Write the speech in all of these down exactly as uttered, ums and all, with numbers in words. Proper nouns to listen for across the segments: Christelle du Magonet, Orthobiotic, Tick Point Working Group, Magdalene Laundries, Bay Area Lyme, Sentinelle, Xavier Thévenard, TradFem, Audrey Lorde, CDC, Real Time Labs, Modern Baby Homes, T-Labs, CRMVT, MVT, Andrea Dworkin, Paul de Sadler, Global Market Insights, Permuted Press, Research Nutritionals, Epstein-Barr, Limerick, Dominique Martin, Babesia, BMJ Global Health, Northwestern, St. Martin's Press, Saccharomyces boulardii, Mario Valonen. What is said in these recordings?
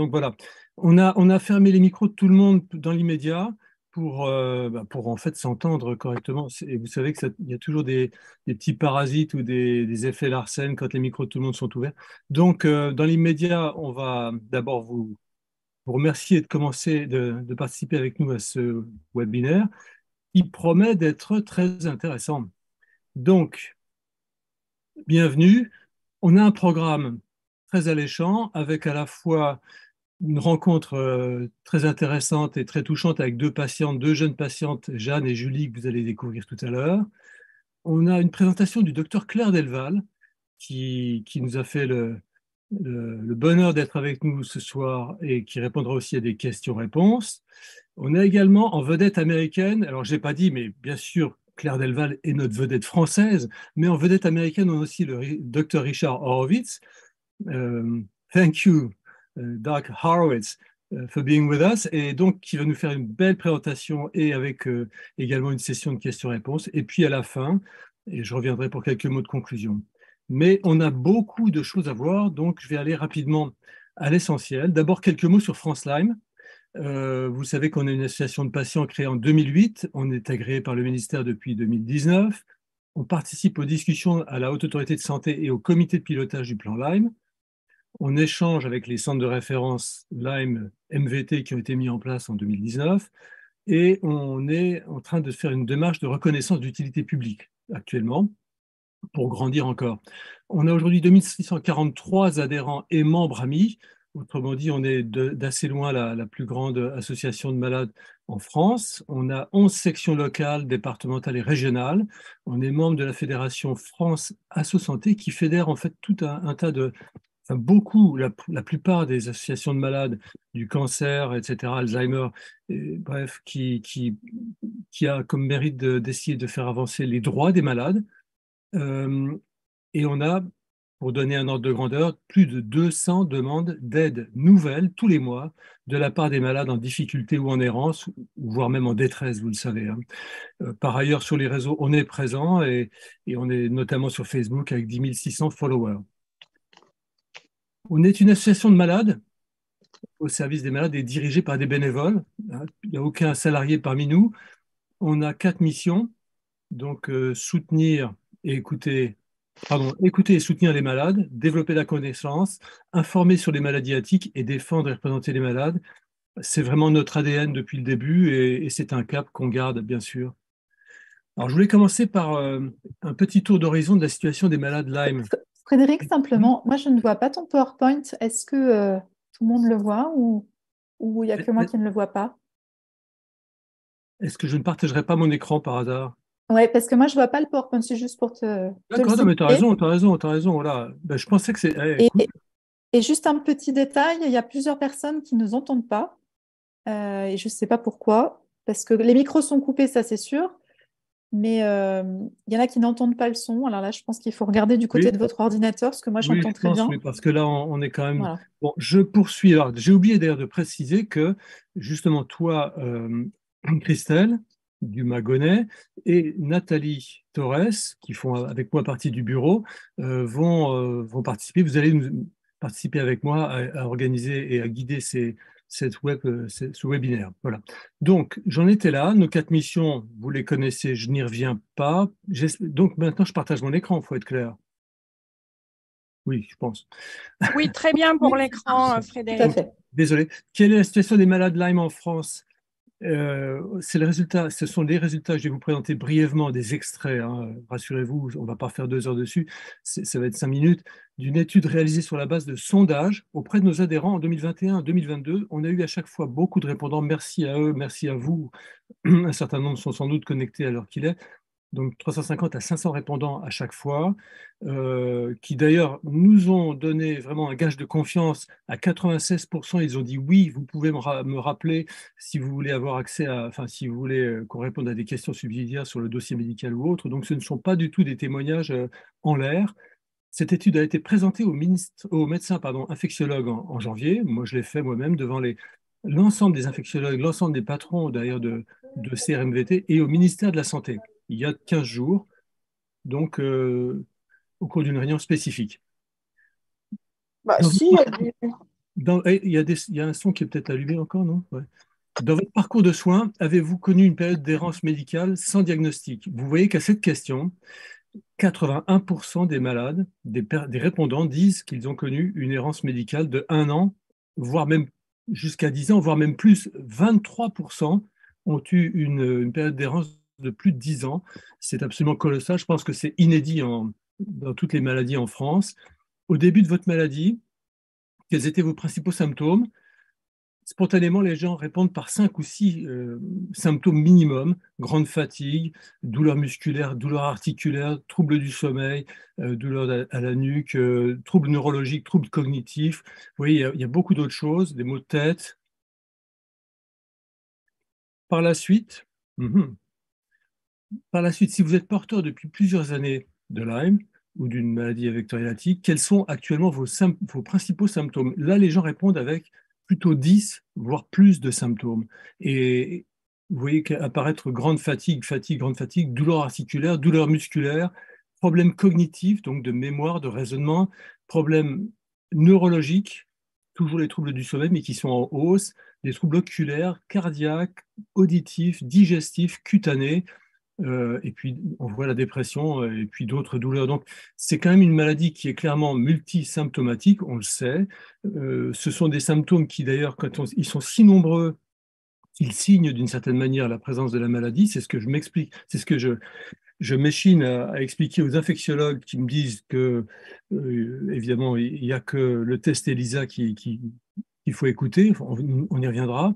Donc voilà, on a, on a fermé les micros de tout le monde dans l'immédiat pour, euh, bah, pour en fait s'entendre correctement. Et vous savez qu'il y a toujours des, des petits parasites ou des, des effets Larsen quand les micros de tout le monde sont ouverts. Donc euh, dans l'immédiat, on va d'abord vous, vous remercier de commencer de, de participer avec nous à ce webinaire qui promet d'être très intéressant. Donc, bienvenue. On a un programme très alléchant avec à la fois une rencontre très intéressante et très touchante avec deux patientes, deux jeunes patientes, Jeanne et Julie, que vous allez découvrir tout à l'heure. On a une présentation du docteur Claire Delval qui, qui nous a fait le, le, le bonheur d'être avec nous ce soir et qui répondra aussi à des questions-réponses. On a également en vedette américaine, alors je n'ai pas dit, mais bien sûr, Claire Delval est notre vedette française, mais en vedette américaine, on a aussi le docteur Richard Horowitz. Uh, thank you, uh, Doc Horowitz, uh, for being with us. Et donc, qui va nous faire une belle présentation et avec euh, également une session de questions-réponses. Et puis, à la fin, et je reviendrai pour quelques mots de conclusion. Mais on a beaucoup de choses à voir, donc je vais aller rapidement à l'essentiel. D'abord, quelques mots sur France Lyme. Euh, vous savez qu'on est une association de patients créée en deux mille huit, on est agréé par le ministère depuis deux mille dix-neuf, on participe aux discussions à la Haute Autorité de Santé et au comité de pilotage du plan Lyme, on échange avec les centres de référence Lyme M V T qui ont été mis en place en deux mille dix-neuf et on est en train de faire une démarche de reconnaissance d'utilité publique actuellement pour grandir encore. On a aujourd'hui deux mille six cent quarante-trois adhérents et membres amis. Autrement dit, on est d'assez loin la, la plus grande association de malades en France. On a onze sections locales, départementales et régionales. On est membre de la Fédération France Asso-Santé qui fédère en fait tout un, un tas de, enfin beaucoup, la, la plupart des associations de malades du cancer, et cetera, Alzheimer, et, bref, qui, qui, qui a comme mérite d'essayer de, de faire avancer les droits des malades. Euh, et on a... Pour donner un ordre de grandeur, plus de deux cents demandes d'aide nouvelles tous les mois de la part des malades en difficulté ou en errance, voire même en détresse, vous le savez. Par ailleurs, sur les réseaux, on est présent et, et on est notamment sur Facebook avec dix mille six cents followers. On est une association de malades au service des malades et dirigée par des bénévoles. Il n'y a aucun salarié parmi nous. On a quatre missions, donc euh, soutenir et écouter Pardon, écouter et soutenir les malades, développer la connaissance, informer sur les maladies attiques et défendre et représenter les malades. C'est vraiment notre A D N depuis le début et, et c'est un cap qu'on garde, bien sûr. Alors, je voulais commencer par euh, un petit tour d'horizon de la situation des malades Lyme. Frédéric, simplement, moi, je ne vois pas ton PowerPoint. Est-ce que euh, tout le monde le voit ou il n'y a que moi qui ne le vois pas? Est-ce que je ne partagerai pas mon écran par hasard? Oui, parce que moi, je ne vois pas le PowerPoint, c'est juste pour te... D'accord, mais tu as raison, tu as raison, tu as raison. Là. Ben, je pensais que c'est... Hey, et, et juste un petit détail, il y a plusieurs personnes qui ne nous entendent pas, euh, et je ne sais pas pourquoi, parce que les micros sont coupés, ça c'est sûr, mais euh, il y en a qui n'entendent pas le son. Alors là, je pense qu'il faut regarder du côté oui. de votre ordinateur, parce que moi, j'entends oui, je très pense, bien. Oui, parce que là, on, on est quand même... Voilà. Bon, je poursuis. Alors, j'ai oublié d'ailleurs de préciser que, justement, toi, euh, Christelle du Magonet et Nathalie Torres, qui font avec moi partie du bureau, euh, vont, euh, vont participer. Vous allez nous, participer avec moi à, à organiser et à guider ces, cette web, euh, ces, ce webinaire. Voilà. Donc, j'en étais là. Nos quatre missions, vous les connaissez, je n'y reviens pas. Donc, maintenant, je partage mon écran, il faut être clair. Oui, je pense. Oui, très bien pour l'écran, Frédéric. Tout à fait. Désolé. Quelle est la situation des malades Lyme en France ? Euh, c'est le résultat, ce sont les résultats, je vais vous présenter brièvement des extraits, hein, rassurez-vous, on ne va pas faire deux heures dessus, ça va être cinq minutes, d'une étude réalisée sur la base de sondages auprès de nos adhérents en deux mille vingt et un deux mille vingt-deux. On a eu à chaque fois beaucoup de répondants, merci à eux, merci à vous, un certain nombre sont sans doute connectés à l'heure qu'il est, donc trois cent cinquante à cinq cents répondants à chaque fois, euh, qui d'ailleurs nous ont donné vraiment un gage de confiance à quatre-vingt-seize pour cent. Ils ont dit oui, vous pouvez me, ra me rappeler si vous voulez avoir accès à, enfin si vous voulez qu'on réponde à des questions subsidiaires sur le dossier médical ou autre. Donc ce ne sont pas du tout des témoignages euh, en l'air. Cette étude a été présentée aux, aux médecins pardon, infectiologues en, en janvier. Moi, je l'ai fait moi-même devant les l'ensemble des infectiologues, l'ensemble des patrons d'ailleurs de, de C R M V T et au ministère de la Santé. Il y a quinze jours, donc euh, au cours d'une réunion spécifique. Bah, donc, si, il y a du, dans, il, y a des, il y a un son qui est peut-être allumé encore, non? Ouais. Dans votre parcours de soins, avez-vous connu une période d'errance médicale sans diagnostic? Vous voyez qu'à cette question, quatre-vingt-un pour cent des malades, des, des répondants disent qu'ils ont connu une errance médicale de un an, voire même jusqu'à dix ans, voire même plus. vingt-trois pour cent ont eu une, une période d'errance de plus de dix ans. C'est absolument colossal. Je pense que c'est inédit en, dans toutes les maladies en France. Au début de votre maladie, quels étaient vos principaux symptômes? Spontanément, les gens répondent par cinq ou six euh, symptômes minimum: grande fatigue, douleur musculaire, douleur articulaire, troubles du sommeil, euh, douleur à la nuque, euh, troubles neurologiques, troubles cognitifs. Vous voyez, il y a, il y a beaucoup d'autres choses, des maux de tête. Par la suite, mm-hmm. par la suite, si vous êtes porteur depuis plusieurs années de Lyme ou d'une maladie à vectoriatique, quels sont actuellement vos, vos principaux symptômes? Là, les gens répondent avec plutôt dix, voire plus de symptômes. Et vous voyez qu'apparaître grande fatigue, fatigue, grande fatigue, douleur articulaire, douleur musculaire, problèmes cognitifs, donc de mémoire, de raisonnement, problèmes neurologiques, toujours les troubles du sommeil, mais qui sont en hausse, des troubles oculaires, cardiaques, auditifs, digestifs, cutanés, euh, et puis on voit la dépression, et puis d'autres douleurs. Donc c'est quand même une maladie qui est clairement multisymptomatique, on le sait. Euh, ce sont des symptômes qui, d'ailleurs, quand on, ils sont si nombreux, ils signent d'une certaine manière la présence de la maladie. C'est ce que je m'explique, c'est ce que je, je m'échine à, à expliquer aux infectiologues qui me disent que, euh, évidemment, il n'y a que le test ELISA qui, qui, qu'il faut écouter. On, on y reviendra.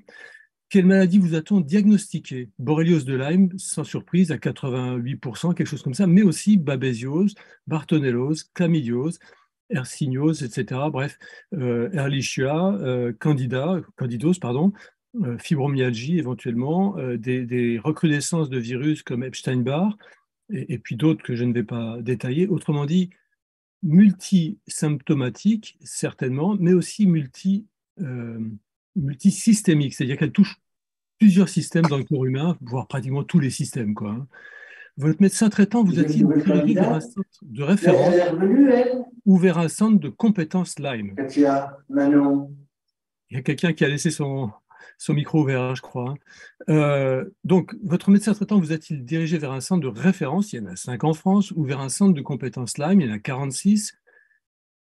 Quelle maladie vous a-t-on diagnostiquée? Borréliose de Lyme, sans surprise, à quatre-vingt-huit pour cent, quelque chose comme ça, mais aussi babésiose, bartonellose, chlamydiose, hercyniose, et cetera. Bref, euh, Ehrlichia, euh, candida, candidose, pardon, euh, fibromyalgie éventuellement, euh, des, des recrudescences de virus comme Epstein-Barr, et, et puis d'autres que je ne vais pas détailler. Autrement dit, multisymptomatique, certainement, mais aussi multi, euh, multisystémique, c'est-à-dire qu'elle touche plusieurs systèmes dans le corps humain, voire pratiquement tous les systèmes, quoi. Votre médecin traitant vous a-t-il dirigé vers un centre de référence ou vers un centre de compétences Lyme? Il y a quelqu'un qui a laissé son, son micro ouvert, hein, je crois. Euh, donc, votre médecin traitant vous a-t-il dirigé vers un centre de référence? Il y en a cinq en France. Ou vers un centre de compétences Lyme? Il y en a quarante-six.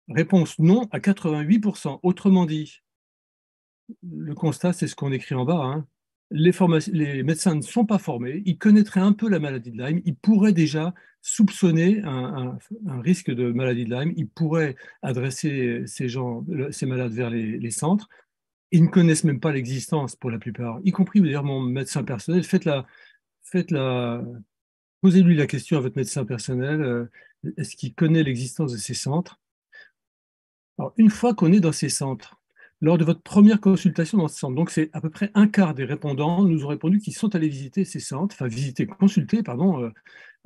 Réponse non à quatre-vingt-huit pour cent. Autrement dit, le constat, c'est ce qu'on écrit en bas, hein. Les, les médecins ne sont pas formés, ils connaîtraient un peu la maladie de Lyme, ils pourraient déjà soupçonner un, un, un risque de maladie de Lyme, ils pourraient adresser ces, gens, ces malades vers les, les centres. Ils ne connaissent même pas l'existence pour la plupart, y compris d'ailleurs mon médecin personnel. Faites la, faites la, posez-lui la question à votre médecin personnel, est-ce qu'il connaît l'existence de ces centres? Alors, une fois qu'on est dans ces centres, lors de votre première consultation dans ce centre, donc c'est à peu près un quart des répondants nous ont répondu qu'ils sont allés visiter ces centres, enfin visiter, consulter, pardon, euh,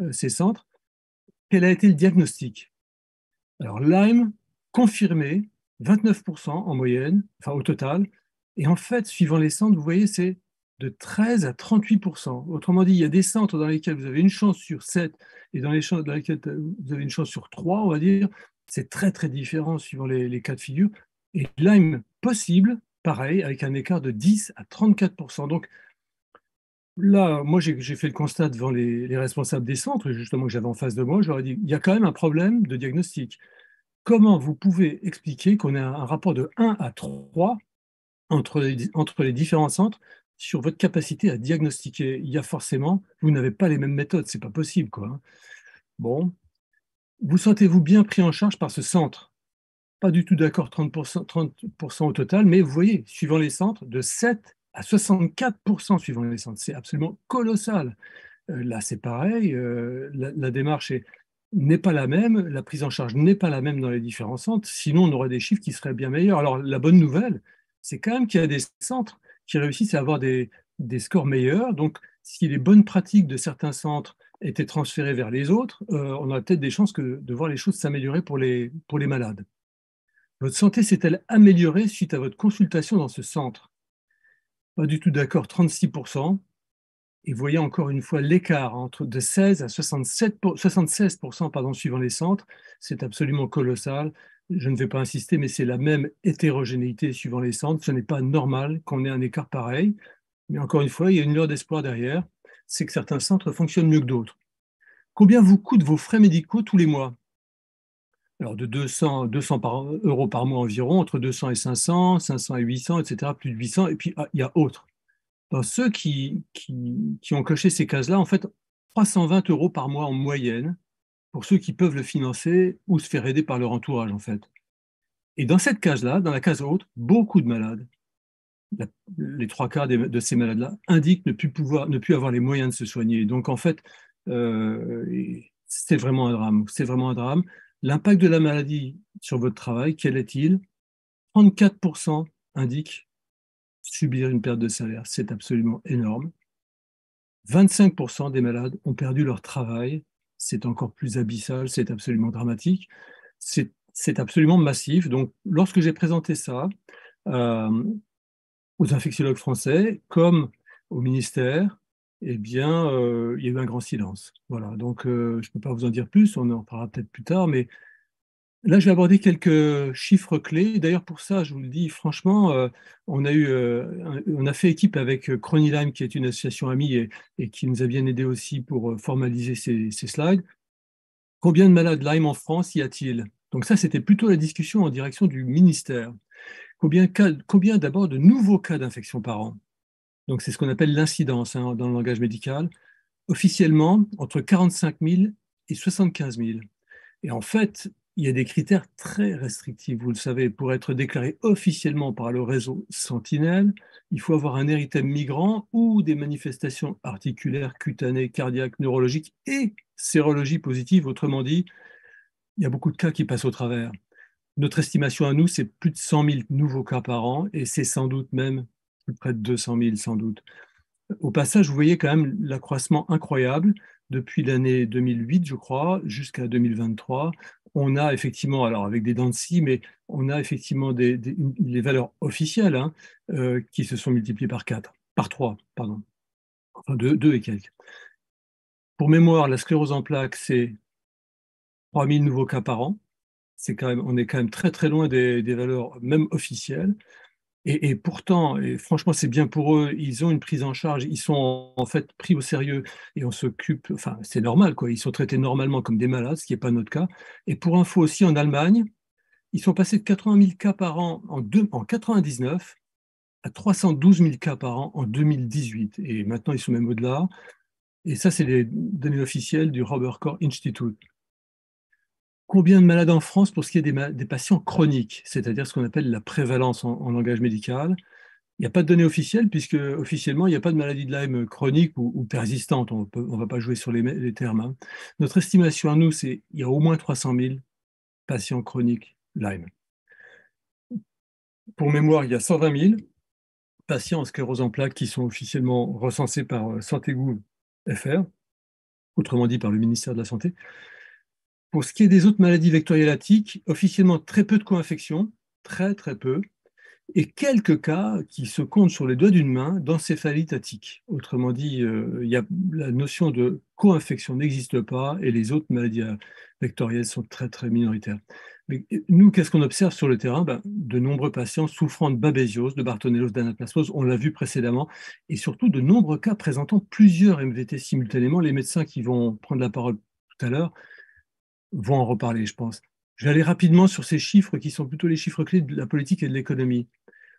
euh, ces centres. Quel a été le diagnostic? Alors Lyme, confirmé, vingt-neuf pour cent en moyenne, enfin au total, et en fait, suivant les centres, vous voyez, c'est de treize à trente-huit pour cent. Autrement dit, il y a des centres dans lesquels vous avez une chance sur sept et dans les centres dans lesquels vous avez une chance sur trois, on va dire. C'est très, très différent suivant les, les cas de figure. Et Lyme possible, pareil, avec un écart de dix à trente-quatre pour cent. Donc là, moi, j'ai fait le constat devant les, les responsables des centres, justement, que j'avais en face de moi. Je leur ai dit, il y a quand même un problème de diagnostic. Comment vous pouvez expliquer qu'on a un rapport de un à trois entre les, entre les différents centres sur votre capacité à diagnostiquer? Il y a forcément, vous n'avez pas les mêmes méthodes, c'est pas possible, quoi. Bon, vous sentez-vous bien pris en charge par ce centre? Pas du tout d'accord, trente pour cent, trente pour cent au total, mais vous voyez, suivant les centres, de sept à soixante-quatre pour cent suivant les centres. C'est absolument colossal. Euh, là, c'est pareil, euh, la, la démarche n'est pas la même, la prise en charge n'est pas la même dans les différents centres, sinon on aurait des chiffres qui seraient bien meilleurs. Alors, la bonne nouvelle, c'est quand même qu'il y a des centres qui réussissent à avoir des, des scores meilleurs. Donc, si les bonnes pratiques de certains centres étaient transférées vers les autres, euh, on aurait peut-être des chances que, de voir les choses s'améliorer pour les, pour les malades. Votre santé s'est-elle améliorée suite à votre consultation dans ce centre? Pas du tout d'accord, trente-six pour cent. Et voyez encore une fois l'écart entre de seize à soixante-sept pour, soixante-seize pour cent pardon, suivant les centres. C'est absolument colossal. je ne vais pas insister, mais c'est la même hétérogénéité suivant les centres. Ce n'est pas normal qu'on ait un écart pareil. Mais encore une fois, il y a une lueur d'espoir derrière, c'est que certains centres fonctionnent mieux que d'autres. Combien vous coûtent vos frais médicaux tous les mois? Alors de deux cents euros par mois environ, entre deux cents et cinq cents, cinq cents et huit cents, et cetera, plus de huit cents, et puis ah, il y a autre. Dans ceux qui, qui, qui ont coché ces cases-là, en fait, trois cent vingt euros par mois en moyenne, pour ceux qui peuvent le financer ou se faire aider par leur entourage, en fait. Et dans cette case-là, dans la case haute, beaucoup de malades, la, les trois quarts des, de ces malades-là, indiquent ne plus, pouvoir, ne plus avoir les moyens de se soigner. Donc, en fait, euh, c'est vraiment un drame. C'est vraiment un drame. L'impact de la maladie sur votre travail, quel est-il? trente-quatre pour cent indiquent subir une perte de salaire. C'est absolument énorme. vingt-cinq pour cent des malades ont perdu leur travail. C'est encore plus abyssal, c'est absolument dramatique. C'est, c'est absolument massif. Donc, lorsque j'ai présenté ça euh, aux infectiologues français, comme au ministère, eh bien, euh, il y a eu un grand silence. Voilà, donc euh, je ne peux pas vous en dire plus, on en parlera peut-être plus tard, mais là, je vais aborder quelques chiffres clés. D'ailleurs, pour ça, je vous le dis franchement, euh, on, a eu, euh, un, on a fait équipe avec Chronilyme, qui est une association amie et, et qui nous a bien aidé aussi pour euh, formaliser ces, ces slides. Combien de malades Lyme en France y a-t-il? Donc ça, c'était plutôt la discussion en direction du ministère. Combien, combien d'abord de nouveaux cas d'infection par an? Donc, c'est ce qu'on appelle l'incidence hein, dans le langage médical. Officiellement, entre quarante-cinq mille et soixante-quinze mille. Et en fait, il y a des critères très restrictifs, vous le savez. Pour être déclaré officiellement par le réseau Sentinelle, il faut avoir un érythème migrant ou des manifestations articulaires, cutanées, cardiaques, neurologiques et sérologie positive. Autrement dit, il y a beaucoup de cas qui passent au travers. Notre estimation à nous, c'est plus de cent mille nouveaux cas par an et c'est sans doute même près de deux cent mille sans doute. Au passage, vous voyez quand même l'accroissement incroyable depuis l'année deux mille huit, je crois, jusqu'à deux mille vingt-trois. On a effectivement, alors avec des dents de scie, mais on a effectivement des, des, les valeurs officielles hein, euh, qui se sont multipliées par quatre, par trois, pardon, enfin deux et quelques. Pour mémoire, la sclérose en plaques, c'est trois mille nouveaux cas par an. C'est quand même, on est quand même très très loin des, des valeurs même officielles. Et, et pourtant, et franchement, c'est bien pour eux, ils ont une prise en charge, ils sont en fait pris au sérieux et on s'occupe, enfin c'est normal, quoi. Ils sont traités normalement comme des malades, ce qui n'est pas notre cas. Et pour info aussi, en Allemagne, ils sont passés de quatre-vingt mille cas par an en mille neuf cent quatre-vingt-dix-neuf à trois cent douze mille cas par an en deux mille dix-huit. Et maintenant, ils sont même au-delà. Et ça, c'est les données officielles du Robert Koch Institute. Combien de malades en France pour ce qui est des, des patients chroniques, c'est-à-dire ce qu'on appelle la prévalence en, en langage médical? Il n'y a pas de données officielles, puisque officiellement, il n'y a pas de maladie de Lyme chronique ou, ou persistante. On ne va pas jouer sur les, les termes. Hein. Notre estimation à nous, c'est qu'il y a au moins trois cent mille patients chroniques Lyme. Pour mémoire, il y a cent vingt mille patients en sclérose en plaques qui sont officiellement recensés par Santé Gouv F R, autrement dit par le ministère de la Santé. Pour ce qui est des autres maladies vectorielles à tiques, officiellement très peu de co-infections, très très peu, et quelques cas qui se comptent sur les doigts d'une main d'encéphalite à tiques. Autrement dit, euh, y a, la notion de co-infection n'existe pas et les autres maladies vectorielles sont très très minoritaires. Mais nous, qu'est-ce qu'on observe sur le terrain? Ben, de nombreux patients souffrant de babésiose, de bartonellose, d'anaplasmose, on l'a vu précédemment, et surtout de nombreux cas présentant plusieurs M V T simultanément. Les médecins qui vont prendre la parole tout à l'heure vont en reparler, je pense. Je vais aller rapidement sur ces chiffres qui sont plutôt les chiffres clés de la politique et de l'économie.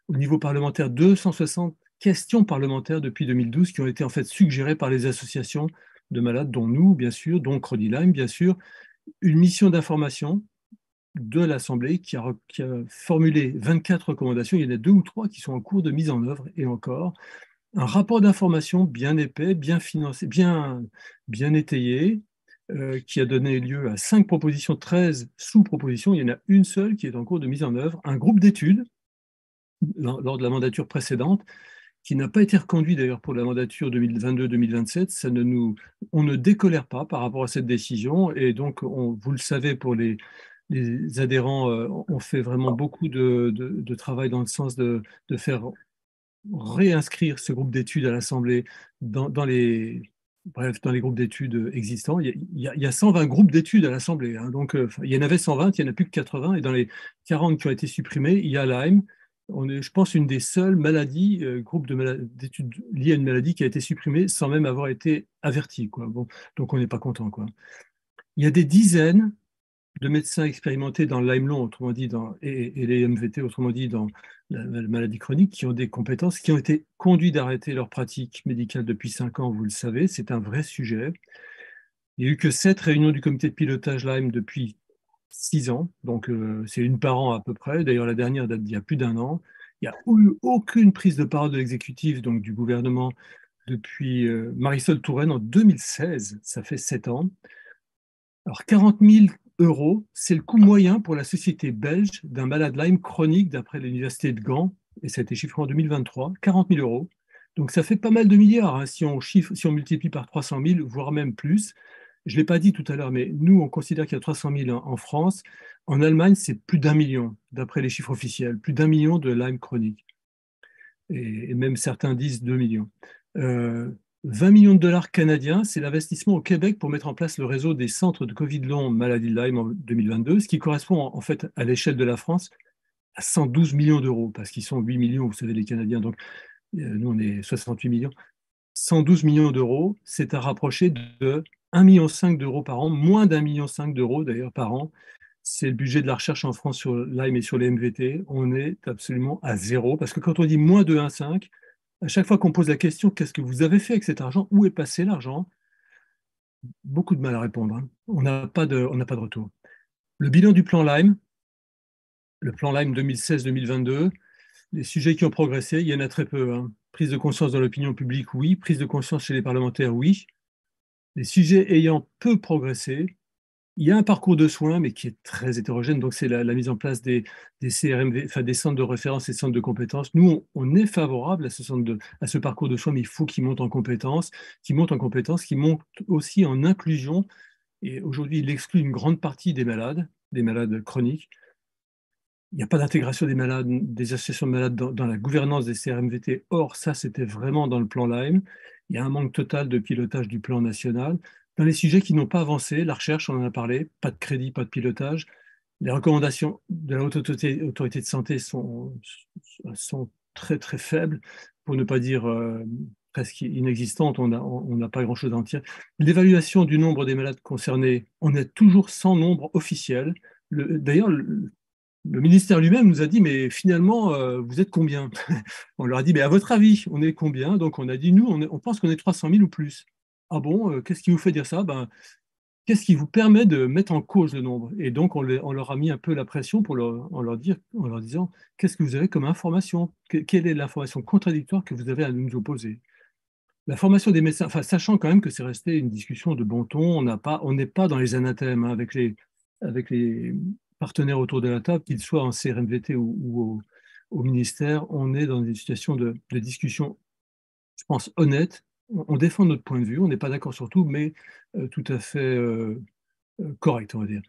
Au niveau parlementaire, deux cent soixante questions parlementaires depuis deux mille douze qui ont été en fait suggérées par les associations de malades, dont nous, bien sûr, dont Chronilyme, bien sûr. Une mission d'information de l'Assemblée qui a, qui a formulé vingt-quatre recommandations. Il y en a deux ou trois qui sont en cours de mise en œuvre et encore. Un rapport d'information bien épais, bien financé, bien, bien étayé, qui a donné lieu à cinq propositions, treize sous-propositions. Il y en a une seule qui est en cours de mise en œuvre. Un groupe d'études, lors de la mandature précédente, qui n'a pas été reconduit d'ailleurs pour la mandature deux mille vingt-deux deux mille vingt-sept. Ne nous, on ne décolère pas par rapport à cette décision. Et donc, on, vous le savez, pour les, les adhérents, on fait vraiment beaucoup de, de, de travail dans le sens de, de faire réinscrire ce groupe d'études à l'Assemblée dans, dans les... bref, dans les groupes d'études existants, il y a, il y a cent vingt groupes d'études à l'Assemblée. Hein, donc, euh, il y en avait cent vingt, il n'y en a plus que quatre-vingts. Et dans les quarante qui ont été supprimés, il y a Lyme. On est, je pense, une des seules maladies, euh, groupes d'études liées à une maladie qui a été supprimée sans même avoir été avertie. Quoi. Bon, donc, on n'est pas content. Quoi. Il y a des dizaines de médecins expérimentés dans le Lyme long, autrement dit, dans, et, et les M V T, autrement dit, dans la, la maladie chronique, qui ont des compétences, qui ont été conduits d'arrêter leur pratique médicale depuis cinq ans, vous le savez, c'est un vrai sujet. Il n'y a eu que sept réunions du comité de pilotage Lyme depuis six ans, donc euh, c'est une par an à peu près, d'ailleurs la dernière date d'il y a plus d'un an. Il n'y a eu aucune prise de parole de l'exécutif, donc du gouvernement, depuis euh, Marisol Touraine en deux mille seize, ça fait sept ans. Alors quarante mille euros, c'est le coût moyen pour la société belge d'un malade Lyme chronique d'après l'université de Gand, et ça a été chiffré en deux mille vingt-trois, quarante mille euros. Donc ça fait pas mal de milliards hein, si on chiffre, si on multiplie par trois cent mille, voire même plus. Je ne l'ai pas dit tout à l'heure, mais nous, on considère qu'il y a trois cent mille en France. En Allemagne, c'est plus d'un million, d'après les chiffres officiels, plus d'un million de Lyme chronique. Et, et même certains disent deux millions. Euh, vingt millions de dollars canadiens, c'est l'investissement au Québec pour mettre en place le réseau des centres de Covid long maladie de Lyme en deux mille vingt-deux, ce qui correspond en, en fait à l'échelle de la France à cent douze millions d'euros, parce qu'ils sont huit millions, vous savez, les Canadiens, donc euh, nous on est soixante-huit millions. cent douze millions d'euros, c'est à rapprocher de un virgule cinq million d'euros par an, moins d'un million cinq d'euros d'ailleurs par an. C'est le budget de la recherche en France sur Lyme et sur les M V T. On est absolument à zéro, parce que quand on dit moins de un virgule cinq, à chaque fois qu'on pose la question, qu'est-ce que vous avez fait avec cet argent? Où est passé l'argent? Beaucoup de mal à répondre. Hein. On n'a pas de, on n'a pas de retour. Le bilan du plan Lyme, le plan Lyme deux mille seize deux mille vingt-deux, les sujets qui ont progressé, il y en a très peu. Hein. Prise de conscience dans l'opinion publique, oui. Prise de conscience chez les parlementaires, oui. Les sujets ayant peu progressé, il y a un parcours de soins, mais qui est très hétérogène. Donc, c'est la, la mise en place des, des C R M V, enfin des centres de référence et centres de compétences. Nous, on, on est favorable à ce, centre de, à ce parcours de soins, mais il faut qu'ils montent en compétences, qu'ils montent en compétences, qu'ils montent aussi en inclusion. Et aujourd'hui, il exclut une grande partie des malades, des malades chroniques. Il n'y a pas d'intégration des malades, des associations de malades dans, dans la gouvernance des C R M V T. Or, ça, c'était vraiment dans le plan Lyme. Il y a un manque total de pilotage du plan national. Dans les sujets qui n'ont pas avancé, la recherche, on en a parlé, pas de crédit, pas de pilotage. Les recommandations de la Haute Autorité de Santé sont, sont très, très faibles, pour ne pas dire euh, presque inexistantes, on n'a on a pas grand-chose à en tirer. L'évaluation du nombre des malades concernés, on est toujours sans nombre officiel. D'ailleurs, le, le ministère lui-même nous a dit, mais finalement, euh, vous êtes combien? On leur a dit, mais à votre avis, on est combien? Donc on a dit, nous, on, est, on pense qu'on est trois cent mille ou plus. Ah bon, euh, qu'est-ce qui vous fait dire ça? Ben, qu'est-ce qui vous permet de mettre en cause le nombre? Et donc, on, le, on leur a mis un peu la pression pour leur, en, leur dire, en leur disant, qu'est-ce que vous avez comme information? Que, Quelle est l'information contradictoire que vous avez à nous opposer? La formation des médecins, enfin, sachant quand même que c'est resté une discussion de bon ton, on n'a pas, on n'est pas dans les anathèmes hein, avec, les, avec les partenaires autour de la table, qu'ils soient en C R M V T ou, ou au, au ministère, on est dans une situation de, de discussion, je pense, honnête. On défend notre point de vue, on n'est pas d'accord sur tout, mais euh, tout à fait euh, correct, on va dire.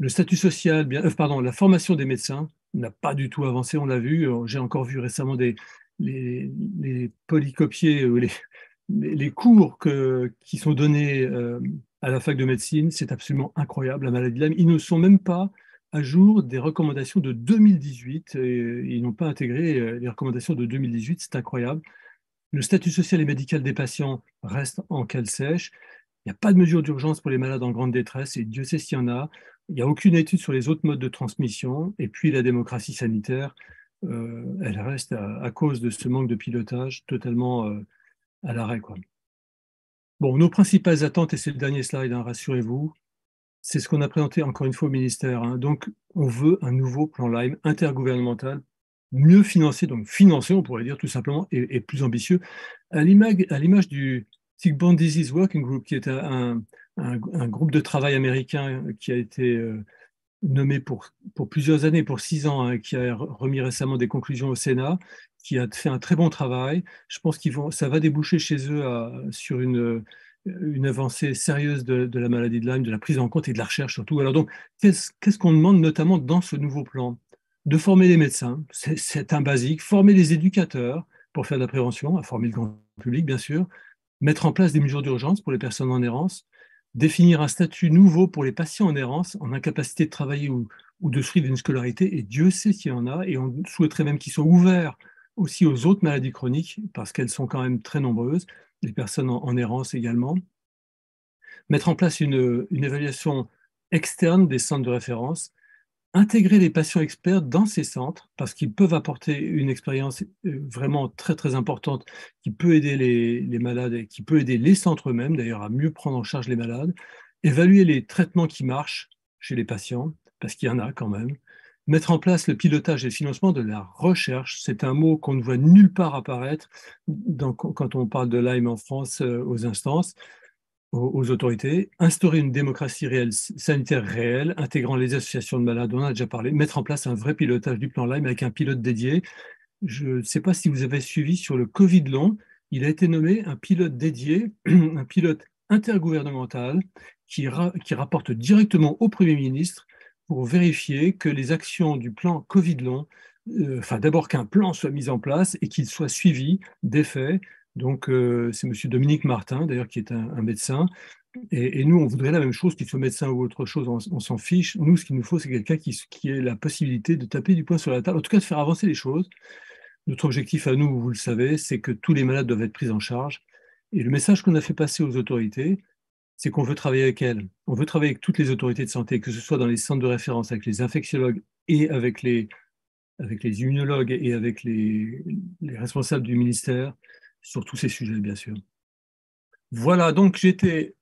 Le statut social, bien, euh, pardon, la formation des médecins n'a pas du tout avancé, on l'a vu. J'ai encore vu récemment des, les, les polycopiés, euh, les, les, les cours que, qui sont donnés euh, à la fac de médecine. C'est absolument incroyable, la maladie de Lyme. Ils ne sont même pas à jour des recommandations de deux mille dix-huit. Et, ils n'ont pas intégré les recommandations de deux mille dix-huit, c'est incroyable. Le statut social et médical des patients reste en cale sèche. Il n'y a pas de mesure d'urgence pour les malades en grande détresse, et Dieu sait s'il y en a. Il n'y a aucune étude sur les autres modes de transmission. Et puis la démocratie sanitaire, euh, elle reste à, à cause de ce manque de pilotage totalement euh, à l'arrêt. Bon, nos principales attentes, et c'est le dernier slide, hein, rassurez-vous, c'est ce qu'on a présenté encore une fois au ministère. Hein. Donc, on veut un nouveau plan Lyme intergouvernemental, mieux financé, donc financé, on pourrait dire tout simplement, et, et plus ambitieux, à l'image du Tick Point Disease Working Group, qui est un, un, un groupe de travail américain qui a été euh, nommé pour, pour plusieurs années, pour six ans, hein, qui a remis récemment des conclusions au Sénat, qui a fait un très bon travail. Je pense qu'ils vont, ça va déboucher chez eux à, sur une, une avancée sérieuse de, de la maladie de Lyme, de la prise en compte et de la recherche surtout. Alors donc, qu'est-ce qu'est-ce qu'on demande notamment dans ce nouveau plan ? De former les médecins, c'est un basique, former les éducateurs pour faire de la prévention, à former le grand public bien sûr, mettre en place des mesures d'urgence pour les personnes en errance, définir un statut nouveau pour les patients en errance, en incapacité de travailler ou, ou de suivre une scolarité, et Dieu sait s'il y en a, et on souhaiterait même qu'ils soient ouverts aussi aux autres maladies chroniques, parce qu'elles sont quand même très nombreuses, les personnes en, en errance également. Mettre en place une, une évaluation externe des centres de référence, intégrer les patients experts dans ces centres, parce qu'ils peuvent apporter une expérience vraiment très très importante qui peut aider les, les malades et qui peut aider les centres eux-mêmes d'ailleurs à mieux prendre en charge les malades, évaluer les traitements qui marchent chez les patients, parce qu'il y en a quand même, mettre en place le pilotage et le financement de la recherche. C'est un mot qu'on ne voit nulle part apparaître dans, quand on parle de Lyme en France aux instances, aux autorités, instaurer une démocratie réelle, sanitaire réelle, intégrant les associations de malades, on en a déjà parlé, mettre en place un vrai pilotage du plan Lyme avec un pilote dédié. Je ne sais pas si vous avez suivi sur le Covid long, il a été nommé un pilote dédié, un pilote intergouvernemental qui, ra, qui rapporte directement au Premier ministre pour vérifier que les actions du plan Covid long, euh, enfin d'abord qu'un plan soit mis en place et qu'il soit suivi d'effets. Donc, euh, c'est M. Dominique Martin, d'ailleurs, qui est un, un médecin. Et, et nous, on voudrait la même chose, qu'il soit médecin ou autre chose, on, on s'en fiche. Nous, ce qu'il nous faut, c'est quelqu'un qui, qui ait la possibilité de taper du poing sur la table, en tout cas de faire avancer les choses. Notre objectif à nous, vous le savez, c'est que tous les malades doivent être pris en charge. Et le message qu'on a fait passer aux autorités, c'est qu'on veut travailler avec elles. On veut travailler avec toutes les autorités de santé, que ce soit dans les centres de référence, avec les infectiologues et avec les, avec les immunologues et avec les, les responsables du ministère, sur tous ces sujets, bien sûr. Voilà, donc j'étais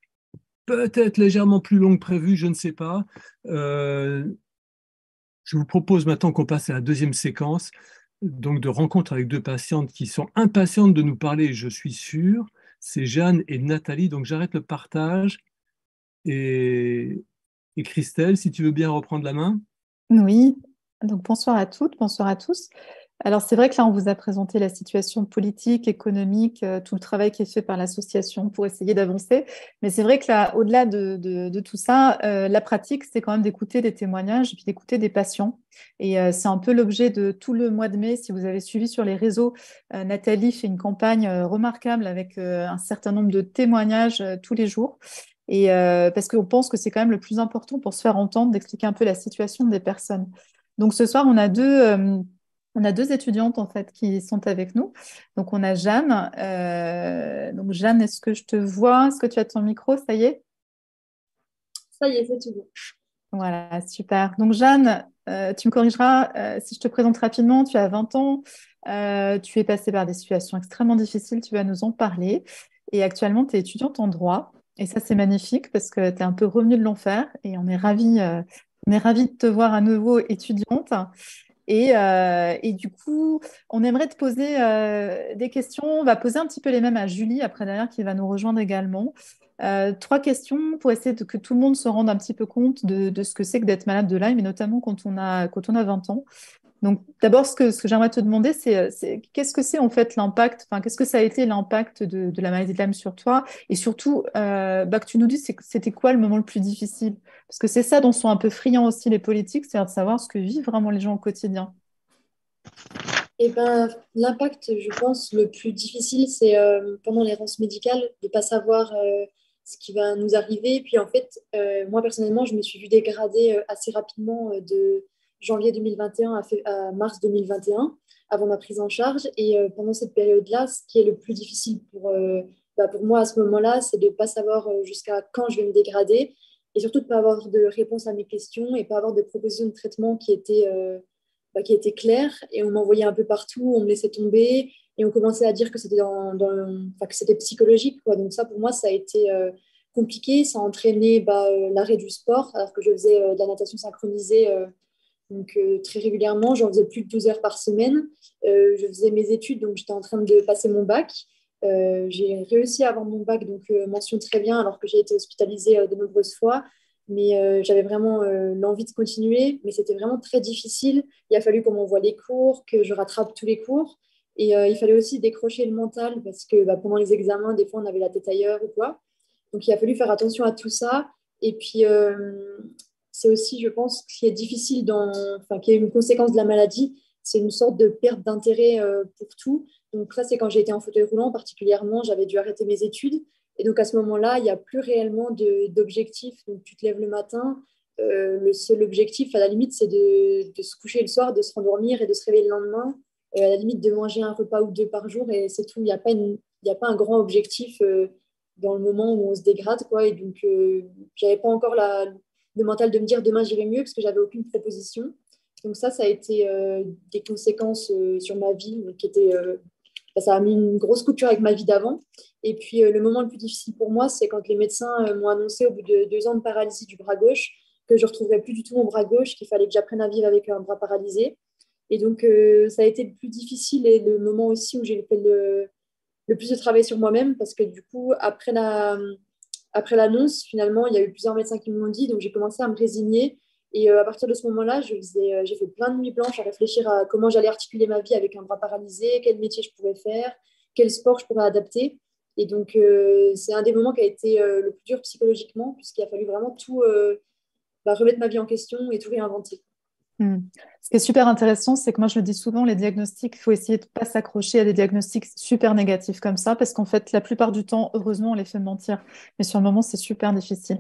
peut-être légèrement plus long que prévu, je ne sais pas. Euh, je vous propose maintenant qu'on passe à la deuxième séquence, donc de rencontre avec deux patientes qui sont impatientes de nous parler, je suis sûr. C'est Jeanne et Nathalie, donc j'arrête le partage. Et, et Christelle, si tu veux bien reprendre la main. Oui, donc bonsoir à toutes, bonsoir à tous. Alors, c'est vrai que là, on vous a présenté la situation politique, économique, euh, tout le travail qui est fait par l'association pour essayer d'avancer. Mais c'est vrai que là, au-delà de, de, de tout ça, euh, la pratique, c'est quand même d'écouter des témoignages et puis d'écouter des patients. Et euh, c'est un peu l'objet de tout le mois de mai. Si vous avez suivi sur les réseaux, euh, Nathalie fait une campagne euh, remarquable avec euh, un certain nombre de témoignages euh, tous les jours. Et euh, parce qu'on pense que c'est quand même le plus important pour se faire entendre, d'expliquer un peu la situation des personnes. Donc, ce soir, on a deux... Euh, On a deux étudiantes en fait qui sont avec nous. Donc on a Jeanne. Euh, donc Jeanne, est-ce que je te vois? Est-ce que tu as ton micro? Ça y est? Ça y est, c'est tout bon. Voilà, super. Donc Jeanne, euh, tu me corrigeras euh, si je te présente rapidement. Tu as vingt ans, euh, tu es passée par des situations extrêmement difficiles, tu vas nous en parler. Et actuellement, tu es étudiante en droit. Et ça, c'est magnifique parce que tu es un peu revenue de l'enfer et on est ravis, euh, on est ravis de te voir à nouveau étudiante. Et, euh, et du coup, on aimerait te poser euh, des questions. On va poser un petit peu les mêmes à Julie, après derrière, qui va nous rejoindre également. Euh, trois questions pour essayer de, que tout le monde se rende un petit peu compte de, de ce que c'est que d'être malade de Lyme, et notamment quand on a, quand on a vingt ans. Donc, d'abord, ce que, ce que j'aimerais te demander, c'est, c'est qu'est-ce que c'est en fait l'impact, enfin, qu'est-ce que ça a été l'impact de, de la maladie de Lyme sur toi? Et surtout, euh, bah, que tu nous dises, c'était quoi le moment le plus difficile? Parce que c'est ça dont sont un peu friands aussi les politiques, c'est-à-dire de savoir ce que vivent vraiment les gens au quotidien. Eh ben, l'impact, je pense, le plus difficile, c'est euh, pendant l'errance médicale, de ne pas savoir euh, ce qui va nous arriver. Puis en fait, euh, moi personnellement, je me suis vue dégradée euh, assez rapidement euh, de... janvier deux mille vingt et un à, fait, à mars deux mille vingt et un, avant ma prise en charge. Et euh, pendant cette période-là, ce qui est le plus difficile pour, euh, bah pour moi à ce moment-là, c'est de ne pas savoir jusqu'à quand je vais me dégrader et surtout de ne pas avoir de réponse à mes questions et pas avoir de propositions de traitement qui étaient, euh, bah, qui étaient claires. Et on m'envoyait un peu partout, on me laissait tomber et on commençait à dire que c'était, dans, dans le, que c'était psychologique, quoi. Donc ça, pour moi, ça a été... Euh, compliqué. Ça a entraîné bah, euh, l'arrêt du sport, alors que je faisais euh, de la natation synchronisée euh, Donc, euh, très régulièrement, j'en faisais plus de douze heures par semaine. Euh, je faisais mes études, donc j'étais en train de passer mon bac. Euh, j'ai réussi à avoir mon bac, donc euh, mention très bien, alors que j'ai été hospitalisée euh, de nombreuses fois. Mais euh, j'avais vraiment euh, l'envie de continuer, mais c'était vraiment très difficile. Il a fallu qu'on m'envoie les cours, que je rattrape tous les cours. Et euh, il fallait aussi décrocher le mental, parce que bah, pendant les examens, des fois, on avait la tête ailleurs ou quoi. Donc, il a fallu faire attention à tout ça. Et puis... Euh, C'est aussi, je pense, ce qui est difficile, dans, enfin, qui est une conséquence de la maladie, c'est une sorte de perte d'intérêt euh, pour tout. Donc ça, c'est quand j'ai été en fauteuil roulant particulièrement, j'avais dû arrêter mes études. Et donc à ce moment-là, il n'y a plus réellement d'objectif. Donc tu te lèves le matin, euh, le seul objectif à la limite, c'est de, de se coucher le soir, de se rendormir et de se réveiller le lendemain. Euh, à la limite de manger un repas ou deux par jour et c'est tout. Il n'y a pas une, il n'y a pas un grand objectif euh, dans le moment où on se dégrade, quoi. Et donc, euh, je n'avais pas encore la, le mental de me dire demain, j'irai mieux parce que je n'avais aucune proposition. Donc ça, ça a été euh, des conséquences euh, sur ma vie. Qui était, euh, ça a mis une grosse couture avec ma vie d'avant. Et puis, euh, le moment le plus difficile pour moi, c'est quand les médecins euh, m'ont annoncé au bout de deux ans de paralysie du bras gauche que je ne retrouverais plus du tout mon bras gauche, qu'il fallait que j'apprenne à vivre avec un bras paralysé. Et donc, euh, ça a été le plus difficile et le moment aussi où j'ai fait le... le plus de travail sur moi-même, parce que du coup, après, la, après l'annonce, finalement, il y a eu plusieurs médecins qui me l'ont dit, donc j'ai commencé à me résigner. Et euh, à partir de ce moment-là, je faisais, euh, j'ai fait plein de nuits blanches à réfléchir à comment j'allais articuler ma vie avec un bras paralysé, quel métier je pourrais faire, quel sport je pourrais adapter. Et donc, euh, c'est un des moments qui a été euh, le plus dur psychologiquement, puisqu'il a fallu vraiment tout euh, bah, remettre ma vie en question et tout réinventer. Mmh. Ce qui est super intéressant, c'est que moi je le dis souvent, les diagnostics, il faut essayer de ne pas s'accrocher à des diagnostics super négatifs comme ça, parce qu'en fait la plupart du temps, heureusement, on les fait mentir, mais sur le moment c'est super difficile.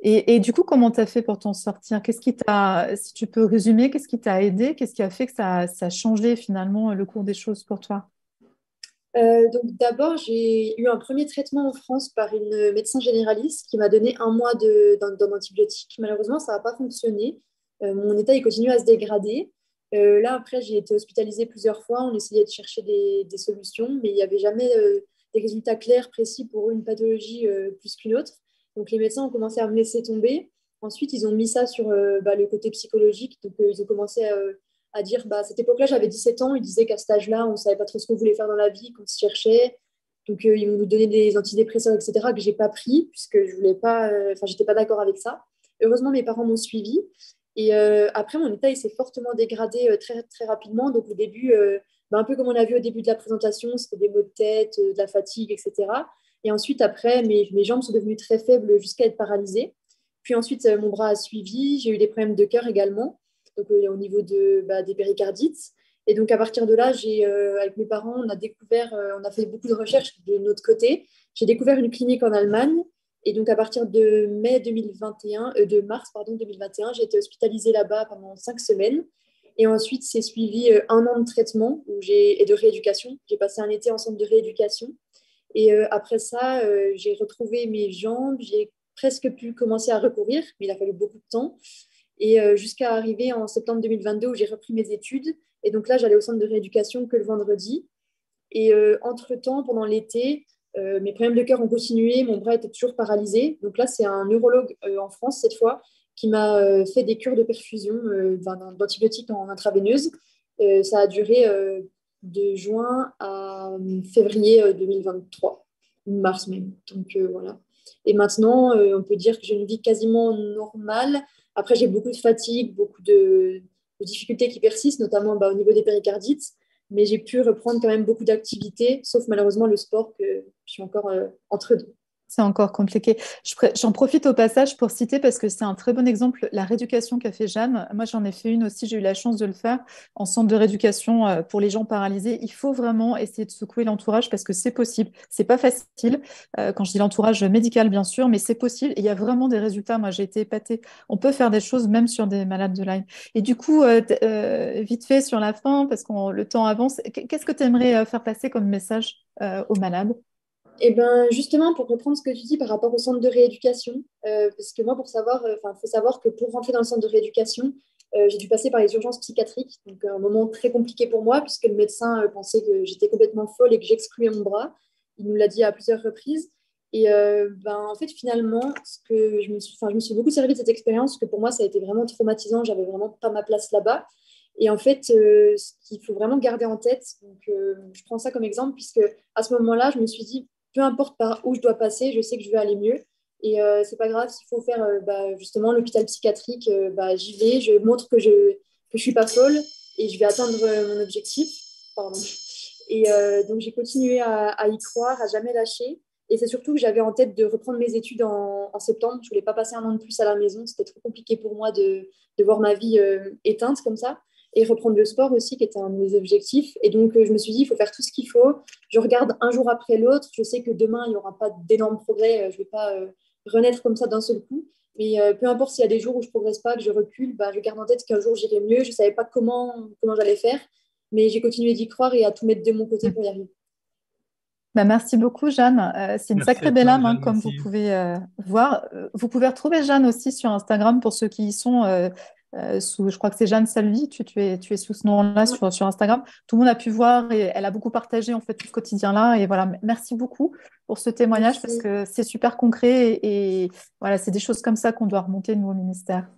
Et, et du coup, comment tu as fait pour t'en sortir? Qu'est-ce qui t'a, si tu peux résumer, qu'est-ce qui t'a aidé? Qu'est-ce qui a fait que ça, ça a changé finalement le cours des choses pour toi? Euh, donc d'abord, j'ai eu un premier traitement en France par une médecin généraliste qui m'a donné un mois de, d'un, d'un antibiotique. Malheureusement, ça n'a pas fonctionné. Euh, mon état, il continue à se dégrader. Euh, là, après, j'ai été hospitalisée plusieurs fois. On essayait de chercher des, des solutions, mais il n'y avait jamais euh, des résultats clairs, précis pour une pathologie euh, plus qu'une autre. Donc, les médecins ont commencé à me laisser tomber. Ensuite, ils ont mis ça sur euh, bah, le côté psychologique. Donc, euh, ils ont commencé à, à dire, bah, à cette époque-là, j'avais dix-sept ans. Ils disaient qu'à cet âge-là, on ne savait pas trop ce qu'on voulait faire dans la vie, qu'on se cherchait. Donc, euh, ils m'ont donné des antidépresseurs, et cetera, que je n'ai pas pris, puisque je voulais pas, euh, j'étais pas d'accord avec ça. Heureusement, mes parents m'ont suivie. Et euh, après, mon état, il s'est fortement dégradé euh, très, très rapidement. Donc, au début, euh, ben, un peu comme on a vu au début de la présentation, c'était des maux de tête, euh, de la fatigue, et cetera. Et ensuite, après, mes, mes jambes sont devenues très faibles jusqu'à être paralysées. Puis ensuite, euh, mon bras a suivi. J'ai eu des problèmes de cœur également, donc euh, au niveau de, bah, des péricardites. Et donc, à partir de là, j'ai, euh, avec mes parents, on a découvert, euh, on a fait beaucoup de recherches de notre côté. J'ai découvert une clinique en Allemagne. Et donc, à partir de, mai deux mille vingt et un, euh, de mars pardon, deux mille vingt et un, j'ai été hospitalisée là-bas pendant cinq semaines. Et ensuite, c'est suivi euh, un an de traitement où j'ai, et de rééducation. J'ai passé un été en centre de rééducation. Et euh, après ça, euh, j'ai retrouvé mes jambes. J'ai presque pu commencer à recourir, mais il a fallu beaucoup de temps. Et euh, jusqu'à arriver en septembre deux mille vingt-deux où j'ai repris mes études. Et donc là, j'allais au centre de rééducation que le vendredi. Et euh, entre-temps, pendant l'été... Euh, mes problèmes de cœur ont continué, mon bras était toujours paralysé. Donc là, c'est un neurologue euh, en France, cette fois, qui m'a euh, fait des cures de perfusion euh, d'antibiotiques en intraveineuse. Euh, ça a duré euh, de juin à février deux mille vingt-trois, mars même. Donc euh, voilà. Et maintenant, euh, on peut dire que j'ai une vie quasiment normale. Après, j'ai beaucoup de fatigue, beaucoup de, de difficultés qui persistent, notamment bah, au niveau des péricardites. Mais j'ai pu reprendre quand même beaucoup d'activités, sauf malheureusement le sport que je suis encore euh, entre deux. C'est encore compliqué. Je pr... J'en profite au passage pour citer, parce que c'est un très bon exemple, la rééducation qu'a fait Jeanne. Moi, j'en ai fait une aussi, j'ai eu la chance de le faire en centre de rééducation pour les gens paralysés. Il faut vraiment essayer de secouer l'entourage parce que c'est possible. C'est pas facile, quand je dis l'entourage médical, bien sûr, mais c'est possible. Et il y a vraiment des résultats. Moi, j'ai été épatée. On peut faire des choses même sur des malades de Lyme. Et du coup, vite fait sur la fin, parce que le temps avance, qu'est-ce que tu aimerais faire passer comme message aux malades ? Et eh ben justement, pour reprendre ce que tu dis par rapport au centre de rééducation, euh, parce que moi, pour savoir, euh, faut savoir que pour rentrer dans le centre de rééducation, euh, j'ai dû passer par les urgences psychiatriques, donc un moment très compliqué pour moi, puisque le médecin euh, pensait que j'étais complètement folle et que j'excluais mon bras. Il nous l'a dit à plusieurs reprises. Et euh, ben, en fait, finalement, ce que je, me suis, je me suis beaucoup servi de cette expérience, que pour moi, ça a été vraiment traumatisant. J'avais vraiment pas ma place là-bas. Et en fait, euh, ce qu'il faut vraiment garder en tête, donc, euh, je prends ça comme exemple, puisque à ce moment-là, je me suis dit, peu importe par où je dois passer, je sais que je vais aller mieux. Et euh, c'est pas grave, s'il faut faire euh, bah, justement l'hôpital psychiatrique, euh, bah, j'y vais, je montre que je que je suis pas folle et je vais atteindre euh, mon objectif. Pardon. Et euh, donc j'ai continué à, à y croire, à jamais lâcher. Et c'est surtout que j'avais en tête de reprendre mes études en, en septembre. Je voulais pas passer un an de plus à la maison, c'était trop compliqué pour moi de de voir ma vie euh, éteinte comme ça. et reprendre le sport aussi, qui était un de mes objectifs. Et donc, je me suis dit, il faut faire tout ce qu'il faut. Je regarde un jour après l'autre. Je sais que demain, il n'y aura pas d'énormes progrès. Je ne vais pas euh, renaître comme ça d'un seul coup. Mais euh, peu importe s'il y a des jours où je ne progresse pas, que je recule, bah, je garde en tête qu'un jour, j'irai mieux. Je ne savais pas comment, comment j'allais faire, mais j'ai continué d'y croire et à tout mettre de mon côté pour y arriver. Bah, merci beaucoup, Jeanne. Euh, c'est une merci sacrée belle âme, hein, comme merci. Vous pouvez euh, voir. Vous pouvez retrouver Jeanne aussi sur Instagram pour ceux qui y sont. Euh, Euh, sous, je crois que c'est Jeanne Salvi, tu, tu, es, tu es sous ce nom-là sur, sur Instagram. Tout le monde a pu voir et elle a beaucoup partagé en fait tout ce quotidien-là. Et voilà, merci beaucoup pour ce témoignage merci. Parce que c'est super concret et, et voilà, c'est des choses comme ça qu'on doit remonter nous au ministère.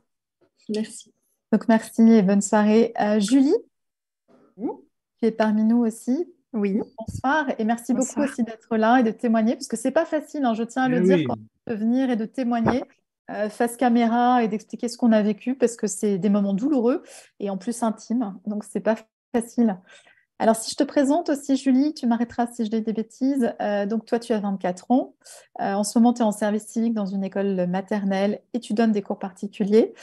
Merci. Donc merci et bonne soirée. Euh, Julie, oui. Tu es parmi nous aussi. Oui. Bonsoir et merci Bonsoir. Beaucoup aussi d'être là et de témoigner parce que c'est pas facile, hein, je tiens à le Mais dire oui. quand on peut venir et de témoigner. Euh, face caméra et d'expliquer ce qu'on a vécu parce que c'est des moments douloureux et en plus intimes, donc c'est pas facile. Alors si je te présente aussi Julie, tu m'arrêteras si je dis des bêtises, euh, donc toi tu as vingt-quatre ans, euh, en ce moment tu es en service civique dans une école maternelle et tu donnes des cours particuliers,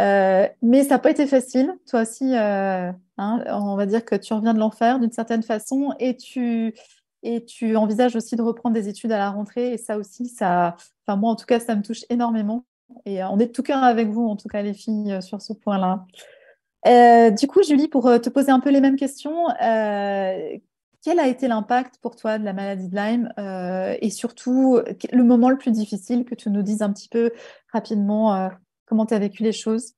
euh, mais ça n'a pas été facile, toi aussi euh, hein, on va dire que tu reviens de l'enfer d'une certaine façon et tu... Et tu envisages aussi de reprendre des études à la rentrée. Et ça aussi, ça, enfin moi, en tout cas, ça me touche énormément. Et on est de tout cœur avec vous, en tout cas, les filles, sur ce point-là. Euh, du coup, Julie, pour te poser un peu les mêmes questions, euh, quel a été l'impact pour toi de la maladie de Lyme euh, et surtout, le moment le plus difficile, que tu nous dises un petit peu rapidement euh, comment tu as vécu les choses?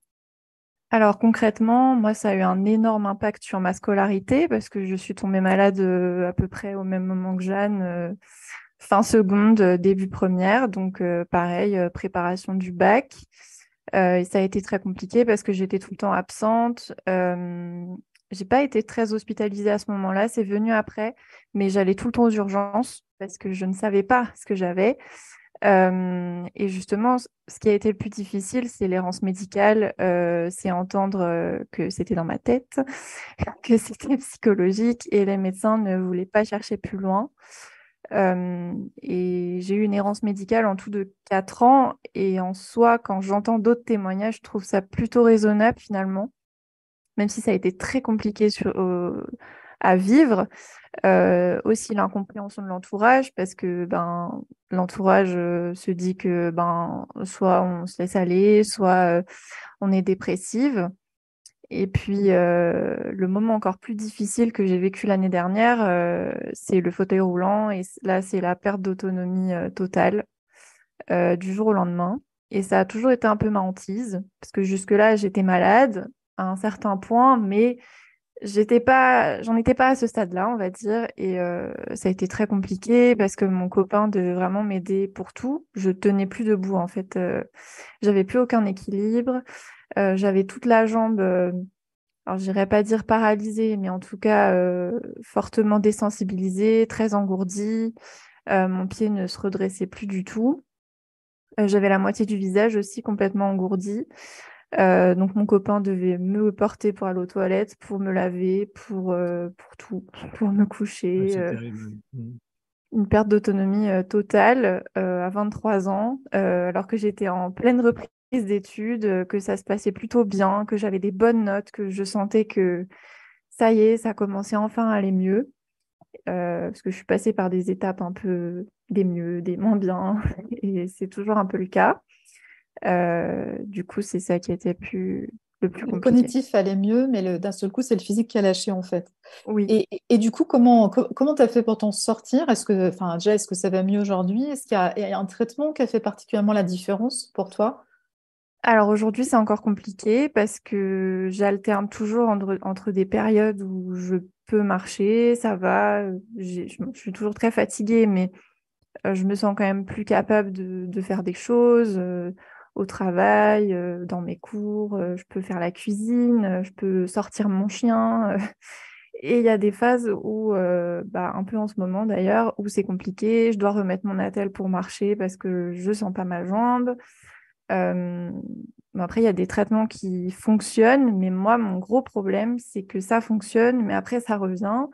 Alors concrètement, moi, ça a eu un énorme impact sur ma scolarité parce que je suis tombée malade euh, à peu près au même moment que Jeanne, euh, fin seconde, euh, début première. Donc euh, pareil, euh, préparation du bac. Euh, et ça a été très compliqué parce que j'étais tout le temps absente. Euh, j'ai pas été très hospitalisée à ce moment-là, c'est venu après. Mais j'allais tout le temps aux urgences parce que je ne savais pas ce que j'avais. Euh, et justement, ce qui a été le plus difficile, c'est l'errance médicale, euh, c'est entendre euh, que c'était dans ma tête, que c'était psychologique et les médecins ne voulaient pas chercher plus loin. Euh, et j'ai eu une errance médicale en tout de quatre ans et en soi, quand j'entends d'autres témoignages, je trouve ça plutôt raisonnable finalement, même si ça a été très compliqué sur... Euh, à vivre, euh, aussi l'incompréhension de l'entourage, parce que ben, l'entourage euh, se dit que ben, soit on se laisse aller, soit euh, on est dépressive. Et puis, euh, le moment encore plus difficile que j'ai vécu l'année dernière, euh, c'est le fauteuil roulant, et là, c'est la perte d'autonomie euh, totale euh, du jour au lendemain. Et ça a toujours été un peu ma hantise, parce que jusque-là, j'étais malade à un certain point, mais... J'étais pas, j'en étais pas à ce stade-là, on va dire, et euh, ça a été très compliqué parce que mon copain devait vraiment m'aider pour tout. Je tenais plus debout, en fait. Euh, j'avais plus aucun équilibre. Euh, j'avais toute la jambe, euh, alors j'irais pas dire paralysée, mais en tout cas euh, fortement désensibilisée, très engourdie. Euh, mon pied ne se redressait plus du tout. Euh, j'avais la moitié du visage aussi complètement engourdi. Euh, donc mon copain devait me porter pour aller aux toilettes, pour me laver, pour, euh, pour tout, pour me coucher. Ouais, euh, une perte d'autonomie euh, totale euh, à vingt-trois ans, euh, alors que j'étais en pleine reprise d'études, euh, que ça se passait plutôt bien, que j'avais des bonnes notes, que je sentais que ça y est, ça commençait enfin à aller mieux. Euh, parce que je suis passée par des étapes un peu des mieux, des moins bien, et c'est toujours un peu le cas. Euh, du coup, c'est ça qui était plus, le plus compliqué. Le cognitif allait mieux, mais le, d'un seul coup, c'est le physique qui a lâché, en fait. Oui. Et, et, et du coup, comment co- comment t'as fait pour t'en sortir? Est-ce que, enfin, déjà, est-ce que ça va mieux aujourd'hui? Est-ce qu'il y a, y a un traitement qui a fait particulièrement la différence pour toi? Alors aujourd'hui, c'est encore compliqué parce que j'alterne toujours entre, entre des périodes où je peux marcher, ça va, j'ai, je, je suis toujours très fatiguée, mais euh, je me sens quand même plus capable de, de faire des choses. Euh, au travail, euh, dans mes cours, euh, je peux faire la cuisine, euh, je peux sortir mon chien. Euh, et il y a des phases où, euh, bah, un peu en ce moment d'ailleurs, où c'est compliqué, je dois remettre mon attelle pour marcher parce que je ne sens pas ma jambe. Euh, bah après, il y a des traitements qui fonctionnent, mais moi, mon gros problème, c'est que ça fonctionne, mais après, ça revient.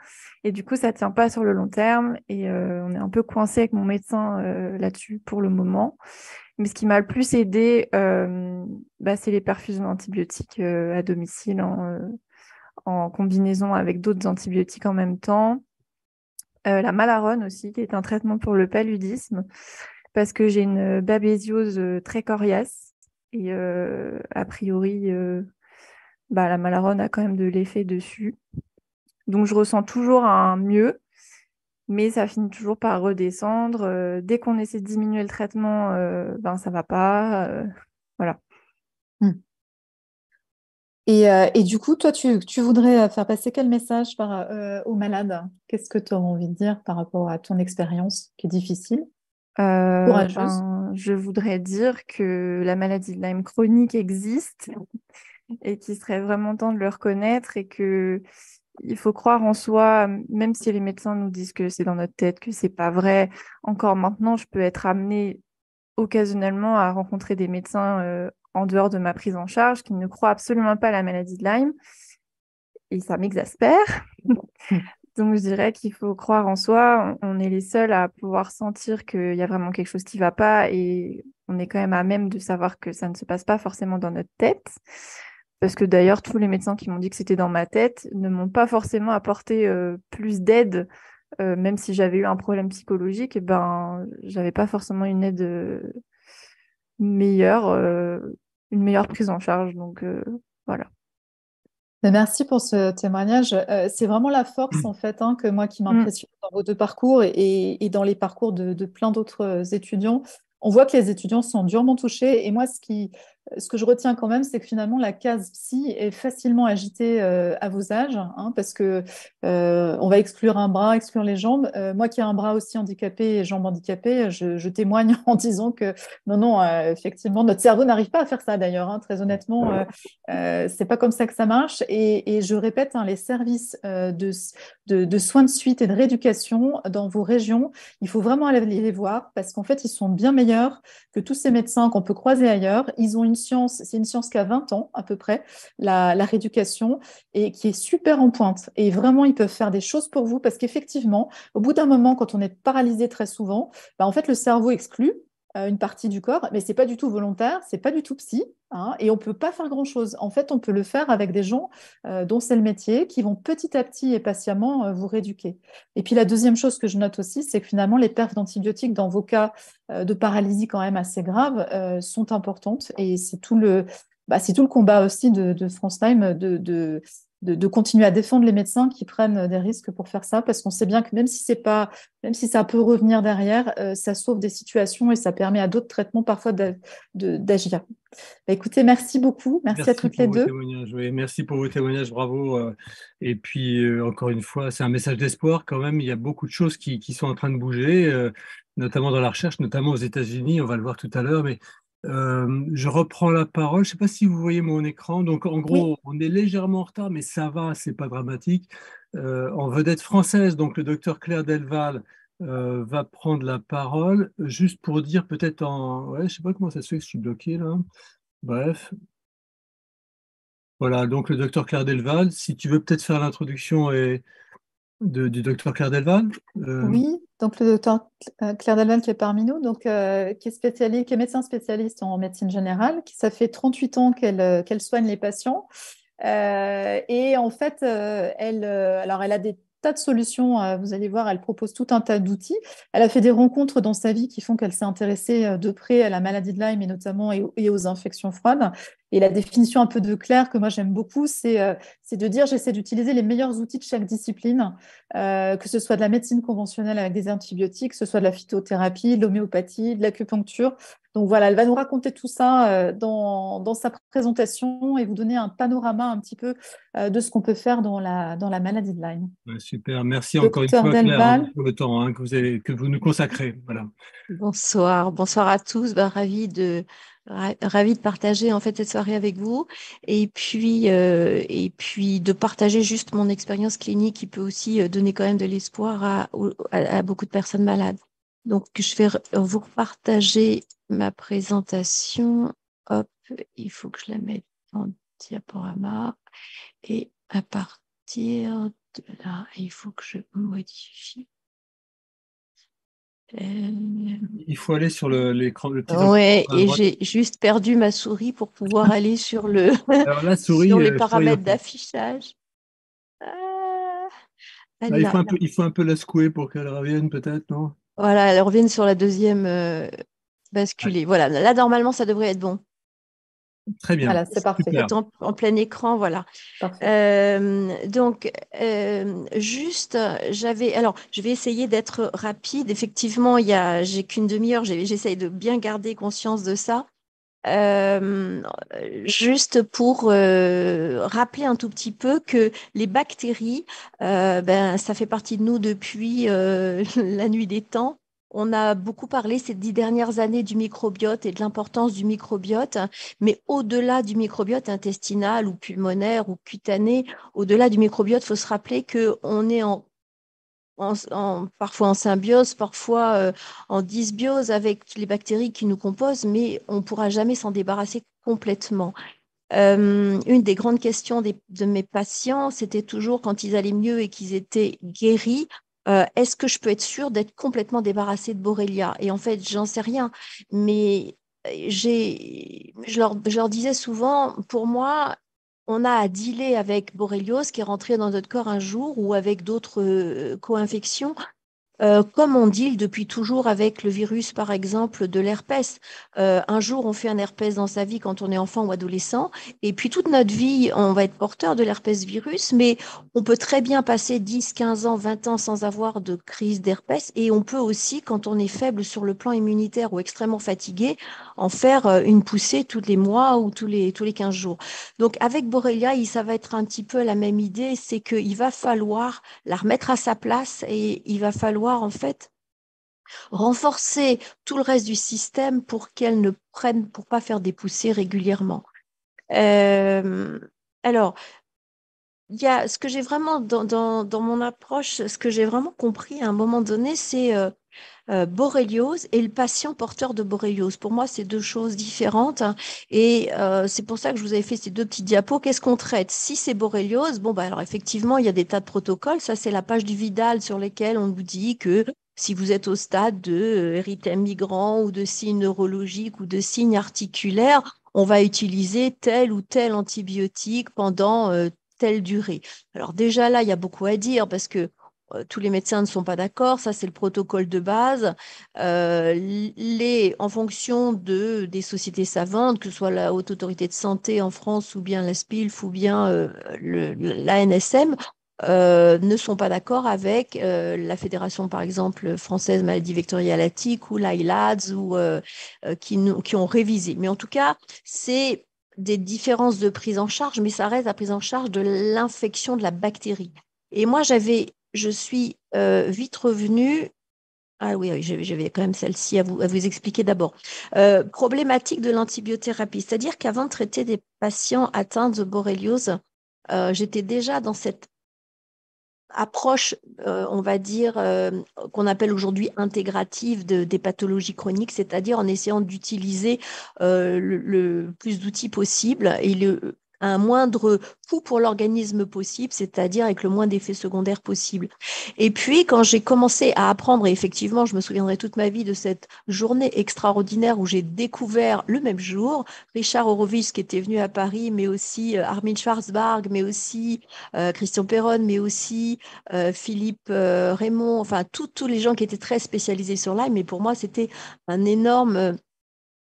Et du coup, ça ne tient pas sur le long terme. Et euh, on est un peu coincé avec mon médecin euh, là-dessus pour le moment. Mais ce qui m'a le plus aidée, euh, bah, c'est les perfusions d'antibiotiques euh, à domicile en, euh, en combinaison avec d'autres antibiotiques en même temps. Euh, la malarone aussi, qui est un traitement pour le paludisme, parce que j'ai une babésiose très coriace. Et euh, a priori, euh, bah, la malarone a quand même de l'effet dessus. Donc, je ressens toujours un mieux, mais ça finit toujours par redescendre. Euh, dès qu'on essaie de diminuer le traitement, euh, ben, ça ne va pas. Euh, voilà. Mmh. Et, euh, et du coup, toi, tu, tu voudrais faire passer quel message par, euh, aux malades? Qu'est-ce que tu aurais envie de dire par rapport à ton expérience qui est difficile? Euh, ben, je voudrais dire que la maladie de Lyme chronique existe et qu'il serait vraiment temps de le reconnaître et que il faut croire en soi, même si les médecins nous disent que c'est dans notre tête, que c'est pas vrai. Encore maintenant, je peux être amenée occasionnellement à rencontrer des médecins euh, en dehors de ma prise en charge qui ne croient absolument pas à la maladie de Lyme et ça m'exaspère. Donc, je dirais qu'il faut croire en soi. On est les seuls à pouvoir sentir qu'il y a vraiment quelque chose qui ne va pas et on est quand même à même de savoir que ça ne se passe pas forcément dans notre tête. Parce que d'ailleurs, tous les médecins qui m'ont dit que c'était dans ma tête ne m'ont pas forcément apporté euh, plus d'aide. Euh, même si j'avais eu un problème psychologique, eh ben, je n'avais pas forcément une aide euh, meilleure, euh, une meilleure prise en charge. Donc, euh, voilà. Merci pour ce témoignage. Euh, c'est vraiment la force en fait hein, que moi qui m'impressionne dans vos deux parcours et, et dans les parcours de, de plein d'autres étudiants. On voit que les étudiants sont durement touchés et moi ce, qui, ce que je retiens quand même c'est que finalement la case psy est facilement agitée euh, à vos âges hein, parce que euh, on va exclure un bras, exclure les jambes. Euh, moi qui ai un bras aussi handicapé et jambes handicapées, je, je témoigne en disant que non, non, euh, effectivement notre cerveau n'arrive pas à faire ça d'ailleurs, hein, très honnêtement euh, euh, c'est pas comme ça que ça marche et, et je répète, hein, les services euh, de, de, de soins de suite et de rééducation dans vos régions, il faut vraiment aller les voir parce qu'en fait ils sont bien meilleurs que tous ces médecins qu'on peut croiser ailleurs. Ils ont une science, c'est une science qui a vingt ans à peu près, la, la rééducation, et qui est super en pointe. Et vraiment, ils peuvent faire des choses pour vous parce qu'effectivement, au bout d'un moment, quand on est paralysé très souvent, bah en fait, le cerveau exclut une partie du corps, mais c'est pas du tout volontaire, c'est pas du tout psy, hein, et on peut pas faire grand chose. En fait, on peut le faire avec des gens euh, dont c'est le métier, qui vont petit à petit et patiemment euh, vous rééduquer. Et puis la deuxième chose que je note aussi, c'est que finalement les perfs d'antibiotiques dans vos cas euh, de paralysie quand même assez grave euh, sont importantes, et c'est tout le, bah, c'est tout le combat aussi de, de France Lyme de, de De, de continuer à défendre les médecins qui prennent des risques pour faire ça, parce qu'on sait bien que même si c'est pas, même si ça peut revenir derrière, euh, ça sauve des situations et ça permet à d'autres traitements parfois de, de, d'agir. Bah, écoutez, merci beaucoup, merci, merci à toutes les deux. Oui, merci pour vos témoignages, bravo. Et puis euh, encore une fois, c'est un message d'espoir quand même. Il y a beaucoup de choses qui, qui sont en train de bouger, euh, notamment dans la recherche, notamment aux États-Unis. On va le voir tout à l'heure, mais Euh, je reprends la parole, je ne sais pas si vous voyez mon écran, donc en gros oui. On est légèrement en retard mais ça va, ce n'est pas dramatique. Euh, en vedette française, donc le docteur Claire Delval euh, va prendre la parole, juste pour dire peut-être en... Ouais, je ne sais pas comment ça se fait que je suis bloqué là, bref. Voilà, donc le docteur Claire Delval, si tu veux peut-être faire l'introduction et... De, du docteur Claire Delval. Euh... Oui, donc le docteur Claire Delval qui est parmi nous, donc, euh, qui, est spécialiste, qui est médecin spécialiste en médecine générale, qui, ça fait trente-huit ans qu'elle, qu'elle soigne les patients. Euh, et en fait, euh, elle, euh, alors elle a des tas de solutions, euh, vous allez voir, elle propose tout un tas d'outils. Elle a fait des rencontres dans sa vie qui font qu'elle s'est intéressée de près à la maladie de Lyme et notamment et, et aux infections froides. Et la définition un peu de Claire que moi j'aime beaucoup, c'est, euh, c'est de dire j'essaie d'utiliser les meilleurs outils de chaque discipline, euh, que ce soit de la médecine conventionnelle avec des antibiotiques, que ce soit de la phytothérapie, de l'homéopathie, de l'acupuncture. Donc voilà, elle va nous raconter tout ça euh, dans, dans sa présentation et vous donner un panorama un petit peu euh, de ce qu'on peut faire dans la, dans la maladie de Lyme. Ouais, super, merci Docteur encore une fois Delval. Claire hein, pour le temps hein, que, vous avez, que vous nous consacrez. Voilà. Bonsoir, bonsoir à tous, bah, ravi de... Ravie de partager en fait cette soirée avec vous et puis euh, et puis de partager juste mon expérience clinique qui peut aussi donner quand même de l'espoir à, à, à beaucoup de personnes malades. Donc je vais vous partager ma présentation. Hop, il faut que je la mette en diaporama et à partir de là, il faut que je modifie. Euh... Il faut aller sur le, l'écran. Le petit ouais, et j'ai juste perdu ma souris pour pouvoir aller sur le. Alors, la souris, sur les paramètres d'affichage. Ah, il, faut un peu, il faut un peu la secouer pour qu'elle revienne peut-être, non? Voilà, elle revienne sur la deuxième euh, basculée. Ouais. Voilà, là, normalement, ça devrait être bon. Très bien. Voilà, c'est parfait. C'est en, en plein écran, voilà. Euh, donc, euh, juste, j'avais... Alors, je vais essayer d'être rapide. Effectivement, il y a, j'ai qu'une demi-heure. J'essaye de bien garder conscience de ça. Euh, juste pour euh, rappeler un tout petit peu que les bactéries, euh, ben, ça fait partie de nous depuis euh, la nuit des temps. On a beaucoup parlé ces dix dernières années du microbiote et de l'importance du microbiote, mais au-delà du microbiote intestinal ou pulmonaire ou cutané, au-delà du microbiote, il faut se rappeler qu'on est en En, en, parfois en symbiose, parfois euh, en dysbiose avec les bactéries qui nous composent, mais on ne pourra jamais s'en débarrasser complètement. Euh, une des grandes questions des, de mes patients, c'était toujours quand ils allaient mieux et qu'ils étaient guéris, euh, est-ce que je peux être sûre d'être complètement débarrassée de Borrelia? Et en fait, j'en sais rien, mais j'ai, je, leur, je leur disais souvent, pour moi, on a à dealer avec borréliose qui est rentrée dans notre corps un jour ou avec d'autres euh, co-infections, euh, comme on deal depuis toujours avec le virus, par exemple, de l'herpès. Euh, un jour, on fait un herpès dans sa vie quand on est enfant ou adolescent, et puis toute notre vie, on va être porteur de l'herpès virus, mais on peut très bien passer dix, quinze ans, vingt ans sans avoir de crise d'herpès, et on peut aussi, quand on est faible sur le plan immunitaire ou extrêmement fatigué, en faire une poussée tous les mois ou tous les, tous les quinze jours. Donc, avec Borrelia, ça va être un petit peu la même idée, c'est qu'il va falloir la remettre à sa place et il va falloir, en fait, renforcer tout le reste du système pour qu'elle ne prenne, pour pas faire des poussées régulièrement. Euh, alors, il y a ce que j'ai vraiment, dans, dans, dans mon approche, ce que j'ai vraiment compris à un moment donné, c'est... Euh, Euh, borréliose et le patient porteur de borréliose. Pour moi, c'est deux choses différentes hein, et euh, c'est pour ça que je vous avais fait ces deux petits diapos. Qu'est-ce qu'on traite? Si c'est borréliose, bon, bah, alors effectivement, il y a des tas de protocoles. Ça, c'est la page du Vidal sur lesquelles on vous dit que si vous êtes au stade de euh, érythème migrant ou de signes neurologiques ou de signes articulaires, on va utiliser tel ou tel antibiotique pendant euh, telle durée. Alors déjà là, il y a beaucoup à dire parce que tous les médecins ne sont pas d'accord, ça c'est le protocole de base. Euh, les, en fonction de, des sociétés savantes, que ce soit la Haute Autorité de Santé en France ou bien la SPILF ou bien euh, le, l'A N S M, euh, ne sont pas d'accord avec euh, la Fédération, par exemple, française maladie vectorielle à tic ou l'I L A D S ou, euh, qui, nous, qui ont révisé. Mais en tout cas, c'est des différences de prise en charge, mais ça reste la prise en charge de l'infection de la bactérie. Et moi, j'avais... Je suis euh, vite revenue. Ah oui, oui je, je vais quand même celle-ci à vous, à vous expliquer d'abord. Euh, problématique de l'antibiothérapie, c'est-à-dire qu'avant de traiter des patients atteints de borréliose, euh, j'étais déjà dans cette approche, euh, on va dire, euh, qu'on appelle aujourd'hui intégrative de, des pathologies chroniques, c'est-à-dire en essayant d'utiliser euh, le, le plus d'outils possible et le un moindre coût pour l'organisme possible, c'est-à-dire avec le moins d'effets secondaires possible. Et puis, quand j'ai commencé à apprendre, et effectivement, je me souviendrai toute ma vie de cette journée extraordinaire où j'ai découvert le même jour Richard Horowitz qui était venu à Paris, mais aussi Armin Schwarzwarg, mais aussi euh, Christian Perron, mais aussi euh, Philippe euh, Raymond, enfin, tous les gens qui étaient très spécialisés sur Lyme. Mais pour moi, c'était un énorme...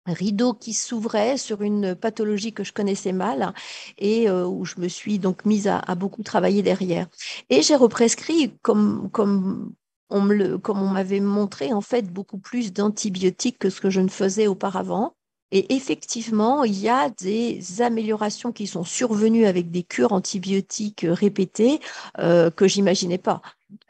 rideau qui s'ouvrait sur une pathologie que je connaissais mal et euh, où je me suis donc mise à, à beaucoup travailler derrière. Et j'ai represcrit, comme, comme, on me le, comme on m'avait montré, en fait, beaucoup plus d'antibiotiques que ce que je ne faisais auparavant. Et effectivement, il y a des améliorations qui sont survenues avec des cures antibiotiques répétées euh, que j'imaginais pas.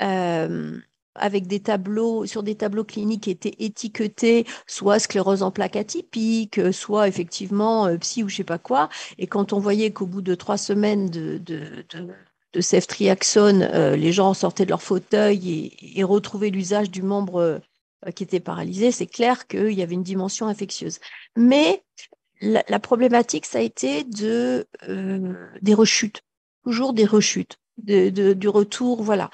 Euh, avec des tableaux, sur des tableaux cliniques qui étaient étiquetés, soit sclérose en plaques atypiques, soit effectivement psy ou je ne sais pas quoi. Et quand on voyait qu'au bout de trois semaines de, de, de, de ceftriaxone, euh, les gens sortaient de leur fauteuil et, et retrouvaient l'usage du membre qui était paralysé, c'est clair qu'il y avait une dimension infectieuse. Mais la, la problématique, ça a été de, euh, des rechutes, toujours des rechutes. De, de, du retour, voilà.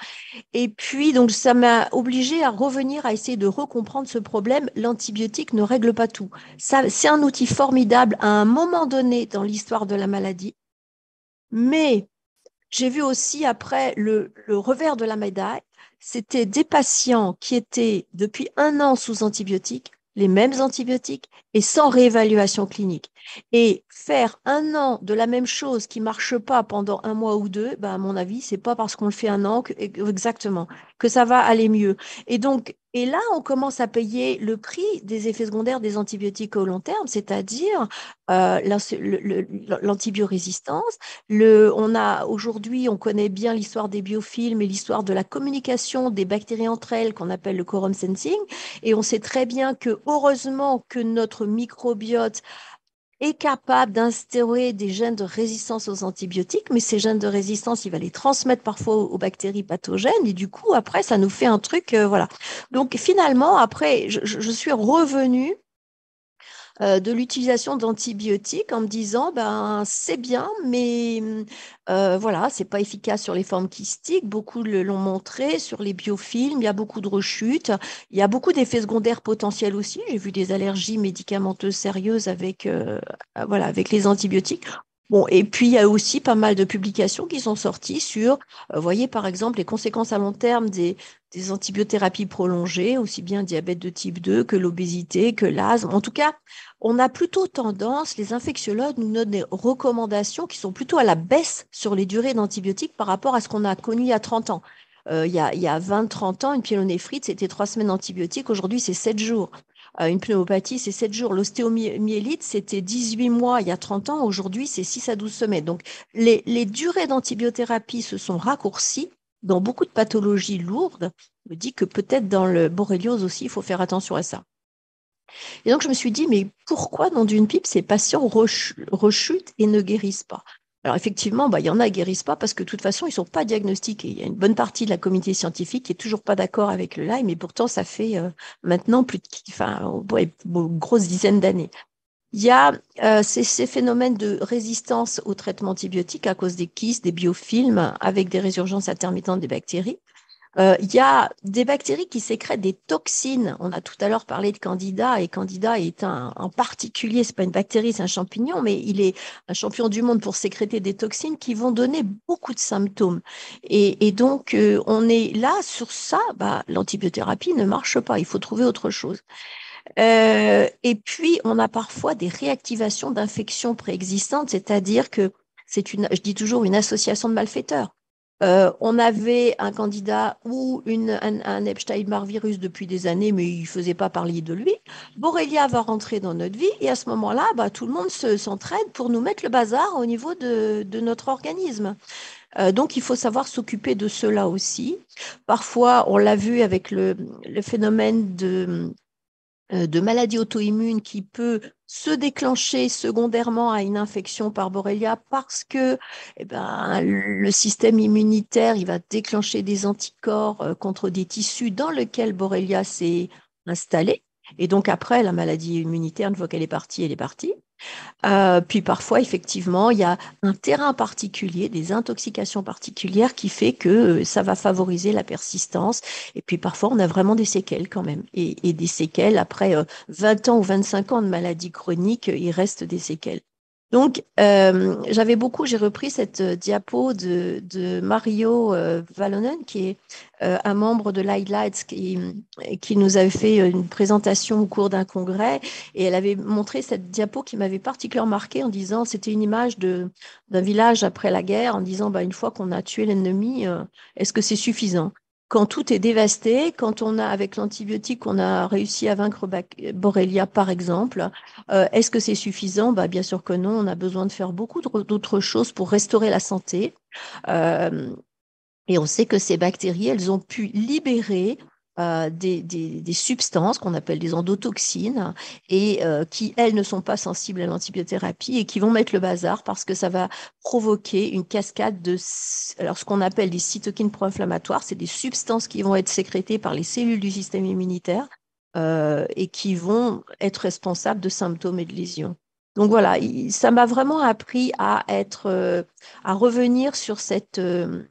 Et puis, donc, ça m'a obligée à revenir, à essayer de recomprendre ce problème. L'antibiotique ne règle pas tout. Ça, c'est un outil formidable à un moment donné dans l'histoire de la maladie, mais J'ai vu aussi après le, le revers de la médaille, c'était des patients qui étaient depuis un an sous antibiotiques, les mêmes antibiotiques et sans réévaluation clinique. Et faire un an de la même chose qui marche pas pendant un mois ou deux, ben à mon avis, c'est pas parce qu'on le fait un an que, exactement que ça va aller mieux. Et donc, et là, on commence à payer le prix des effets secondaires des antibiotiques au long terme, c'est-à-dire euh, l'antibiorésistance. Le, on a aujourd'hui, on connaît bien l'histoire des biofilms et l'histoire de la communication des bactéries entre elles, qu'on appelle le quorum sensing, et on sait très bien que heureusement que notre microbiote est capable d'instaurer des gènes de résistance aux antibiotiques, mais ces gènes de résistance, il va les transmettre parfois aux bactéries pathogènes, et du coup, après, ça nous fait un truc, euh, voilà. Donc, finalement, après, je, je suis revenue euh, de l'utilisation d'antibiotiques en me disant, ben, c'est bien, mais euh, voilà, c'est pas efficace sur les formes kystiques, beaucoup l'ont montré, sur les biofilms, il y a beaucoup de rechutes, il y a beaucoup d'effets secondaires potentiels aussi, j'ai vu des allergies médicamenteuses sérieuses avec, euh, voilà, avec les antibiotiques. Bon, et puis, il y a aussi pas mal de publications qui sont sorties sur, vous voyez, par exemple, les conséquences à long terme des, des antibiothérapies prolongées, aussi bien diabète de type deux que l'obésité, que l'asthme. En tout cas, on a plutôt tendance, les infectiologues nous donnent des recommandations qui sont plutôt à la baisse sur les durées d'antibiotiques par rapport à ce qu'on a connu il y a trente ans. Euh, il y a, il y a vingt, trente ans, une pyélonéphrite, c'était trois semaines d'antibiotiques. Aujourd'hui, c'est sept jours. Une pneumopathie, c'est sept jours. L'ostéomyélite, c'était dix-huit mois il y a trente ans. Aujourd'hui, c'est six à douze semaines. Donc, les, les durées d'antibiothérapie se sont raccourcies dans beaucoup de pathologies lourdes. Je me dis que peut-être dans le borréliose aussi, il faut faire attention à ça. Et donc, je me suis dit, mais pourquoi, nom d'une pipe, ces patients rechutent et ne guérissent pas ? Alors, effectivement, bah, il y en a qui ne guérissent pas parce que, de toute façon, ils ne sont pas diagnostiqués. Il y a une bonne partie de la communauté scientifique qui n'est toujours pas d'accord avec le Lyme, et pourtant, ça fait euh, maintenant plus de enfin, ouais, une grosse dizaine d'années. Il y a euh, ces, ces phénomènes de résistance aux traitements antibiotiques à cause des kystes, des biofilms, avec des résurgences intermittentes des bactéries. Euh, il y a des bactéries qui sécrètent des toxines. On a tout à l'heure parlé de Candida, et Candida est un, en particulier, c'est pas une bactérie, c'est un champignon, mais il est un champion du monde pour sécréter des toxines qui vont donner beaucoup de symptômes. Et, et donc, euh, on est là sur ça, bah, l'antibiothérapie ne marche pas, il faut trouver autre chose. Euh, et puis, on a parfois des réactivations d'infections préexistantes, c'est-à-dire que c'est une, je dis toujours, une association de malfaiteurs. Euh, on avait un candidat ou une, un, un Epstein-Barr virus depuis des années, mais il ne faisait pas parler de lui. Borrelia va rentrer dans notre vie, et à ce moment-là, bah, tout le monde se, s'entraide pour nous mettre le bazar au niveau de, de notre organisme. Euh, donc, il faut savoir s'occuper de cela aussi. Parfois, on l'a vu avec le, le phénomène de, de maladie auto-immune qui peut se déclencher secondairement à une infection par Borrelia parce que eh ben, le système immunitaire il va déclencher des anticorps contre des tissus dans lesquels Borrelia s'est installée. Et donc après, la maladie immunitaire, une fois qu'elle est partie, elle est partie. Euh, puis parfois, effectivement, il y a un terrain particulier, des intoxications particulières qui fait que ça va favoriser la persistance. Et puis parfois, on a vraiment des séquelles quand même. Et, et des séquelles, après euh, vingt ans ou vingt-cinq ans de maladie chronique, il reste des séquelles. Donc, euh, j'avais beaucoup, j'ai repris cette diapo de, de Mario euh, Valonen, qui est euh, un membre de l'Highlights, qui, qui nous avait fait une présentation au cours d'un congrès, et elle avait montré cette diapo qui m'avait particulièrement marquée en disant, c'était une image de, d'un village après la guerre, en disant, bah, une fois qu'on a tué l'ennemi, euh, est-ce que c'est suffisant ? Quand tout est dévasté, quand on a, avec l'antibiotique, on a réussi à vaincre Borrelia, par exemple, euh, est-ce que c'est suffisant ? Bah, bien sûr que non, on a besoin de faire beaucoup d'autres choses pour restaurer la santé. Euh, et on sait que ces bactéries, elles ont pu libérer euh, des, des, des substances qu'on appelle des endotoxines et euh, qui, elles, ne sont pas sensibles à l'antibiothérapie et qui vont mettre le bazar parce que ça va provoquer une cascade de alors ce qu'on appelle des cytokines pro-inflammatoires, c'est des substances qui vont être sécrétées par les cellules du système immunitaire euh, et qui vont être responsables de symptômes et de lésions. Donc voilà, ça m'a vraiment appris à être, à revenir sur cette... Euh,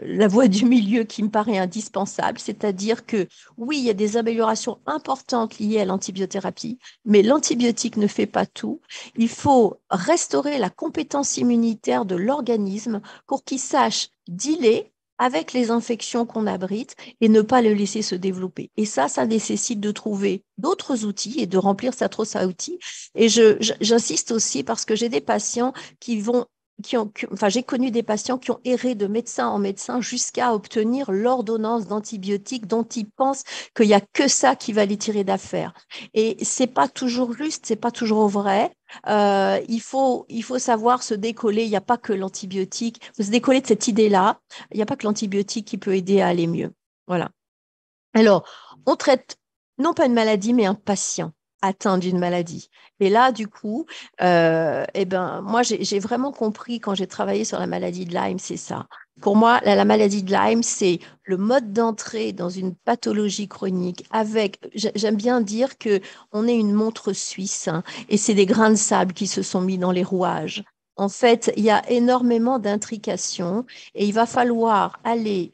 la voie du milieu qui me paraît indispensable, c'est-à-dire que oui, il y a des améliorations importantes liées à l'antibiothérapie, mais l'antibiotique ne fait pas tout. Il faut restaurer la compétence immunitaire de l'organisme pour qu'il sache dealer avec les infections qu'on abrite et ne pas le laisser se développer. Et ça, ça nécessite de trouver d'autres outils et de remplir sa trousse à outils. Et je, je, j'insiste aussi parce que j'ai des patients qui vont Qui ont, qui, enfin, j'ai connu des patients qui ont erré de médecin en médecin jusqu'à obtenir l'ordonnance d'antibiotiques dont ils pensent qu'il n'y a que ça qui va les tirer d'affaire. Et c'est pas toujours juste, c'est pas toujours vrai. Euh, il faut, il faut savoir se décoller. Il n'y a pas que l'antibiotique. Il faut se décoller de cette idée-là. Il n'y a pas que l'antibiotique qui peut aider à aller mieux. Voilà. Alors, on traite non pas une maladie, mais un patient atteint d'une maladie. Et là, du coup, euh, eh ben, moi, j'ai, j'ai vraiment compris quand j'ai travaillé sur la maladie de Lyme, c'est ça. Pour moi, la, la maladie de Lyme, c'est le mode d'entrée dans une pathologie chronique avec, j'aime bien dire qu'on est une montre suisse hein, et c'est des grains de sable qui se sont mis dans les rouages. En fait, il y a énormément d'intrications et il va falloir aller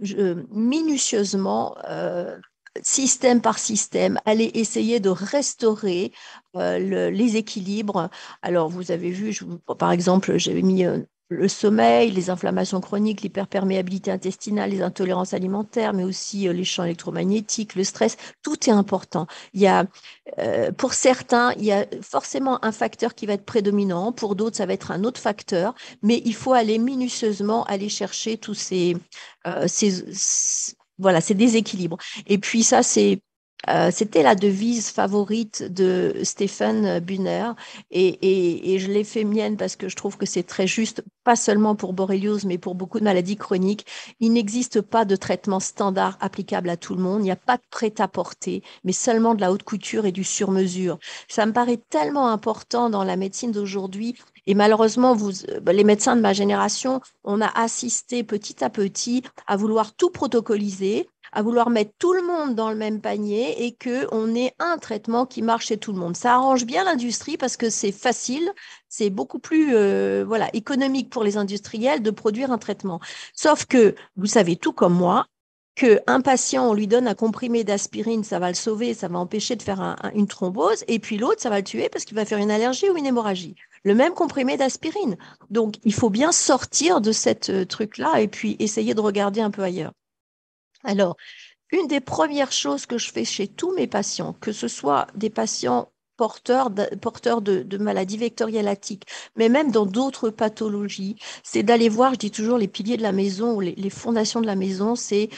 je, minutieusement... Euh, système par système, allez essayer de restaurer euh, le, les équilibres. Alors, vous avez vu, je, par exemple, j'avais mis euh, le sommeil, les inflammations chroniques, l'hyperperméabilité intestinale, les intolérances alimentaires, mais aussi euh, les champs électromagnétiques, le stress, tout est important. Il y a, euh, pour certains, il y a forcément un facteur qui va être prédominant, pour d'autres, ça va être un autre facteur, mais il faut aller minutieusement aller chercher tous ces... Euh, ces, ces Voilà, c'est déséquilibre. Et puis ça, c'est, euh, c'était la devise favorite de Stephen Buhner et, et, et je l'ai fait mienne parce que je trouve que c'est très juste, pas seulement pour borréliose, mais pour beaucoup de maladies chroniques. Il n'existe pas de traitement standard applicable à tout le monde. Il n'y a pas de prêt-à-porter, mais seulement de la haute couture et du sur-mesure. Ça me paraît tellement important dans la médecine d'aujourd'hui. Et malheureusement, vous, les médecins de ma génération, on a assisté petit à petit à vouloir tout protocoliser, à vouloir mettre tout le monde dans le même panier et qu'on ait un traitement qui marche chez tout le monde. Ça arrange bien l'industrie parce que c'est facile, c'est beaucoup plus euh, voilà, économique pour les industriels de produire un traitement. Sauf que, vous savez tout comme moi, qu'un patient, on lui donne un comprimé d'aspirine, ça va le sauver, ça va empêcher de faire un, un, une thrombose, et puis l'autre, ça va le tuer parce qu'il va faire une allergie ou une hémorragie. Le même comprimé d'aspirine. Donc, il faut bien sortir de cette euh, truc-là et puis essayer de regarder un peu ailleurs. Alors, une des premières choses que je fais chez tous mes patients, que ce soit des patients porteurs de, porteurs de, de maladies vectorielles à tiques, mais même dans d'autres pathologies, c'est d'aller voir, je dis toujours, les piliers de la maison ou les, les fondations de la maison, c'est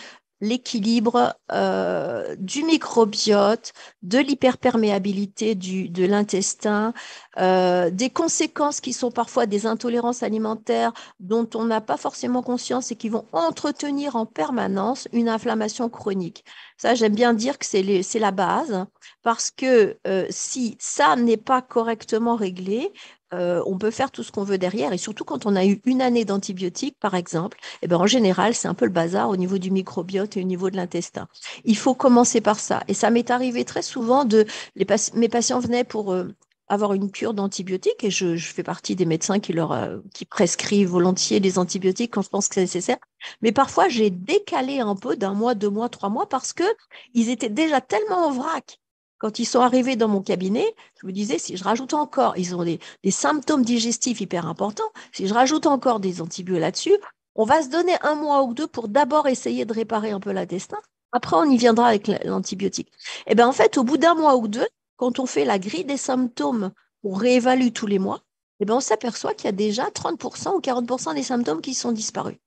l'équilibre euh, du microbiote, de l'hyperperméabilité du, de l'intestin, euh, des conséquences qui sont parfois des intolérances alimentaires dont on n'a pas forcément conscience et qui vont entretenir en permanence une inflammation chronique. Ça, j'aime bien dire que c'est, les, c'est la base parce que euh, si ça n'est pas correctement réglé, Euh, on peut faire tout ce qu'on veut derrière et surtout quand on a eu une année d'antibiotiques, par exemple, eh ben, en général, c'est un peu le bazar au niveau du microbiote et au niveau de l'intestin. Il faut commencer par ça. Et ça m'est arrivé très souvent de, les pas, mes patients venaient pour euh, avoir une cure d'antibiotiques et je, je fais partie des médecins qui leur, euh, qui prescrivent volontiers les antibiotiques quand je pense que c'est nécessaire. Mais parfois, j'ai décalé un peu d'un mois, deux mois, trois mois parce que ils étaient déjà tellement en vrac. Quand ils sont arrivés dans mon cabinet, je me disais, si je rajoute encore, ils ont des, des symptômes digestifs hyper importants, si je rajoute encore des antibiotiques là-dessus, on va se donner un mois ou deux pour d'abord essayer de réparer un peu l'intestin. Après, on y viendra avec l'antibiotique. Et bien, en fait, au bout d'un mois ou deux, quand on fait la grille des symptômes, on réévalue tous les mois, et bien on s'aperçoit qu'il y a déjà trente pour cent ou quarante pour cent des symptômes qui sont disparus.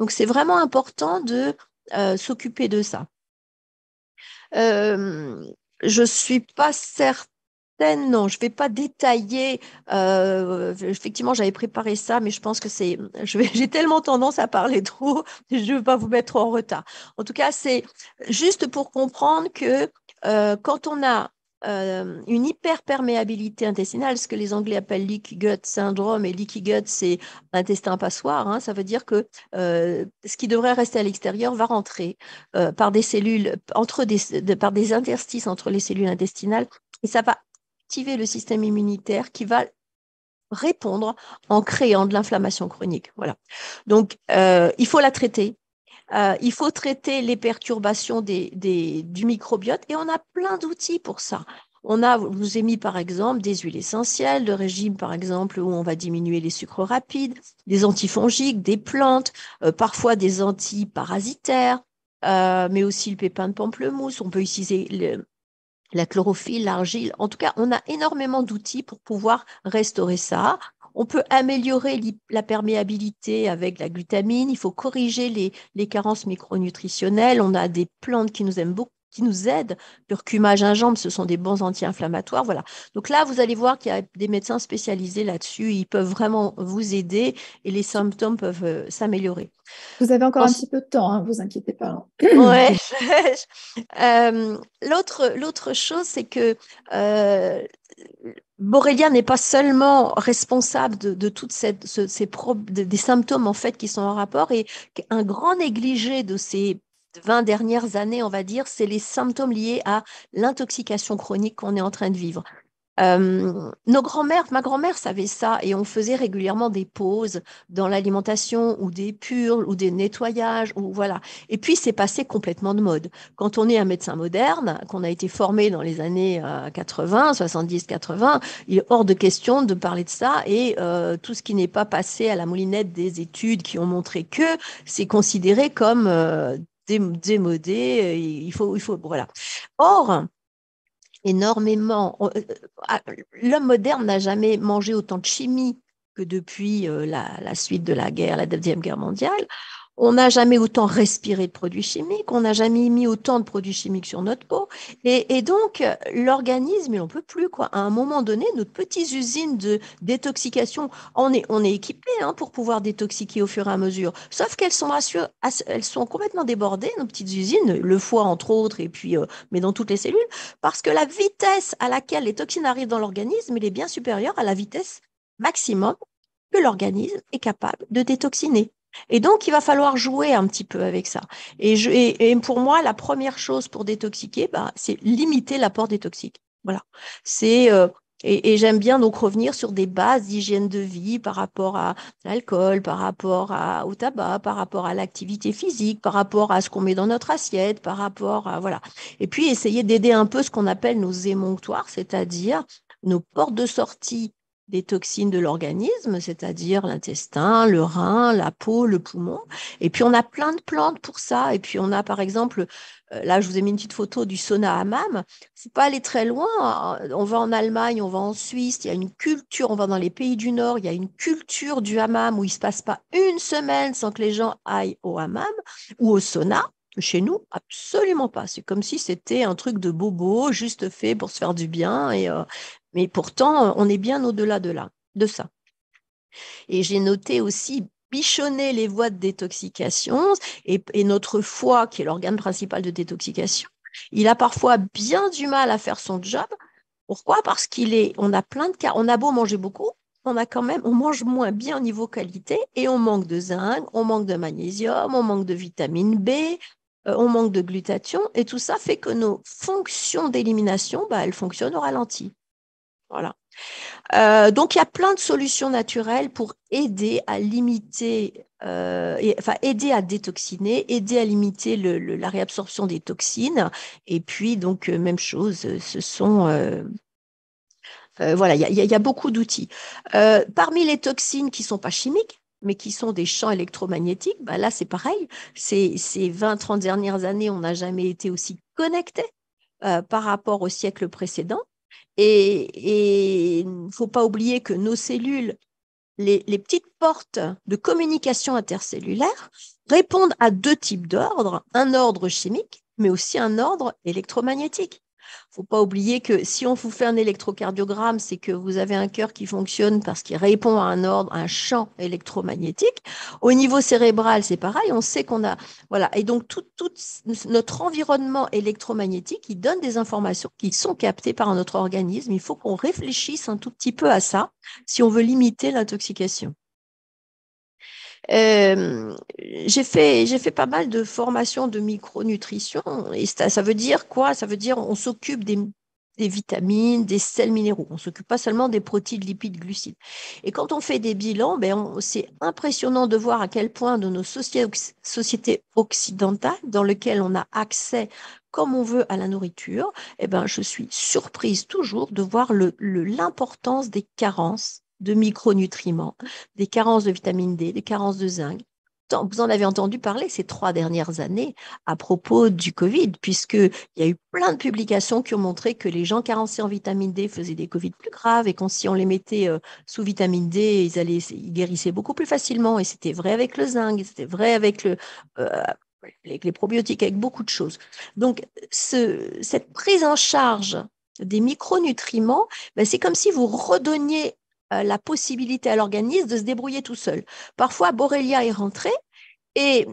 Donc, c'est vraiment important de euh, s'occuper de ça. Euh... Je suis pas certaine, non, je vais pas détailler. Euh, effectivement, j'avais préparé ça, mais je pense que c'est. Je vais, j'ai tellement tendance à parler trop, je veux pas vous mettre en retard. En tout cas, c'est juste pour comprendre que euh, quand on a euh, une hyperperméabilité intestinale, ce que les Anglais appellent leaky gut syndrome, et leaky gut, c'est intestin passoire. Hein, ça veut dire que euh, ce qui devrait rester à l'extérieur va rentrer euh, par des cellules, entre des, de, par des interstices entre les cellules intestinales, et ça va activer le système immunitaire qui va répondre en créant de l'inflammation chronique. Voilà. Donc, euh, il faut la traiter. Euh, il faut traiter les perturbations des, des, du microbiote et on a plein d'outils pour ça. On a, je vous ai mis par exemple des huiles essentielles, de régime par exemple où on va diminuer les sucres rapides, des antifongiques, des plantes, euh, parfois des antiparasitaires, euh, mais aussi le pépin de pamplemousse. On peut utiliser le, la chlorophylle, l'argile. En tout cas, on a énormément d'outils pour pouvoir restaurer ça. On peut améliorer la perméabilité avec la glutamine. Il faut corriger les, les carences micronutritionnelles. On a des plantes qui nous aiment beaucoup, qui nous aident. Curcuma, gingembre, ce sont des bons anti-inflammatoires. Voilà. Donc là, vous allez voir qu'il y a des médecins spécialisés là-dessus. Ils peuvent vraiment vous aider et les symptômes peuvent euh, s'améliorer. Vous avez encore en... un petit peu de temps, hein, vous inquiétez pas. Ouais. euh, l'autre, l'autre chose, c'est que euh, Borrelia n'est pas seulement responsable de, de toutes cette, ce, ces pro... de, des symptômes en fait qui sont en rapport et un grand négligé de ces vingt dernières années, on va dire, c'est les symptômes liés à l'intoxication chronique qu'on est en train de vivre. Euh, nos grands-mères, ma grand-mère savait ça et on faisait régulièrement des pauses dans l'alimentation ou des purges ou des nettoyages ou voilà. Et puis c'est passé complètement de mode. Quand on est un médecin moderne, qu'on a été formé dans les années quatre-vingts, soixante-dix, quatre-vingts, il est hors de question de parler de ça et euh, tout ce qui n'est pas passé à la moulinette des études qui ont montré que c'est considéré comme euh, démodé, il faut, il faut, voilà. Or, énormément, on, l'homme moderne n'a jamais mangé autant de chimie que depuis la, la suite de la guerre, la Deuxième Guerre mondiale. On n'a jamais autant respiré de produits chimiques, on n'a jamais mis autant de produits chimiques sur notre peau. Et, et donc, l'organisme, il n'en peut plus, quoi. À un moment donné, nos petites usines de détoxication, on est, on est équipés hein, pour pouvoir détoxiquer au fur et à mesure. Sauf qu'elles sont, assur... elles sont complètement débordées, nos petites usines, le foie entre autres, et puis, euh, mais dans toutes les cellules, parce que la vitesse à laquelle les toxines arrivent dans l'organisme, elle est bien supérieure à la vitesse maximum que l'organisme est capable de détoxiner. Et donc, il va falloir jouer un petit peu avec ça. Et, je, et, et pour moi, la première chose pour détoxiquer, bah, c'est limiter l'apport des toxiques. Voilà. C'est, euh, et, et j'aime bien donc revenir sur des bases d'hygiène de vie par rapport à l'alcool, par rapport à, au tabac, par rapport à l'activité physique, par rapport à ce qu'on met dans notre assiette, par rapport à… voilà. Et puis, essayer d'aider un peu ce qu'on appelle nos émonctoires, c'est-à-dire nos portes de sortie des toxines de l'organisme, c'est-à-dire l'intestin, le rein, la peau, le poumon. Et puis, on a plein de plantes pour ça. Et puis, on a, par exemple, là, je vous ai mis une petite photo du sauna à hammam. Il ne faut pas aller très loin. On va en Allemagne, on va en Suisse. Il y a une culture, on va dans les pays du Nord, il y a une culture du hammam où il ne se passe pas une semaine sans que les gens aillent au hammam ou au sauna. Chez nous, absolument pas. C'est comme si c'était un truc de bobo, juste fait pour se faire du bien. Et, euh, mais pourtant, on est bien au-delà de, là, de ça. Et j'ai noté aussi bichonner les voies de détoxication et, et notre foie, qui est l'organe principal de détoxication, il a parfois bien du mal à faire son job. Pourquoi ? Parce qu'il est, on a plein de cas, on a beau manger beaucoup, on a quand même, on mange moins bien au niveau qualité et on manque de zinc, on manque de magnésium, on manque de vitamine B, on manque de glutathion, et tout ça fait que nos fonctions d'élimination, bah, elles fonctionnent au ralenti. Voilà. Euh, donc, il y a plein de solutions naturelles pour aider à limiter, euh, et, enfin, aider à détoxiner, aider à limiter le, le, la réabsorption des toxines. Et puis, donc, euh, même chose, ce sont… Euh, euh, voilà, il y, y, y a beaucoup d'outils. Euh, parmi les toxines qui ne sont pas chimiques, mais qui sont des champs électromagnétiques, bah là, c'est pareil. Ces, ces vingt trente dernières années, on n'a jamais été aussi connectés euh, par rapport au siècle précédent. Et il ne faut pas oublier que nos cellules, les, les petites portes de communication intercellulaire, répondent à deux types d'ordres, un ordre chimique, mais aussi un ordre électromagnétique. Il ne faut pas oublier que si on vous fait un électrocardiogramme, c'est que vous avez un cœur qui fonctionne parce qu'il répond à un ordre, à un champ électromagnétique. Au niveau cérébral, c'est pareil, on sait qu'on a… Voilà. Et donc, tout, tout notre environnement électromagnétique, il donne des informations qui sont captées par notre organisme. Il faut qu'on réfléchisse un tout petit peu à ça si on veut limiter l'intoxication. Euh, j'ai fait, j'ai fait pas mal de formations de micronutrition et ça, ça veut dire quoi ? Ça veut dire on s'occupe des, des vitamines, des sels minéraux. On ne s'occupe pas seulement des protides, lipides, glucides. Et quand on fait des bilans, ben on, c'est impressionnant de voir à quel point dans nos sociétés occidentales, dans lesquelles on a accès comme on veut à la nourriture, eh ben, je suis surprise toujours de voir le, le, l'importance des carences de micronutriments, des carences de vitamine D, des carences de zinc. Vous en avez entendu parler ces trois dernières années à propos du Covid, puisqu'il y a eu plein de publications qui ont montré que les gens carencés en vitamine D faisaient des Covid plus graves et qu'on si on les mettait sous vitamine D, ils, allaient, ils guérissaient beaucoup plus facilement. Et c'était vrai avec le zinc, c'était vrai avec le, euh, les, les probiotiques, avec beaucoup de choses. Donc, ce, cette prise en charge des micronutriments, ben, c'est comme si vous redonniez la possibilité à l'organisme de se débrouiller tout seul. Parfois, Borrelia est rentrée et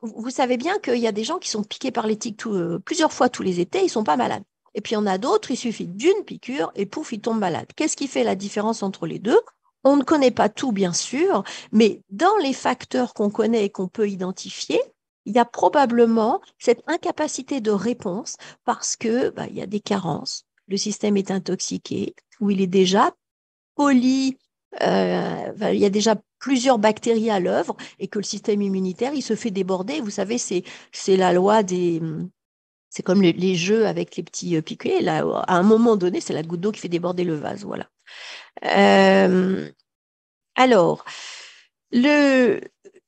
vous savez bien qu'il y a des gens qui sont piqués par les tiques tout, euh, plusieurs fois tous les étés, ils ne sont pas malades. Et puis, il y en a d'autres, il suffit d'une piqûre et pouf, ils tombent malades. Qu'est-ce qui fait la différence entre les deux ? On ne connaît pas tout, bien sûr, mais dans les facteurs qu'on connaît et qu'on peut identifier, il y a probablement cette incapacité de réponse parce que bah, il y a des carences, le système est intoxiqué ou il est déjà poly, euh, il y a déjà plusieurs bactéries à l'œuvre et que le système immunitaire, il se fait déborder. Vous savez, c'est, c'est la loi des... C'est comme les, les jeux avec les petits piquets. Là, à un moment donné, c'est la goutte d'eau qui fait déborder le vase. Voilà. Euh, alors, le,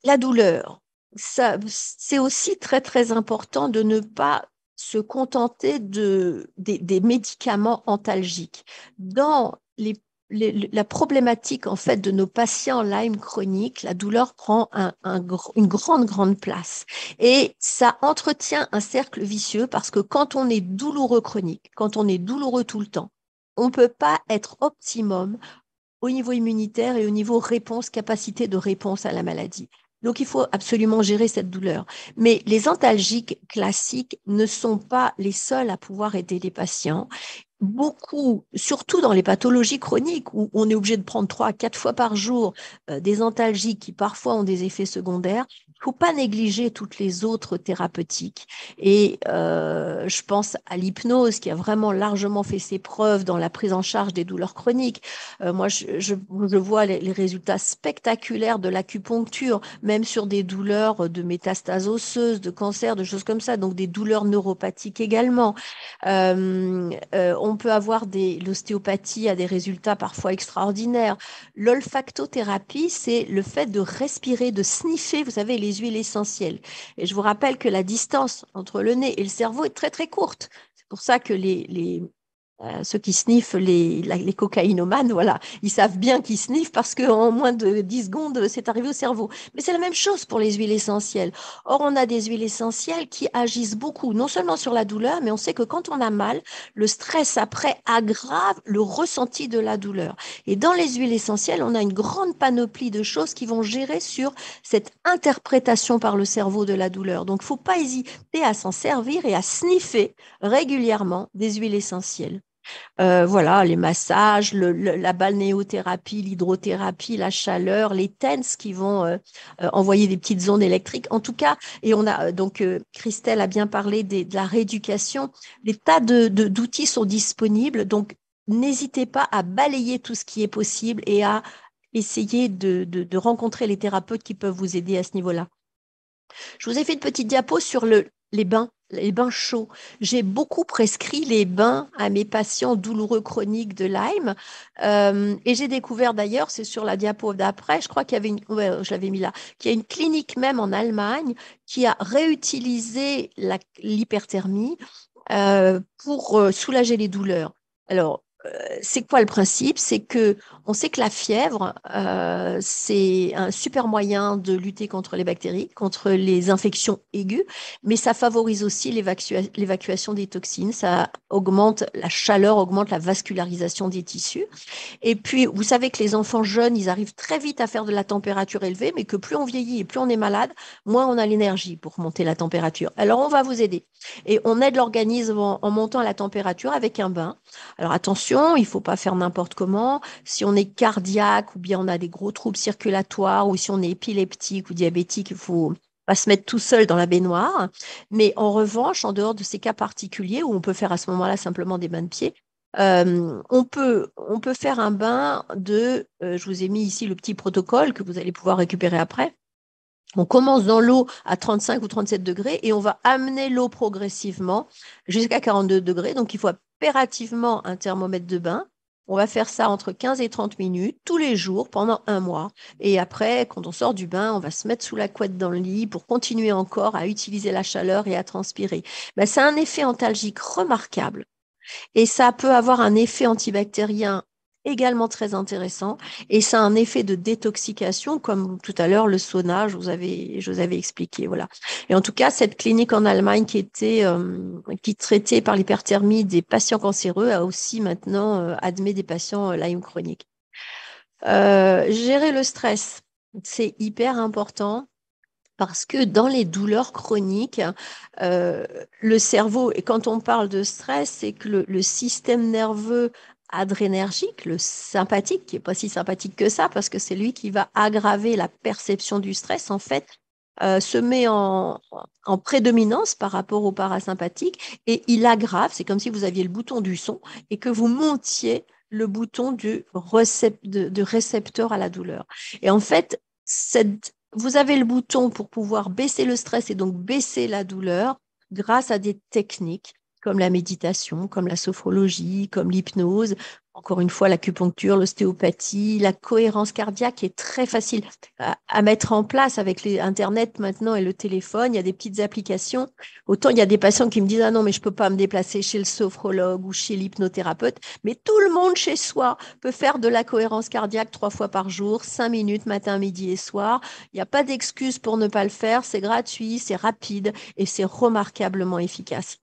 la douleur, ça, c'est aussi très, très important de ne pas se contenter de, des, des médicaments antalgiques. Dans les la problématique en fait de nos patients Lyme chronique, la douleur prend un, un, une grande, grande place. Et ça entretient un cercle vicieux parce que quand on est douloureux chronique, quand on est douloureux tout le temps, on ne peut pas être optimum au niveau immunitaire et au niveau réponse, capacité de réponse à la maladie. Donc, il faut absolument gérer cette douleur. Mais les antalgiques classiques ne sont pas les seuls à pouvoir aider les patients. Beaucoup, surtout dans les pathologies chroniques où on est obligé de prendre trois à quatre fois par jour euh, des antalgiques qui parfois ont des effets secondaires, il ne faut pas négliger toutes les autres thérapeutiques. Et euh, je pense à l'hypnose qui a vraiment largement fait ses preuves dans la prise en charge des douleurs chroniques. Euh, moi, je, je, je vois les, les résultats spectaculaires de l'acupuncture, même sur des douleurs de métastases osseuses, de cancer, de choses comme ça, donc des douleurs neuropathiques également. Euh, euh, on On peut avoir des, l'ostéopathie a des résultats parfois extraordinaires. L'olfactothérapie, c'est le fait de respirer, de sniffer, vous savez, les huiles essentielles. Et je vous rappelle que la distance entre le nez et le cerveau est très, très courte. C'est pour ça que les, les, euh, ceux qui sniffent les, la, les cocaïnomanes, voilà, ils savent bien qu'ils sniffent parce qu'en moins de dix secondes, c'est arrivé au cerveau. Mais c'est la même chose pour les huiles essentielles. Or, on a des huiles essentielles qui agissent beaucoup, non seulement sur la douleur, mais on sait que quand on a mal, le stress après aggrave le ressenti de la douleur. Et dans les huiles essentielles, on a une grande panoplie de choses qui vont gérer sur cette interprétation par le cerveau de la douleur. Donc, il ne faut pas hésiter à s'en servir et à sniffer régulièrement des huiles essentielles. Euh, voilà, les massages, le, le, la balnéothérapie, l'hydrothérapie, la chaleur, les TENS qui vont euh, euh, envoyer des petites ondes électriques. En tout cas, et on a donc euh, Christelle a bien parlé des, de la rééducation. Des tas de, de, d'outils sont disponibles, donc n'hésitez pas à balayer tout ce qui est possible et à essayer de, de, de rencontrer les thérapeutes qui peuvent vous aider à ce niveau-là. Je vous ai fait une petite diapo sur le, les bains. Les bains chauds. J'ai beaucoup prescrit les bains à mes patients douloureux chroniques de Lyme. Euh, et j'ai découvert d'ailleurs, c'est sur la diapo d'après, je crois qu'il y avait une, ouais, je l'avais mis là, qu'il y a une clinique même en Allemagne qui a réutilisé la, l'hyperthermie euh, pour soulager les douleurs. Alors, c'est quoi le principe ? C'est que on sait que la fièvre, euh, c'est un super moyen de lutter contre les bactéries, contre les infections aiguës, mais ça favorise aussi l'évacua- l'évacuation des toxines, ça augmente la chaleur, augmente la vascularisation des tissus. Et puis, vous savez que les enfants jeunes, ils arrivent très vite à faire de la température élevée, mais que plus on vieillit et plus on est malade, moins on a l'énergie pour monter la température. Alors, on va vous aider. Et on aide l'organisme en, en montant la température avec un bain. Alors, attention, il ne faut pas faire n'importe comment. Si on est cardiaque ou bien on a des gros troubles circulatoires ou si on est épileptique ou diabétique, il faut va se mettre tout seul dans la baignoire. Mais en revanche, en dehors de ces cas particuliers où on peut faire à ce moment-là simplement des bains de pieds, Euh, on peut, on peut faire un bain de, euh, je vous ai mis ici le petit protocole que vous allez pouvoir récupérer après. On commence dans l'eau à trente-cinq ou trente-sept degrés et on va amener l'eau progressivement jusqu'à quarante-deux degrés. Donc, il faut impérativement un thermomètre de bain. On va faire ça entre quinze et trente minutes tous les jours pendant un mois. Et après, quand on sort du bain, on va se mettre sous la couette dans le lit pour continuer encore à utiliser la chaleur et à transpirer. Ben, ça a un effet antalgique remarquable. Et ça peut avoir un effet antibactérien également très intéressant. Et ça a un effet de détoxication, comme tout à l'heure le sauna, je vous avais, je vous avais expliqué. Voilà. Et en tout cas, cette clinique en Allemagne qui était, euh, qui traitait par l'hyperthermie des patients cancéreux a aussi maintenant euh, admis des patients Lyme chronique. Euh, gérer le stress, c'est hyper important. Parce que dans les douleurs chroniques, euh, le cerveau, et quand on parle de stress, c'est que le, le système nerveux adrénergique, le sympathique, qui n'est pas si sympathique que ça, parce que c'est lui qui va aggraver la perception du stress, en fait, euh, se met en, en prédominance par rapport au parasympathique et il aggrave, c'est comme si vous aviez le bouton du son et que vous montiez le bouton du récept, de, de récepteur à la douleur. Et en fait, cette... Vous avez le bouton pour pouvoir baisser le stress et donc baisser la douleur grâce à des techniques comme la méditation, comme la sophrologie, comme l'hypnose, encore une fois l'acupuncture, l'ostéopathie, la cohérence cardiaque est très facile à, à mettre en place avec les Internet maintenant et le téléphone. Il y a des petites applications. Autant il y a des patients qui me disent « Ah non, mais je peux pas me déplacer chez le sophrologue ou chez l'hypnothérapeute », mais tout le monde chez soi peut faire de la cohérence cardiaque trois fois par jour, cinq minutes, matin, midi et soir. Il n'y a pas d'excuse pour ne pas le faire. C'est gratuit, c'est rapide et c'est remarquablement efficace.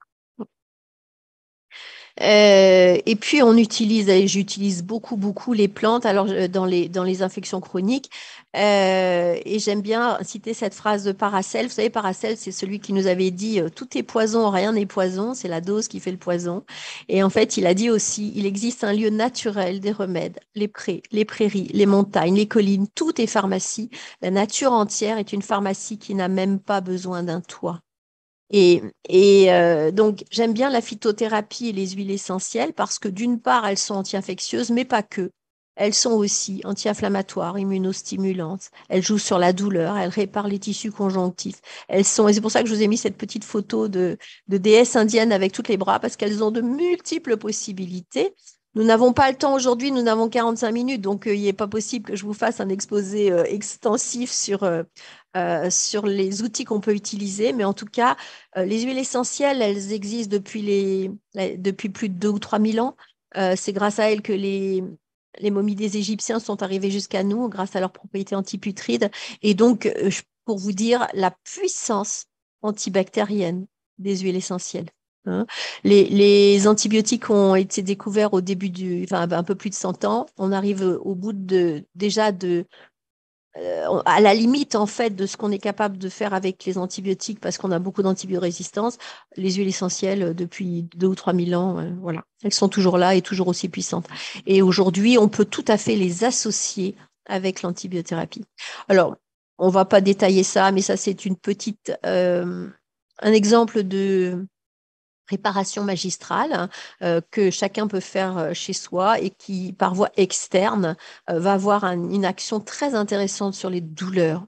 Euh, et puis on utilise, et j'utilise beaucoup beaucoup les plantes. Alors dans les dans les infections chroniques, euh, et j'aime bien citer cette phrase de Paracelse. Vous savez, Paracelse, c'est celui qui nous avait dit euh, tout est poison, rien n'est poison. C'est la dose qui fait le poison. Et en fait, il a dit aussi, il existe un lieu naturel des remèdes, les prés, les prairies, les montagnes, les collines. Tout est pharmacie. La nature entière est une pharmacie qui n'a même pas besoin d'un toit. Et, et euh, donc, j'aime bien la phytothérapie et les huiles essentielles parce que d'une part, elles sont anti-infectieuses, mais pas que. Elles sont aussi anti-inflammatoires, immunostimulantes. Elles jouent sur la douleur, elles réparent les tissus conjonctifs. Elles sont, et c'est pour ça que je vous ai mis cette petite photo de, de déesse indienne avec toutes les bras parce qu'elles ont de multiples possibilités. Nous n'avons pas le temps aujourd'hui, nous n'avons quarante-cinq minutes, donc euh, il n'est pas possible que je vous fasse un exposé euh, extensif sur, euh, euh, sur les outils qu'on peut utiliser. Mais en tout cas, euh, les huiles essentielles, elles existent depuis, les, les, depuis plus de deux ou trois mille ans. Euh, c'est grâce à elles que les, les momies des Égyptiens sont arrivées jusqu'à nous, grâce à leurs propriétés antiputrides. Et donc, euh, pour vous dire, la puissance antibactérienne des huiles essentielles. Les, les antibiotiques ont été découverts au début du, enfin un peu plus de cent ans. On arrive au bout de déjà de, euh, à la limite en fait de ce qu'on est capable de faire avec les antibiotiques parce qu'on a beaucoup d'antibiorésistance. Les huiles essentielles depuis deux ou trois mille ans, euh, voilà, elles sont toujours là et toujours aussi puissantes. Et aujourd'hui, on peut tout à fait les associer avec l'antibiothérapie. Alors, on va pas détailler ça, mais ça c'est une petite, euh, un exemple de préparation magistrale euh, que chacun peut faire chez soi et qui, par voie externe, euh, va avoir un, une action très intéressante sur les douleurs.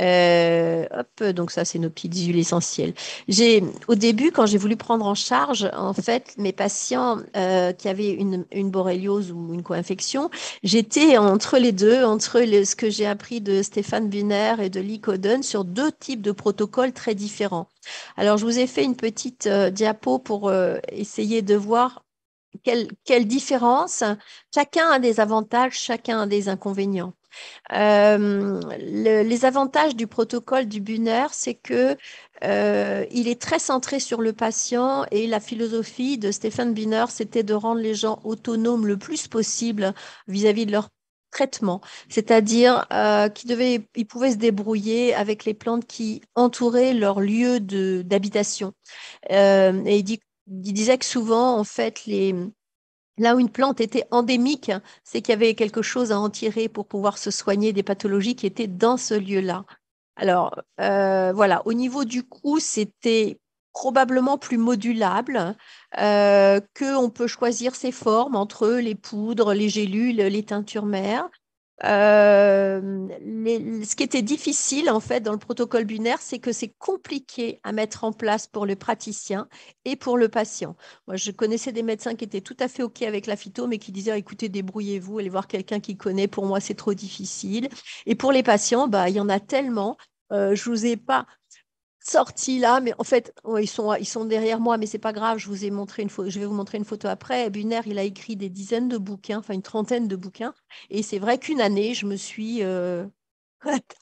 Euh, hop, donc ça, c'est nos petites huiles essentielles. J'ai, au début, quand j'ai voulu prendre en charge, en fait, mes patients euh, qui avaient une, une borréliose ou une co-infection, j'étais entre les deux, entre les, ce que j'ai appris de Stephen Buhner et de Lee Cowden sur deux types de protocoles très différents. Alors, je vous ai fait une petite euh, diapo pour euh, essayer de voir quelle, quelle différence. Chacun a des avantages, chacun a des inconvénients. Euh, le, les avantages du protocole du Buhner, c'est que euh, il est très centré sur le patient et la philosophie de Stephen Buhner, c'était de rendre les gens autonomes le plus possible vis-à-vis de leur traitement, c'est-à-dire euh, qu'ils devaient, ils pouvaient se débrouiller avec les plantes qui entouraient leur lieu de, d'habitation. Euh, et il, dit, il disait que souvent, en fait, les là où une plante était endémique, c'est qu'il y avait quelque chose à en tirer pour pouvoir se soigner des pathologies qui étaient dans ce lieu-là. Alors, euh, voilà, au niveau du coût, c'était probablement plus modulable, euh, qu'on peut choisir ses formes entre les poudres, les gélules, les teintures mères. Euh, les, ce qui était difficile en fait dans le protocole Buhner, c'est que c'est compliqué à mettre en place pour le praticien et pour le patient. Moi, je connaissais des médecins qui étaient tout à fait OK avec la phyto, mais qui disaient ah, écoutez, débrouillez-vous, allez voir quelqu'un qui connaît, pour moi c'est trop difficile. Et pour les patients, bah, il y en a tellement, euh, je vous ai pas sorti là, mais en fait ils sont, ils sont derrière moi, mais c'est pas grave, je, vous ai montré une photo, je vais vous montrer une photo après. Buhner, il a écrit des dizaines de bouquins, enfin une trentaine de bouquins, et c'est vrai qu'une année je me suis euh,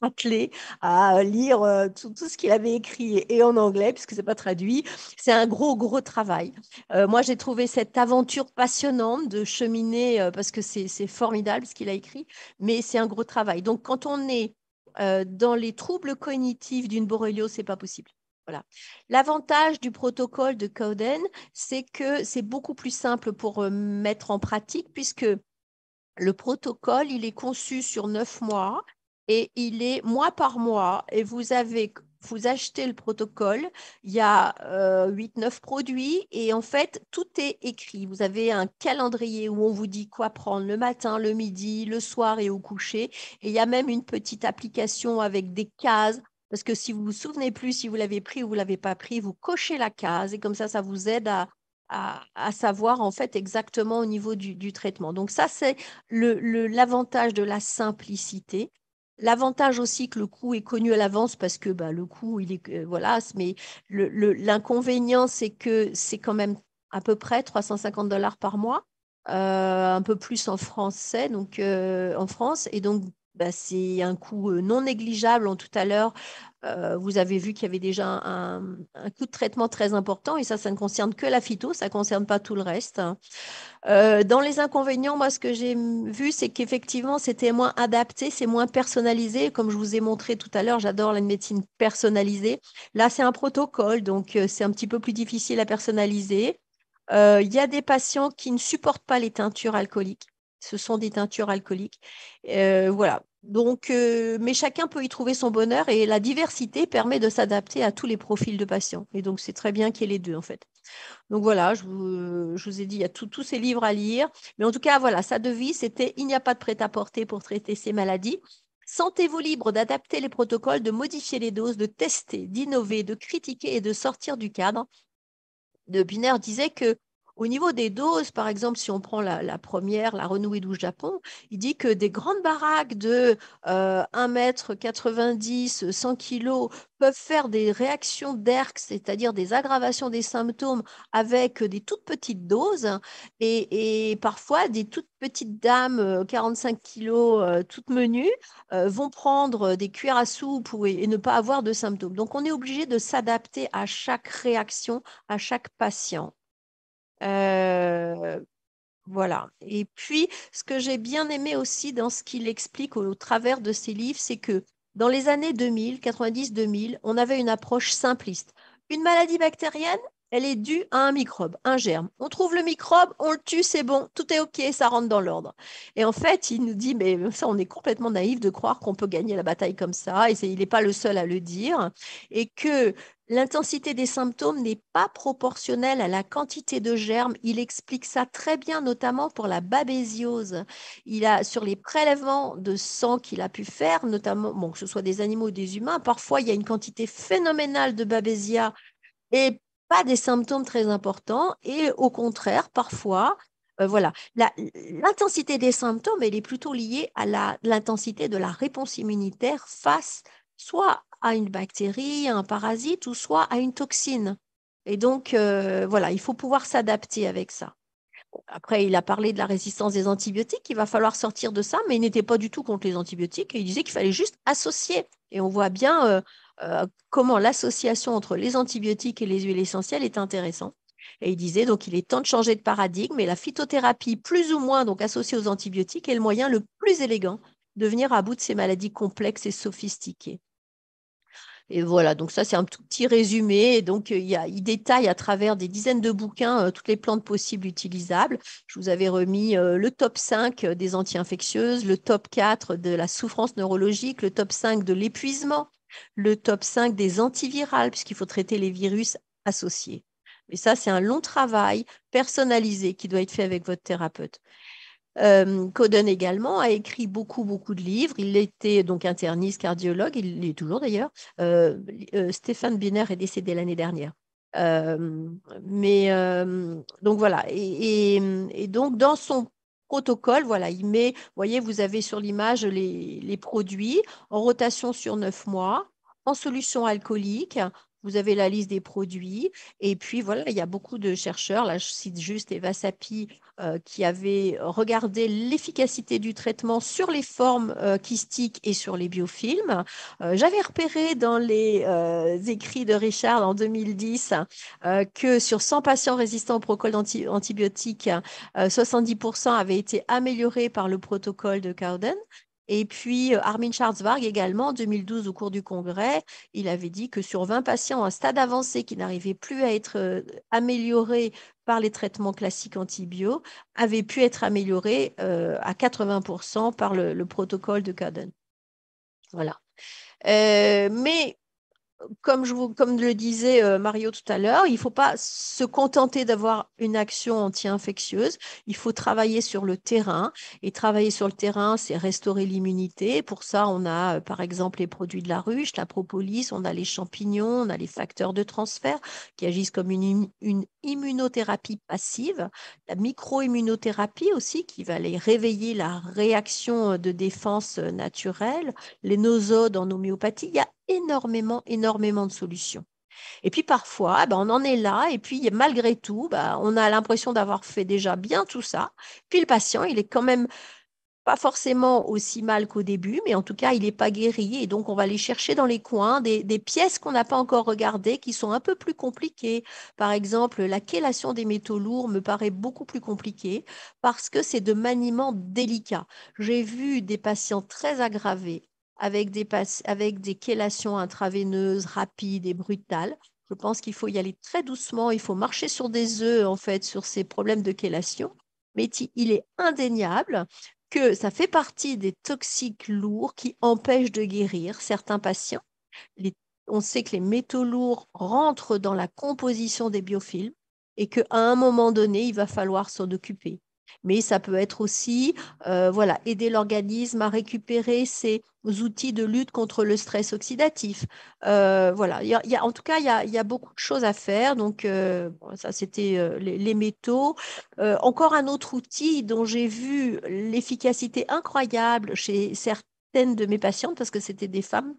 attelée à lire euh, tout, tout ce qu'il avait écrit, et en anglais puisque c'est pas traduit. C'est un gros gros travail. Euh, moi j'ai trouvé cette aventure passionnante de cheminer, euh, parce que c'est, c'est formidable ce qu'il a écrit, mais c'est un gros travail. Donc quand on est Euh, dans les troubles cognitifs d'une borreliose, ce n'est pas possible. Voilà. L'avantage du protocole de Cowden, c'est que c'est beaucoup plus simple pour euh, mettre en pratique, puisque le protocole, il est conçu sur neuf mois et il est mois par mois, et vous avez... Vous achetez le protocole, il y a euh, huit neuf produits, et en fait, tout est écrit. Vous avez un calendrier où on vous dit quoi prendre le matin, le midi, le soir et au coucher. Et il y a même une petite application avec des cases, parce que si vous ne vous souvenez plus si vous l'avez pris ou vous ne l'avez pas pris, vous cochez la case, et comme ça, ça vous aide à, à, à savoir en fait exactement au niveau du, du traitement. Donc ça, c'est le, le, l'avantage de la simplicité. L'avantage aussi que le coût est connu à l'avance, parce que bah, le coût, il est euh, voilà, mais le, le, l'inconvénient, c'est que c'est quand même à peu près trois cent cinquante dollars par mois, euh, un peu plus en français, donc euh, en France, et donc bah, c'est un coût non négligeable. En tout à l'heure, euh, vous avez vu qu'il y avait déjà un, un coût de traitement très important, et ça, ça ne concerne que la phyto, ça ne concerne pas tout le reste. Euh, dans les inconvénients, moi, ce que j'ai vu, c'est qu'effectivement, c'était moins adapté, c'est moins personnalisé. Comme je vous ai montré tout à l'heure, j'adore la médecine personnalisée. Là, c'est un protocole, donc euh, c'est un petit peu plus difficile à personnaliser. Euh, y a des patients qui ne supportent pas les teintures alcooliques. Ce sont des teintures alcooliques. Euh, voilà. Donc, euh, mais chacun peut y trouver son bonheur, et la diversité permet de s'adapter à tous les profils de patients. Et donc, c'est très bien qu'il y ait les deux, en fait. Donc, voilà, je vous, je vous ai dit, il y a tous ces livres à lire. Mais en tout cas, voilà, sa devise, c'était « Il n'y a pas de prêt-à-porter pour traiter ces maladies. Sentez-vous libre d'adapter les protocoles, de modifier les doses, de tester, d'innover, de critiquer et de sortir du cadre. » De Buhner disait que au niveau des doses, par exemple, si on prend la, la première, la renouée du Japon, il dit que des grandes baraques de euh, un mètre quatre-vingt-dix, cent kilos peuvent faire des réactions d'E R C, c'est-à-dire des aggravations des symptômes avec des toutes petites doses, et, et parfois des toutes petites dames, quarante-cinq kilos, euh, toutes menues, euh, vont prendre des cuillères à soupe ou, et, et ne pas avoir de symptômes. Donc, on est obligé de s'adapter à chaque réaction, à chaque patient. Euh, voilà. Et puis, ce que j'ai bien aimé aussi dans ce qu'il explique au, au travers de ses livres, c'est que dans les années deux mille, quatre-vingt-dix deux mille, on avait une approche simpliste. Une maladie bactérienne, elle est due à un microbe, un germe. On trouve le microbe, on le tue, c'est bon, tout est OK, ça rentre dans l'ordre. Et en fait, il nous dit, mais ça, on est complètement naïf de croire qu'on peut gagner la bataille comme ça, et c'est, il n'est pas le seul à le dire, et que l'intensité des symptômes n'est pas proportionnelle à la quantité de germes. Il explique ça très bien, notamment pour la babésiose. Il a, sur les prélèvements de sang qu'il a pu faire, notamment, bon, que ce soit des animaux ou des humains, parfois il y a une quantité phénoménale de babésia et pas des symptômes très importants, et au contraire, parfois, euh, voilà, la, l'intensité des symptômes, elle est plutôt liée à la, l'intensité de la réponse immunitaire face soit à une bactérie, à un parasite, ou soit à une toxine. Et donc, euh, voilà, il faut pouvoir s'adapter avec ça. Après, il a parlé de la résistance des antibiotiques, il va falloir sortir de ça, mais il n'était pas du tout contre les antibiotiques, et il disait qu'il fallait juste associer. Et on voit bien euh, euh, comment l'association entre les antibiotiques et les huiles essentielles est intéressante. Et il disait, donc, il est temps de changer de paradigme, et la phytothérapie, plus ou moins donc associée aux antibiotiques, est le moyen le plus élégant de venir à bout de ces maladies complexes et sophistiquées. Et voilà, donc ça, c'est un tout petit résumé. Et donc, il, y a, il détaille à travers des dizaines de bouquins euh, toutes les plantes possibles utilisables. Je vous avais remis euh, le top cinq des anti-infectieuses, le top quatre de la souffrance neurologique, le top cinq de l'épuisement, le top cinq des antivirales, puisqu'il faut traiter les virus associés. Mais ça, c'est un long travail personnalisé qui doit être fait avec votre thérapeute. Euh, Cowden également a écrit beaucoup, beaucoup de livres. Il était donc interniste, cardiologue, il l'est toujours d'ailleurs. Euh, euh, Stephen Buhner est décédé l'année dernière. Euh, mais euh, donc voilà. Et, et, et donc, dans son protocole, voilà, il met, vous voyez, vous avez sur l'image les, les produits en rotation sur neuf mois, en solution alcoolique. Vous avez la liste des produits. Et puis, voilà, il y a beaucoup de chercheurs. Là, je cite juste Eva Sapi euh, qui avait regardé l'efficacité du traitement sur les formes euh, kystiques et sur les biofilms. Euh, j'avais repéré dans les euh, écrits de Richard en deux mille dix euh, que sur cent patients résistants au protocole anti- antibiotique, euh, soixante-dix pour cent avaient été améliorés par le protocole de Cowden. Et puis, Armin Schwarzwarg également, en deux mille douze, au cours du congrès, il avait dit que sur vingt patients à stade avancé qui n'arrivaient plus à être améliorés par les traitements classiques antibio, avaient pu être améliorés euh, à quatre-vingts pour cent par le, le protocole de Cowden. Voilà. Euh, mais... Comme, je vous, comme le disait euh, Mario tout à l'heure, il ne faut pas se contenter d'avoir une action anti-infectieuse. Il faut travailler sur le terrain. Et travailler sur le terrain, c'est restaurer l'immunité. Pour ça, on a euh, par exemple les produits de la ruche, la propolis, on a les champignons, on a les facteurs de transfert qui agissent comme une, une immunothérapie passive. La micro-immunothérapie aussi qui va aller réveiller la réaction de défense naturelle. Les nosodes en homéopathie, il y a énormément, énormément de solutions. Et puis parfois, ben, on en est là, et puis malgré tout, ben, on a l'impression d'avoir fait déjà bien tout ça. Puis le patient, il est quand même pas forcément aussi mal qu'au début, mais en tout cas, il n'est pas guéri. Et donc, on va aller chercher dans les coins des, des pièces qu'on n'a pas encore regardées, qui sont un peu plus compliquées. Par exemple, la chélation des métaux lourds me paraît beaucoup plus compliquée parce que c'est de maniement délicat. J'ai vu des patients très aggravés, avec des, avec des chélations intraveineuses rapides et brutales. Je pense qu'il faut y aller très doucement, il faut marcher sur des œufs, en fait, sur ces problèmes de chélation. Mais il est indéniable que ça fait partie des toxiques lourds qui empêchent de guérir certains patients. Les, on sait que les métaux lourds rentrent dans la composition des biofilms et qu'à un moment donné, il va falloir s'en occuper. Mais ça peut être aussi euh, voilà, aider l'organisme à récupérer ses outils de lutte contre le stress oxydatif. Euh, voilà. Il y a, il y a, en tout cas, il y, a, il y a beaucoup de choses à faire. Donc, euh, ça, c'était euh, les, les métaux. Euh, encore un autre outil dont j'ai vu l'efficacité incroyable chez certaines de mes patientes, parce que c'était des femmes,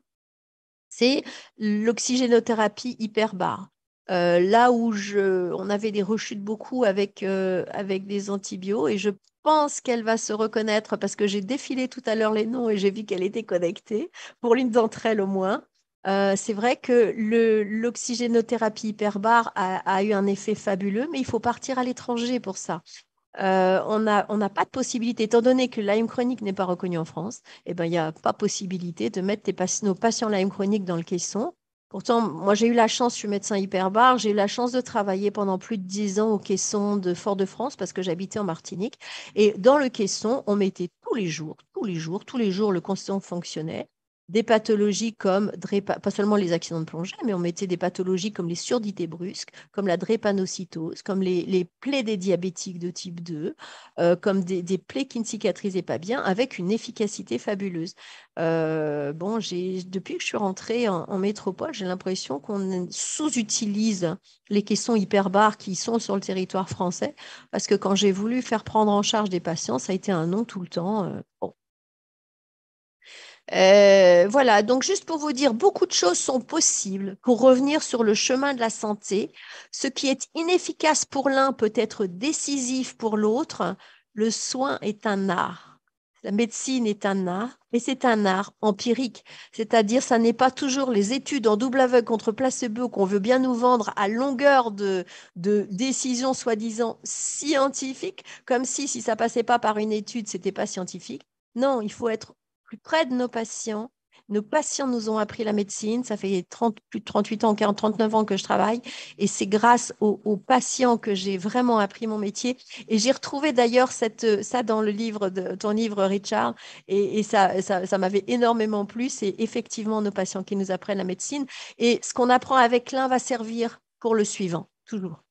c'est l'oxygénothérapie hyperbare. Euh, là où je, on avait des rechutes beaucoup avec, euh, avec des antibiotiques, et je pense qu'elle va se reconnaître parce que j'ai défilé tout à l'heure les noms et j'ai vu qu'elle était connectée, pour l'une d'entre elles au moins. Euh, c'est vrai que le, l'oxygénothérapie hyperbare a, a eu un effet fabuleux, mais il faut partir à l'étranger pour ça. Euh, on n'a on n'a pas de possibilité, étant donné que Lyme chronique n'est pas reconnu en France, eh ben, il n'y a pas possibilité de mettre tes, nos patients Lyme chronique dans le caisson. Pourtant, moi, j'ai eu la chance, je suis médecin hyperbare, j'ai eu la chance de travailler pendant plus de dix ans au caisson de Fort-de-France parce que j'habitais en Martinique. Et dans le caisson, on mettait tous les jours, tous les jours, tous les jours, le caisson fonctionnait. Des pathologies comme, pas seulement les accidents de plongée, mais on mettait des pathologies comme les surdités brusques, comme la drépanocytose, comme les, les plaies des diabétiques de type deux, euh, comme des, des plaies qui ne cicatrisaient pas bien, avec une efficacité fabuleuse. Euh, bon, j'ai, depuis que je suis rentrée en, en métropole, j'ai l'impression qu'on sous-utilise les caissons hyperbares qui sont sur le territoire français, parce que quand j'ai voulu faire prendre en charge des patients, ça a été un non tout le temps. Euh, bon. Euh, voilà, donc juste pour vous dire, beaucoup de choses sont possibles pour revenir sur le chemin de la santé. Ce qui est inefficace pour l'un peut être décisif pour l'autre. Le soin est un art. La médecine est un art, mais c'est un art empirique. C'est-à-dire, ça n'est pas toujours les études en double aveugle contre placebo qu'on veut bien nous vendre à longueur de, de décisions soi-disant scientifiques, comme si, si ça passait pas par une étude, c'était pas scientifique. Non, il faut être plus près de nos patients Nos patients nous ont appris la médecine. Ça fait trente, plus de trente-huit ans, quarante, trente-neuf ans que je travaille. Et c'est grâce aux, aux patients que j'ai vraiment appris mon métier. Et j'ai retrouvé d'ailleurs cette, ça dans le livre de, ton livre, Richard. Et, et ça, ça, ça m'avait énormément plu. C'est effectivement nos patients qui nous apprennent la médecine. Et ce qu'on apprend avec l'un va servir pour le suivant, toujours.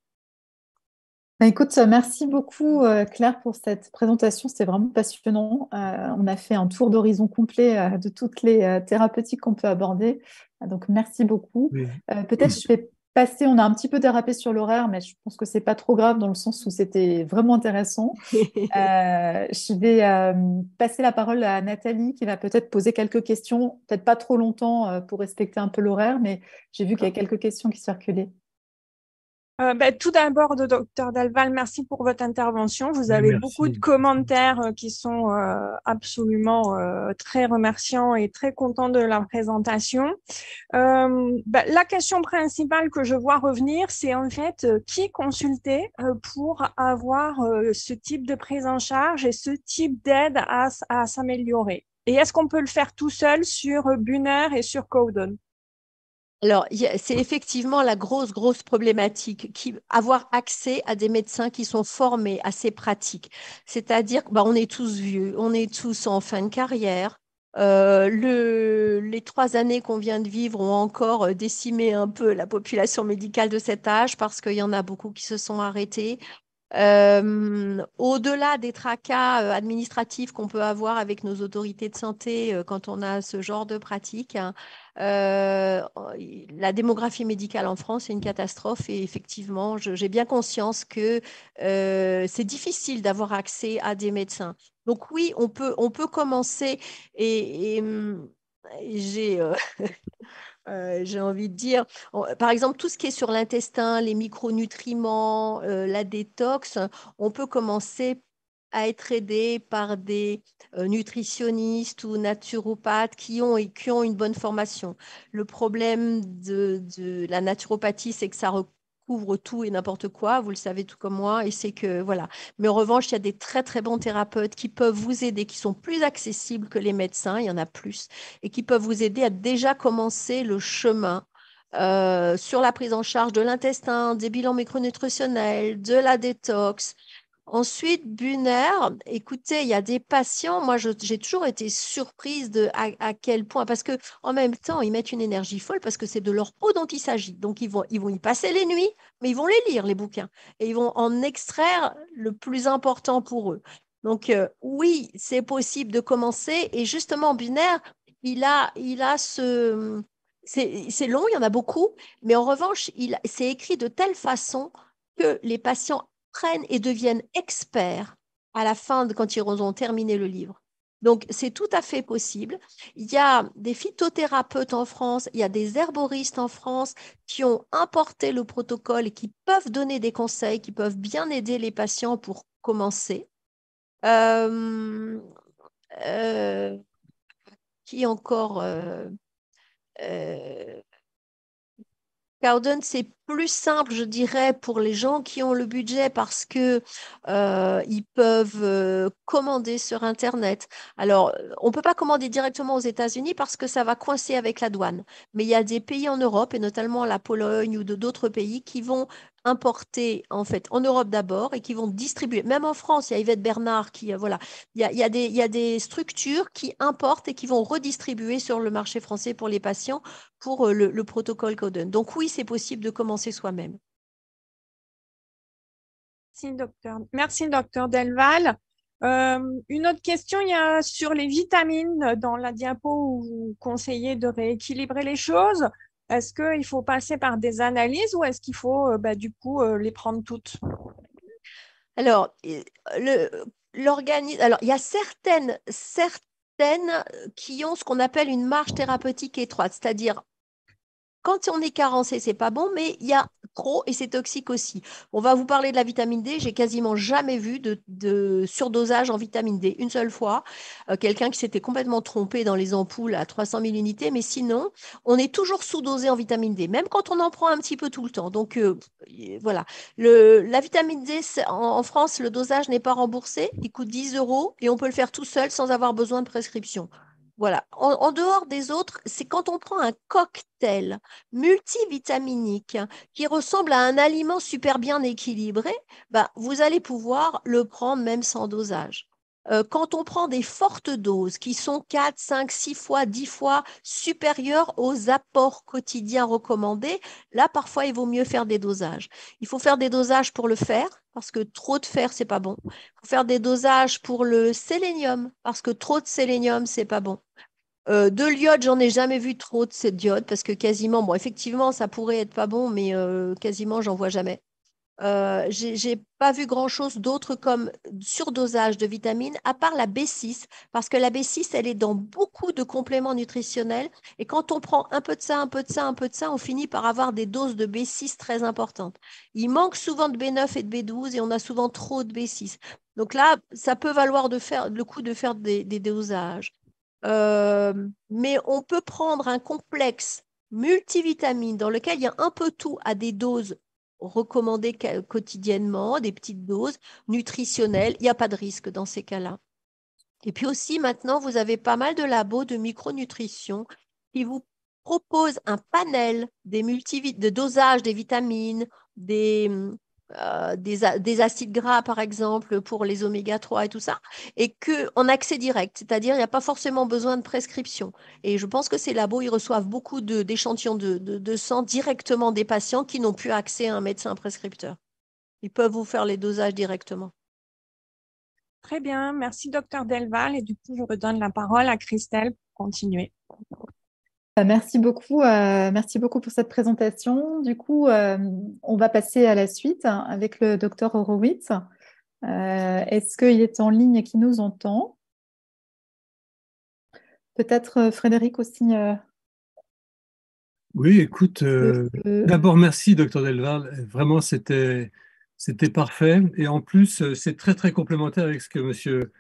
Bah écoute, merci beaucoup euh, Claire pour cette présentation, c'était vraiment passionnant. Euh, on a fait un tour d'horizon complet euh, de toutes les euh, thérapeutiques qu'on peut aborder, donc merci beaucoup. Oui. Euh, peut-être oui. Je vais passer, on a un petit peu dérapé sur l'horaire, mais je pense que c'est pas trop grave dans le sens où c'était vraiment intéressant. euh, je vais euh, passer la parole à Nathalie qui va peut-être poser quelques questions, peut-être pas trop longtemps euh, pour respecter un peu l'horaire, mais j'ai vu qu'il y a quelques questions qui circulaient. Euh, ben, tout d'abord, docteur Delval, merci pour votre intervention. Vous avez merci. Beaucoup de commentaires euh, qui sont euh, absolument euh, très remerciants et très contents de la présentation. Euh, ben, la question principale que je vois revenir, c'est en fait euh, qui consulter euh, pour avoir euh, ce type de prise en charge et ce type d'aide à, à s'améliorer. Et est-ce qu'on peut le faire tout seul sur euh, Buhner et sur Cowden? Alors, c'est effectivement la grosse, grosse problématique, qui, avoir accès à des médecins qui sont formés à ces pratiques. C'est-à-dire qu'on bah, est tous vieux, on est tous en fin de carrière. Euh, le, les trois années qu'on vient de vivre ont encore décimé un peu la population médicale de cet âge parce qu'il y en a beaucoup qui se sont arrêtés. Euh, au-delà des tracas administratifs qu'on peut avoir avec nos autorités de santé quand on a ce genre de pratique, hein, euh, la démographie médicale en France est une catastrophe et effectivement, je, j'ai bien conscience que euh, c'est difficile d'avoir accès à des médecins. Donc oui, on peut, on peut commencer et, et, et j'ai... Euh... Euh, j'ai envie de dire, on, par exemple, tout ce qui est sur l'intestin, les micronutriments, euh, la détox, on peut commencer à être aidé par des euh, nutritionnistes ou naturopathes qui ont, et, qui ont une bonne formation. Le problème de, de la naturopathie, c'est que ça recouvre tout et n'importe quoi, vous le savez tout comme moi, et c'est que, voilà. Mais en revanche, il y a des très, très bons thérapeutes qui peuvent vous aider, qui sont plus accessibles que les médecins, il y en a plus, et qui peuvent vous aider à déjà commencer le chemin euh, sur la prise en charge de l'intestin, des bilans micronutritionnels, de la détox. Ensuite, Buhner, écoutez, il y a des patients, moi je, j'ai toujours été surprise de à, à quel point, parce qu'en même temps, ils mettent une énergie folle parce que c'est de leur peau dont il s'agit. Donc, ils vont, ils vont y passer les nuits, mais ils vont les lire, les bouquins, et ils vont en extraire le plus important pour eux. Donc, euh, oui, c'est possible de commencer. Et justement, Buhner, il a, il a ce... C'est, c'est long, il y en a beaucoup, mais en revanche, il, c'est écrit de telle façon que les patients prennent et deviennent experts à la fin, de, quand ils auront terminé le livre. Donc, c'est tout à fait possible. Il y a des phytothérapeutes en France, il y a des herboristes en France qui ont importé le protocole et qui peuvent donner des conseils, qui peuvent bien aider les patients pour commencer. Euh, euh, qui encore euh, euh, Cowden, c'est plus simple, je dirais, pour les gens qui ont le budget parce que euh, ils peuvent euh, commander sur Internet. Alors, on ne peut pas commander directement aux États-Unis parce que ça va coincer avec la douane. Mais il y a des pays en Europe, et notamment la Pologne ou de, d'autres pays, qui vont importer en fait en Europe d'abord et qui vont distribuer. Même en France, il y a Yvette Bernard qui voilà, il y a, il y a des il y a des structures qui importent et qui vont redistribuer sur le marché français pour les patients pour le, le protocole Cowden. Donc oui, c'est possible de commencer soi-même. Merci docteur. Merci docteur Delval. Euh, une autre question, il y a sur les vitamines dans la diapo où vous conseillez de rééquilibrer les choses. Est-ce qu'il faut passer par des analyses ou est-ce qu'il faut bah, du coup euh, les prendre toutes? Alors, le, l'organisme, alors, il y a certaines, certaines qui ont ce qu'on appelle une marge thérapeutique étroite, c'est-à-dire quand on est carencé, c'est pas bon, mais il y a trop et c'est toxique aussi. On va vous parler de la vitamine D. J'ai quasiment jamais vu de, de surdosage en vitamine D. Une seule fois, euh, quelqu'un qui s'était complètement trompé dans les ampoules à trois cent mille unités. Mais sinon, on est toujours sous-dosé en vitamine D, même quand on en prend un petit peu tout le temps. Donc, euh, voilà. Le, la vitamine D, en, en France, le dosage n'est pas remboursé. Il coûte dix euros et on peut le faire tout seul sans avoir besoin de prescription. Voilà. En, en dehors des autres, c'est quand on prend un cocktail multivitaminique qui ressemble à un aliment super bien équilibré, bah, vous allez pouvoir le prendre même sans dosage. Quand on prend des fortes doses qui sont quatre, cinq, six fois, dix fois supérieures aux apports quotidiens recommandés, là, parfois, il vaut mieux faire des dosages. Il faut faire des dosages pour le fer, parce que trop de fer, c'est pas bon. Il faut faire des dosages pour le sélénium, parce que trop de sélénium, c'est pas bon. Euh, de l'iode, j'en ai jamais vu trop de cette iode, parce que quasiment, bon, effectivement, ça pourrait être pas bon, mais euh, quasiment, j'en vois jamais. Euh, j'ai, j'ai pas vu grand chose d'autre comme surdosage de vitamines à part la B six, parce que la B six elle est dans beaucoup de compléments nutritionnels et quand on prend un peu de ça, un peu de ça, un peu de ça, on finit par avoir des doses de B six très importantes. Il manque souvent de B neuf et de B douze et on a souvent trop de B six. Donc là, ça peut valoir de faire, le coup de faire des, des dosages. Euh, mais on peut prendre un complexe multivitamine dans lequel il y a un peu tout à des doses recommandées quotidiennement, des petites doses nutritionnelles, il n'y a pas de risque dans ces cas-là. Et puis aussi, maintenant, vous avez pas mal de labos de micronutrition qui vous proposent un panel des multivit- de dosage des vitamines, des, euh, des, a- des acides gras, par exemple, pour les oméga trois et tout ça, et que, en accès direct, c'est-à-dire il n'y a pas forcément besoin de prescription. Et je pense que ces labos, ils reçoivent beaucoup de, d'échantillons de, de, de sang directement des patients qui n'ont plus accès à un médecin prescripteur. Ils peuvent vous faire les dosages directement. Très bien, merci docteur Delval. Et du coup, je redonne la parole à Christelle pour continuer. Merci beaucoup, euh, merci beaucoup pour cette présentation. Du coup, euh, on va passer à la suite avec le docteur Horowitz. Euh, est-ce qu'il est en ligne et qu'il nous entend? Peut-être euh, Frédéric aussi. Euh... Oui, écoute, euh, euh... d'abord merci docteur Delval. Vraiment, c'était, c'était parfait. Et en plus, c'est très, très complémentaire avec ce que monsieur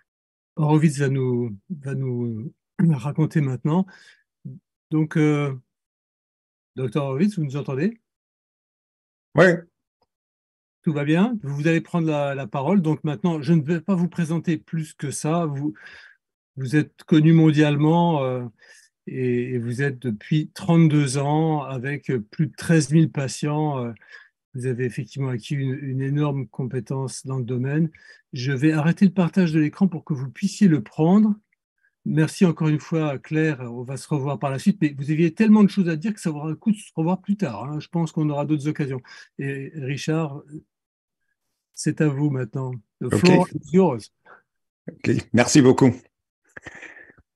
Horowitz va nous, va nous raconter maintenant. Donc, euh, docteur Horowitz, vous nous entendez? Oui. Tout va bien? Vous allez prendre la, la parole. Donc maintenant, je ne vais pas vous présenter plus que ça. Vous, vous êtes connu mondialement euh, et, et vous êtes depuis trente-deux ans avec plus de treize mille patients. Euh, vous avez effectivement acquis une, une énorme compétence dans le domaine. Je vais arrêter le partage de l'écran pour que vous puissiez le prendre. Merci encore une fois, Claire. On va se revoir par la suite. Mais vous aviez tellement de choses à dire que ça vaudra le coup de se revoir plus tard. Hein. Je pense qu'on aura d'autres occasions. Et Richard, c'est à vous maintenant. The floor is yours. Okay. Merci beaucoup.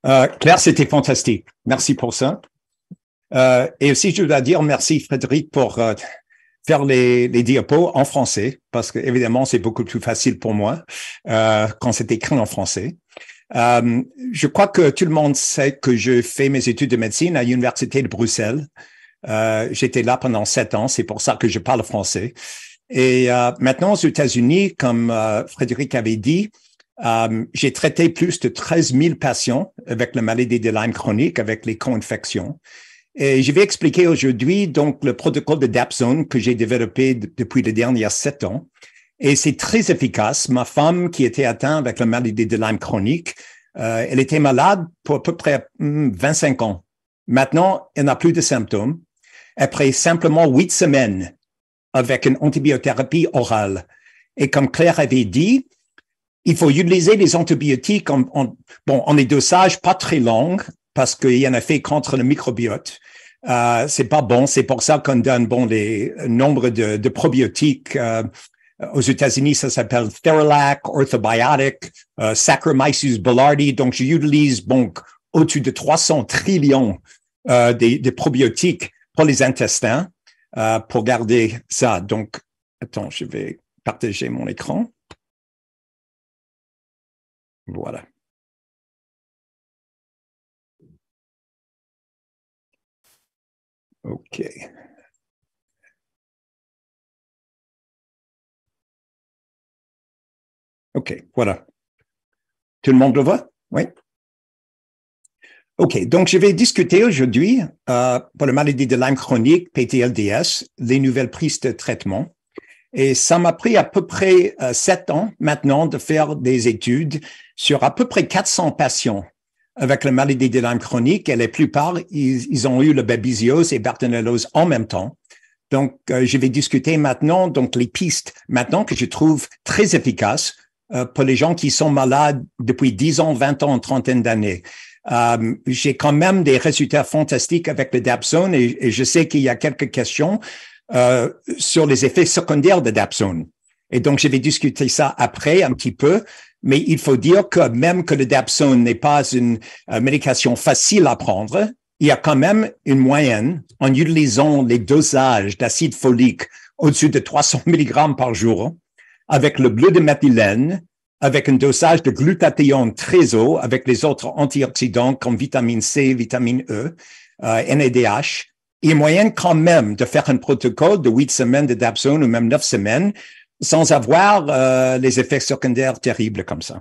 Euh, Claire, c'était fantastique. Merci pour ça. Euh, et aussi, je dois dire merci, Frédéric, pour euh, faire les, les diapos en français, parce que évidemment, c'est beaucoup plus facile pour moi euh, quand c'est écrit en français. Euh, je crois que tout le monde sait que je fais mes études de médecine à l'Université de Bruxelles. Euh, j'étais là pendant sept ans, c'est pour ça que je parle français. Et euh, maintenant, aux États-Unis, comme euh, Frédéric avait dit, euh, j'ai traité plus de treize mille patients avec la maladie de Lyme chronique, avec les co-infections. Et je vais expliquer aujourd'hui donc le protocole de Dapsone que j'ai développé d- depuis les derniers sept ans. Et c'est très efficace. Ma femme, qui était atteinte avec la maladie de Lyme chronique, euh, elle était malade pour à peu près vingt-cinq ans. Maintenant, elle n'a plus de symptômes. Après simplement huit semaines avec une antibiothérapie orale. Et comme Claire avait dit, il faut utiliser les antibiotiques en, en, bon, en des dosages pas très longs parce qu'il y en a fait contre le microbiote. Euh, c'est pas bon. C'est pour ça qu'on donne, bon, des nombres de, de probiotiques, euh, aux États-Unis, ça s'appelle Therilac, Orthobiotic, euh, Saccharomyces boulardii. Donc, j'utilise donc au-dessus de trois cents trillions euh, des, des probiotiques pour les intestins euh, pour garder ça. Donc, attends, je vais partager mon écran. Voilà. OK. OK, voilà. Tout le monde le voit? Oui? OK, donc je vais discuter aujourd'hui euh, pour la maladie de Lyme chronique, P T L D S, les nouvelles prises de traitement. Et ça m'a pris à peu près sept euh, ans maintenant de faire des études sur à peu près quatre cents patients avec la maladie de Lyme chronique et la plupart, ils, ils ont eu le babésiose et bartonellose en même temps. Donc, euh, je vais discuter maintenant donc les pistes maintenant que je trouve très efficaces euh, pour les gens qui sont malades depuis dix ans, vingt ans, une trentaine d'années. Euh, j'ai quand même des résultats fantastiques avec le dapsone et, et je sais qu'il y a quelques questions euh, sur les effets secondaires de dapsone. Et donc, je vais discuter ça après un petit peu. Mais il faut dire que même que le dapsone n'est pas une euh, médication facile à prendre, il y a quand même une moyenne en utilisant les dosages d'acide folique au-dessus de trois cents milligrammes par jour, avec le bleu de méthylène, avec un dosage de glutathione très haut, avec les autres antioxydants comme vitamine C, vitamine E, euh, N A D H. Il y a moyen quand même de faire un protocole de huit semaines de dapsone ou même neuf semaines sans avoir euh, les effets secondaires terribles comme ça.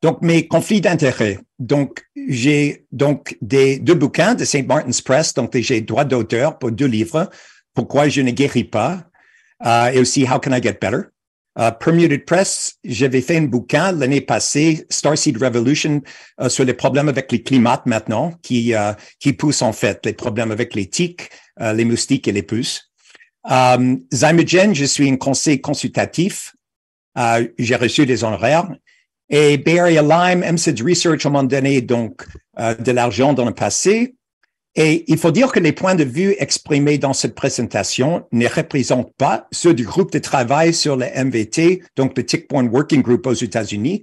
Donc, mes conflits d'intérêts. Donc, j'ai donc des deux bouquins de Saint Martin's Press, donc j'ai droit d'auteur pour deux livres, Pourquoi je ne guéris pas, euh, et aussi How can I get better. Uh, Permuted Press, j'avais fait un bouquin l'année passée, Starseed Revolution, uh, sur les problèmes avec les climats maintenant, qui uh, qui poussent en fait les problèmes avec les tiques, uh, les moustiques et les puces. Um, Zymogen, je suis un conseiller consultatif, uh, j'ai reçu des honoraires. Et Bay Area Lyme, M C D Research, on m'a donné donc euh, de l'argent dans le passé. Et il faut dire que les points de vue exprimés dans cette présentation ne représentent pas ceux du groupe de travail sur le M V T, donc le Tick Point Working Group aux États-Unis,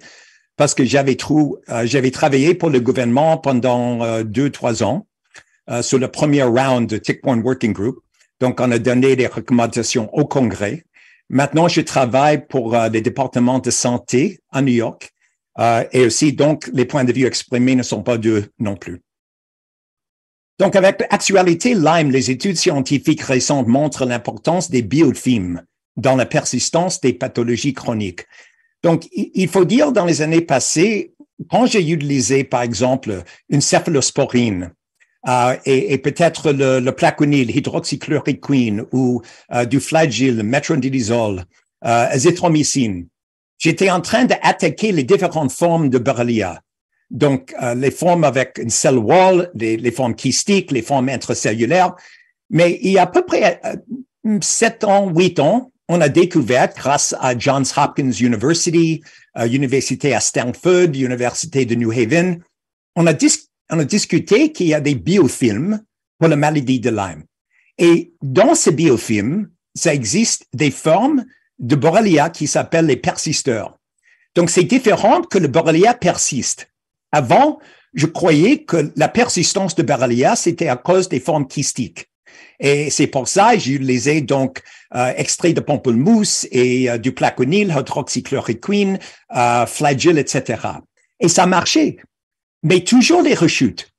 parce que j'avais trou, euh, j'avais travaillé pour le gouvernement pendant euh, deux, trois ans euh, sur le premier round de Tick Point Working Group. Donc, on a donné des recommandations au Congrès. Maintenant, je travaille pour euh, les départements de santé à New York. Euh, et aussi, donc, les points de vue exprimés ne sont pas deux non plus. Donc, avec l'actualité Lyme, les études scientifiques récentes montrent l'importance des biofilms dans la persistance des pathologies chroniques. Donc, il faut dire, dans les années passées, quand j'ai utilisé, par exemple, une céphalosporine euh, et, et peut-être le, le plaquenil, hydroxychloroquine ou euh, du flagyl, metronidazole, euh, azithromycine, j'étais en train d'attaquer les différentes formes de Borrelia. Donc, euh, les formes avec une cell wall, les, les formes kystiques, les formes intracellulaires. Mais il y a à peu près euh, sept ans, huit ans, on a découvert, grâce à Johns Hopkins University, euh, université à Stanford, université de New Haven, on a, dis- on a discuté qu'il y a des biofilms pour la maladie de Lyme. Et dans ces biofilms, ça existe des formes de Borrelia qui s'appelle les persisteurs. Donc, c'est différent que le Borrelia persiste. Avant, je croyais que la persistance de Borrelia, c'était à cause des formes kystiques. Et c'est pour ça que j'utilisais donc euh, extrait de pamplemousse et euh, du plaquenil, hydroxychloroquine, euh, flagyl, et cetera. Et ça marchait. Mais toujours les rechutes.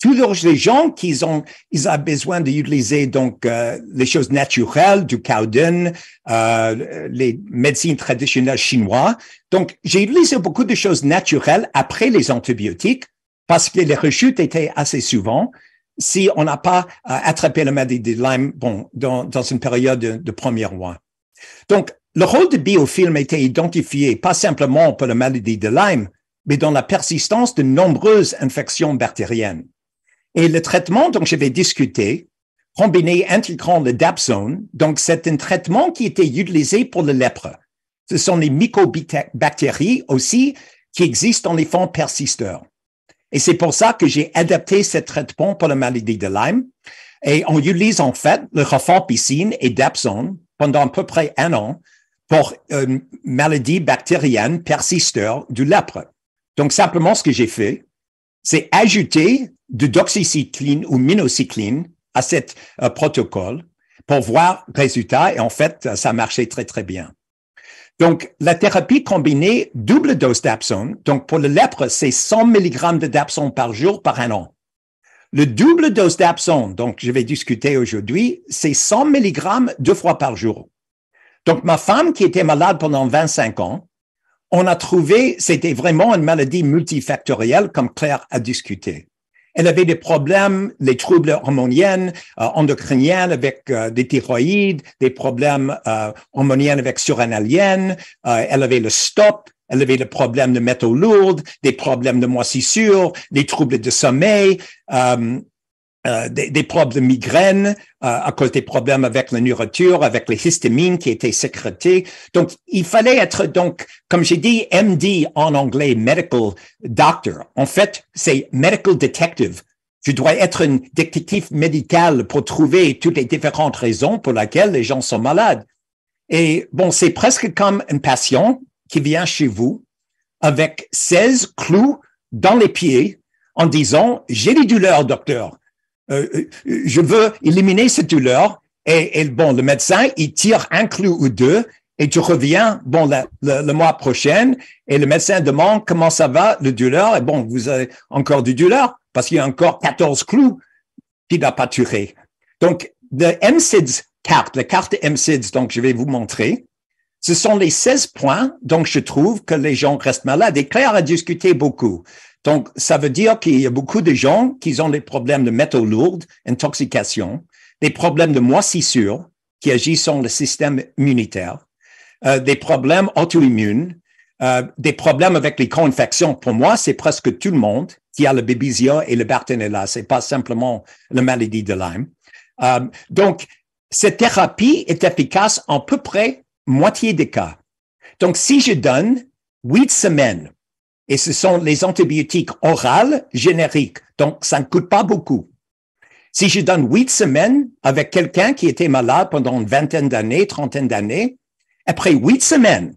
Toujours les gens qui ont, ils ont besoin d'utiliser donc euh, les choses naturelles, du Cowden, euh, les médecines traditionnelles chinoises. Donc, j'ai utilisé beaucoup de choses naturelles après les antibiotiques parce que les rechutes étaient assez souvent. Si on n'a pas euh, attrapé la maladie de Lyme, bon, dans, dans une période de, de premier mois. Donc, le rôle de biofilm était identifié pas simplement pour la maladie de Lyme, mais dans la persistance de nombreuses infections bactériennes. Et le traitement dont je vais discuter, combiné intégrant le dapsone, donc c'est un traitement qui était utilisé pour le lèpre. Ce sont les mycobactéries aussi qui existent dans les formes persisteurs. Et c'est pour ça que j'ai adapté ce traitement pour la maladie de Lyme. Et on utilise en fait le rifampicine et dapsone pendant à peu près un an pour une maladie bactérienne persisteur du lèpre. Donc simplement ce que j'ai fait, c'est ajouter de doxycycline ou minocycline à cet euh, protocole pour voir résultat. Et en fait, ça marchait très, très bien. Donc, la thérapie combinée double dose dapsone. Donc, pour le lèpre, c'est cent milligrammes de dapsone par jour par un an. Le double dose dapsone, donc je vais discuter aujourd'hui, c'est cent milligrammes deux fois par jour. Donc, ma femme qui était malade pendant vingt-cinq ans, on a trouvé, c'était vraiment une maladie multifactorielle comme Claire a discuté. Elle avait des problèmes, les troubles hormoniens, euh, endocriniens avec euh, des thyroïdes, des problèmes euh, hormoniens avec surrénaliennes. Euh, elle avait le stop, lever le problème de métaux lourds, des problèmes de moisissure, des troubles de sommeil, euh, euh, des, des problèmes de migraine, euh, à cause des problèmes avec la nourriture, avec les histamines qui étaient sécrétées. Donc, il fallait être, donc, comme j'ai dit, M D en anglais, medical doctor. En fait, c'est medical detective. Je dois être un détective médical pour trouver toutes les différentes raisons pour lesquelles les gens sont malades. Et bon, c'est presque comme un patient qui vient chez vous avec seize clous dans les pieds en disant « J'ai des douleurs, docteur. Euh, je veux éliminer cette douleur. » Et, et bon, le médecin, il tire un clou ou deux et tu reviens, bon, le, le, le mois prochain et le médecin demande « Comment ça va, le douleur ?» Et bon, vous avez encore du douleur parce qu'il y a encore quatorze clous qu'il a pâturé. Donc, le M S I D S carte, la carte de M S I D S, donc je vais vous montrer. Ce sont les seize points, donc je trouve que les gens restent malades. Et Claire a discuté beaucoup. Donc, ça veut dire qu'il y a beaucoup de gens qui ont des problèmes de métaux lourds, intoxication, des problèmes de moisissure qui agissent sur le système immunitaire, euh, des problèmes auto-immunes, euh, des problèmes avec les co-infections. Pour moi, c'est presque tout le monde qui a le Babesia et le Bartonella. C'est pas simplement la maladie de Lyme. Euh, donc, cette thérapie est efficace en peu près moitié des cas. Donc, si je donne huit semaines, et ce sont les antibiotiques orales génériques, donc ça ne coûte pas beaucoup. Si je donne huit semaines avec quelqu'un qui était malade pendant une vingtaine d'années, trentaine d'années, après huit semaines,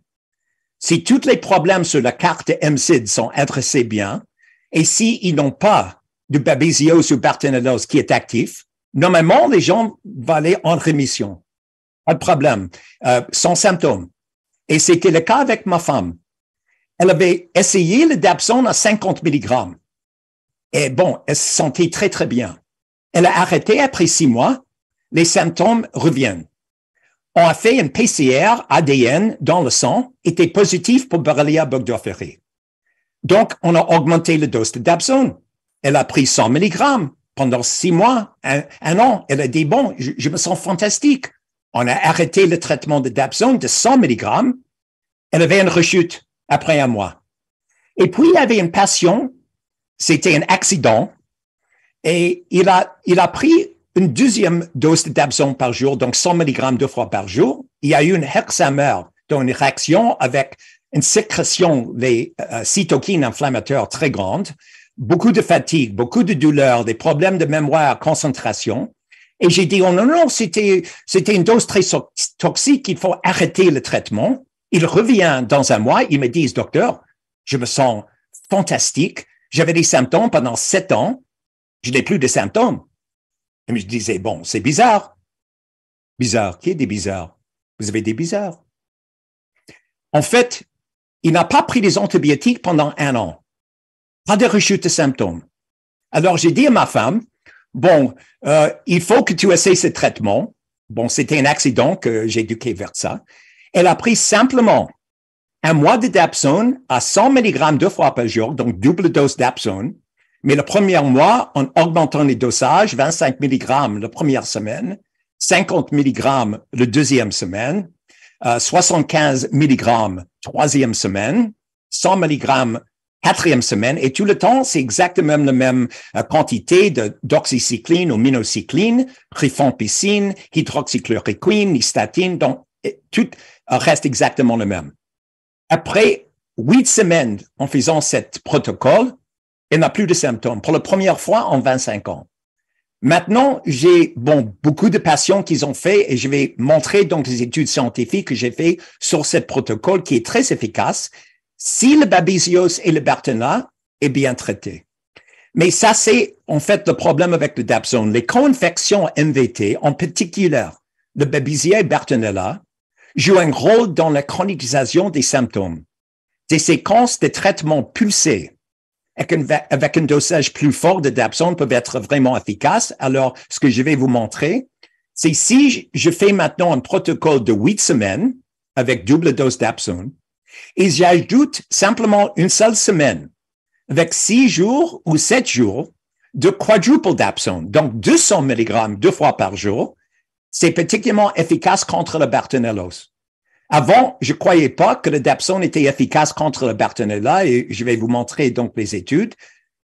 si tous les problèmes sur la carte M S I D sont adressés bien, et s'ils n'ont pas de babésiose ou bartonellose qui est actif, normalement, les gens vont aller en rémission. Pas de problème, euh, sans symptômes. Et c'était le cas avec ma femme. Elle avait essayé le Dapsone à cinquante milligrammes. Et bon, elle se sentait très, très bien. Elle a arrêté après six mois. Les symptômes reviennent. On a fait une P C R A D N dans le sang, était positif pour Borrelia burgdorferi. Donc, on a augmenté la dose de Dapsone. Elle a pris cent milligrammes pendant six mois, un, un an. Elle a dit, bon, je, je me sens fantastique. On a arrêté le traitement de Dapsone de cent milligrammes. Elle avait une rechute après un mois. Et puis, il y avait une patient, c'était un accident, et il a, il a pris une deuxième dose de Dapsone par jour, donc cent milligrammes deux fois par jour. Il y a eu une hexamère, donc une réaction avec une sécrétion des euh, cytokines inflammatoires très grande, beaucoup de fatigue, beaucoup de douleur, des problèmes de mémoire, concentration. Et j'ai dit, oh non, non, c'était, c'était une dose très toxique, il faut arrêter le traitement. Il revient dans un mois, il me dit, docteur, je me sens fantastique, j'avais des symptômes pendant sept ans, je n'ai plus de symptômes. Et je disais, bon, c'est bizarre. Bizarre, qui est des bizarres? Vous avez des bizarres. En fait, il n'a pas pris des antibiotiques pendant un an. Pas de rechute de symptômes. Alors, j'ai dit à ma femme, bon, euh, il faut que tu essayes ce traitement. Bon, c'était un accident que j'ai éduqué vers ça. Elle a pris simplement un mois de Dapsone à cent milligrammes deux fois par jour, donc double dose Dapsone. Mais le premier mois, en augmentant les dosages, vingt-cinq milligrammes la première semaine, cinquante milligrammes la deuxième semaine, euh, soixante-quinze milligrammes troisième semaine, cent milligrammes quatrième semaine, et tout le temps, c'est exactement la même euh, quantité de d'oxycycline ou minocycline, rifampicine, hydroxychloroquine, nystatine, donc tout euh, reste exactement le même. Après huit semaines en faisant ce protocole, elle n'a plus de symptômes, pour la première fois en vingt-cinq ans. Maintenant, j'ai bon beaucoup de patients qu'ils ont fait, et je vais montrer donc les études scientifiques que j'ai fait sur ce protocole qui est très efficace, si le babésiose et le Bartonella est bien traité. Mais ça, c'est en fait le problème avec le Dapsone. Les co-infections M V T, en particulier le Babesia et Bartonella, jouent un rôle dans la chronicisation des symptômes. Des séquences de traitements pulsés avec un, avec un dosage plus fort de Dapsone peuvent être vraiment efficaces. Alors, ce que je vais vous montrer, c'est si je fais maintenant un protocole de huit semaines avec double dose Dapsone, et j'ajoute simplement une seule semaine avec six jours ou sept jours de quadruple Dapsone, donc deux cents milligrammes deux fois par jour. C'est particulièrement efficace contre la Bartonellose. Avant, je croyais pas que le dapsone était efficace contre le Bartonella et je vais vous montrer donc les études.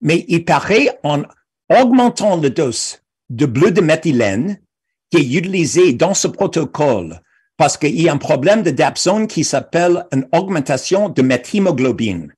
Mais il paraît en augmentant la dose de bleu de méthylène qui est utilisée dans ce protocole parce qu'il y a un problème de dapsone qui s'appelle une augmentation de méthimoglobine.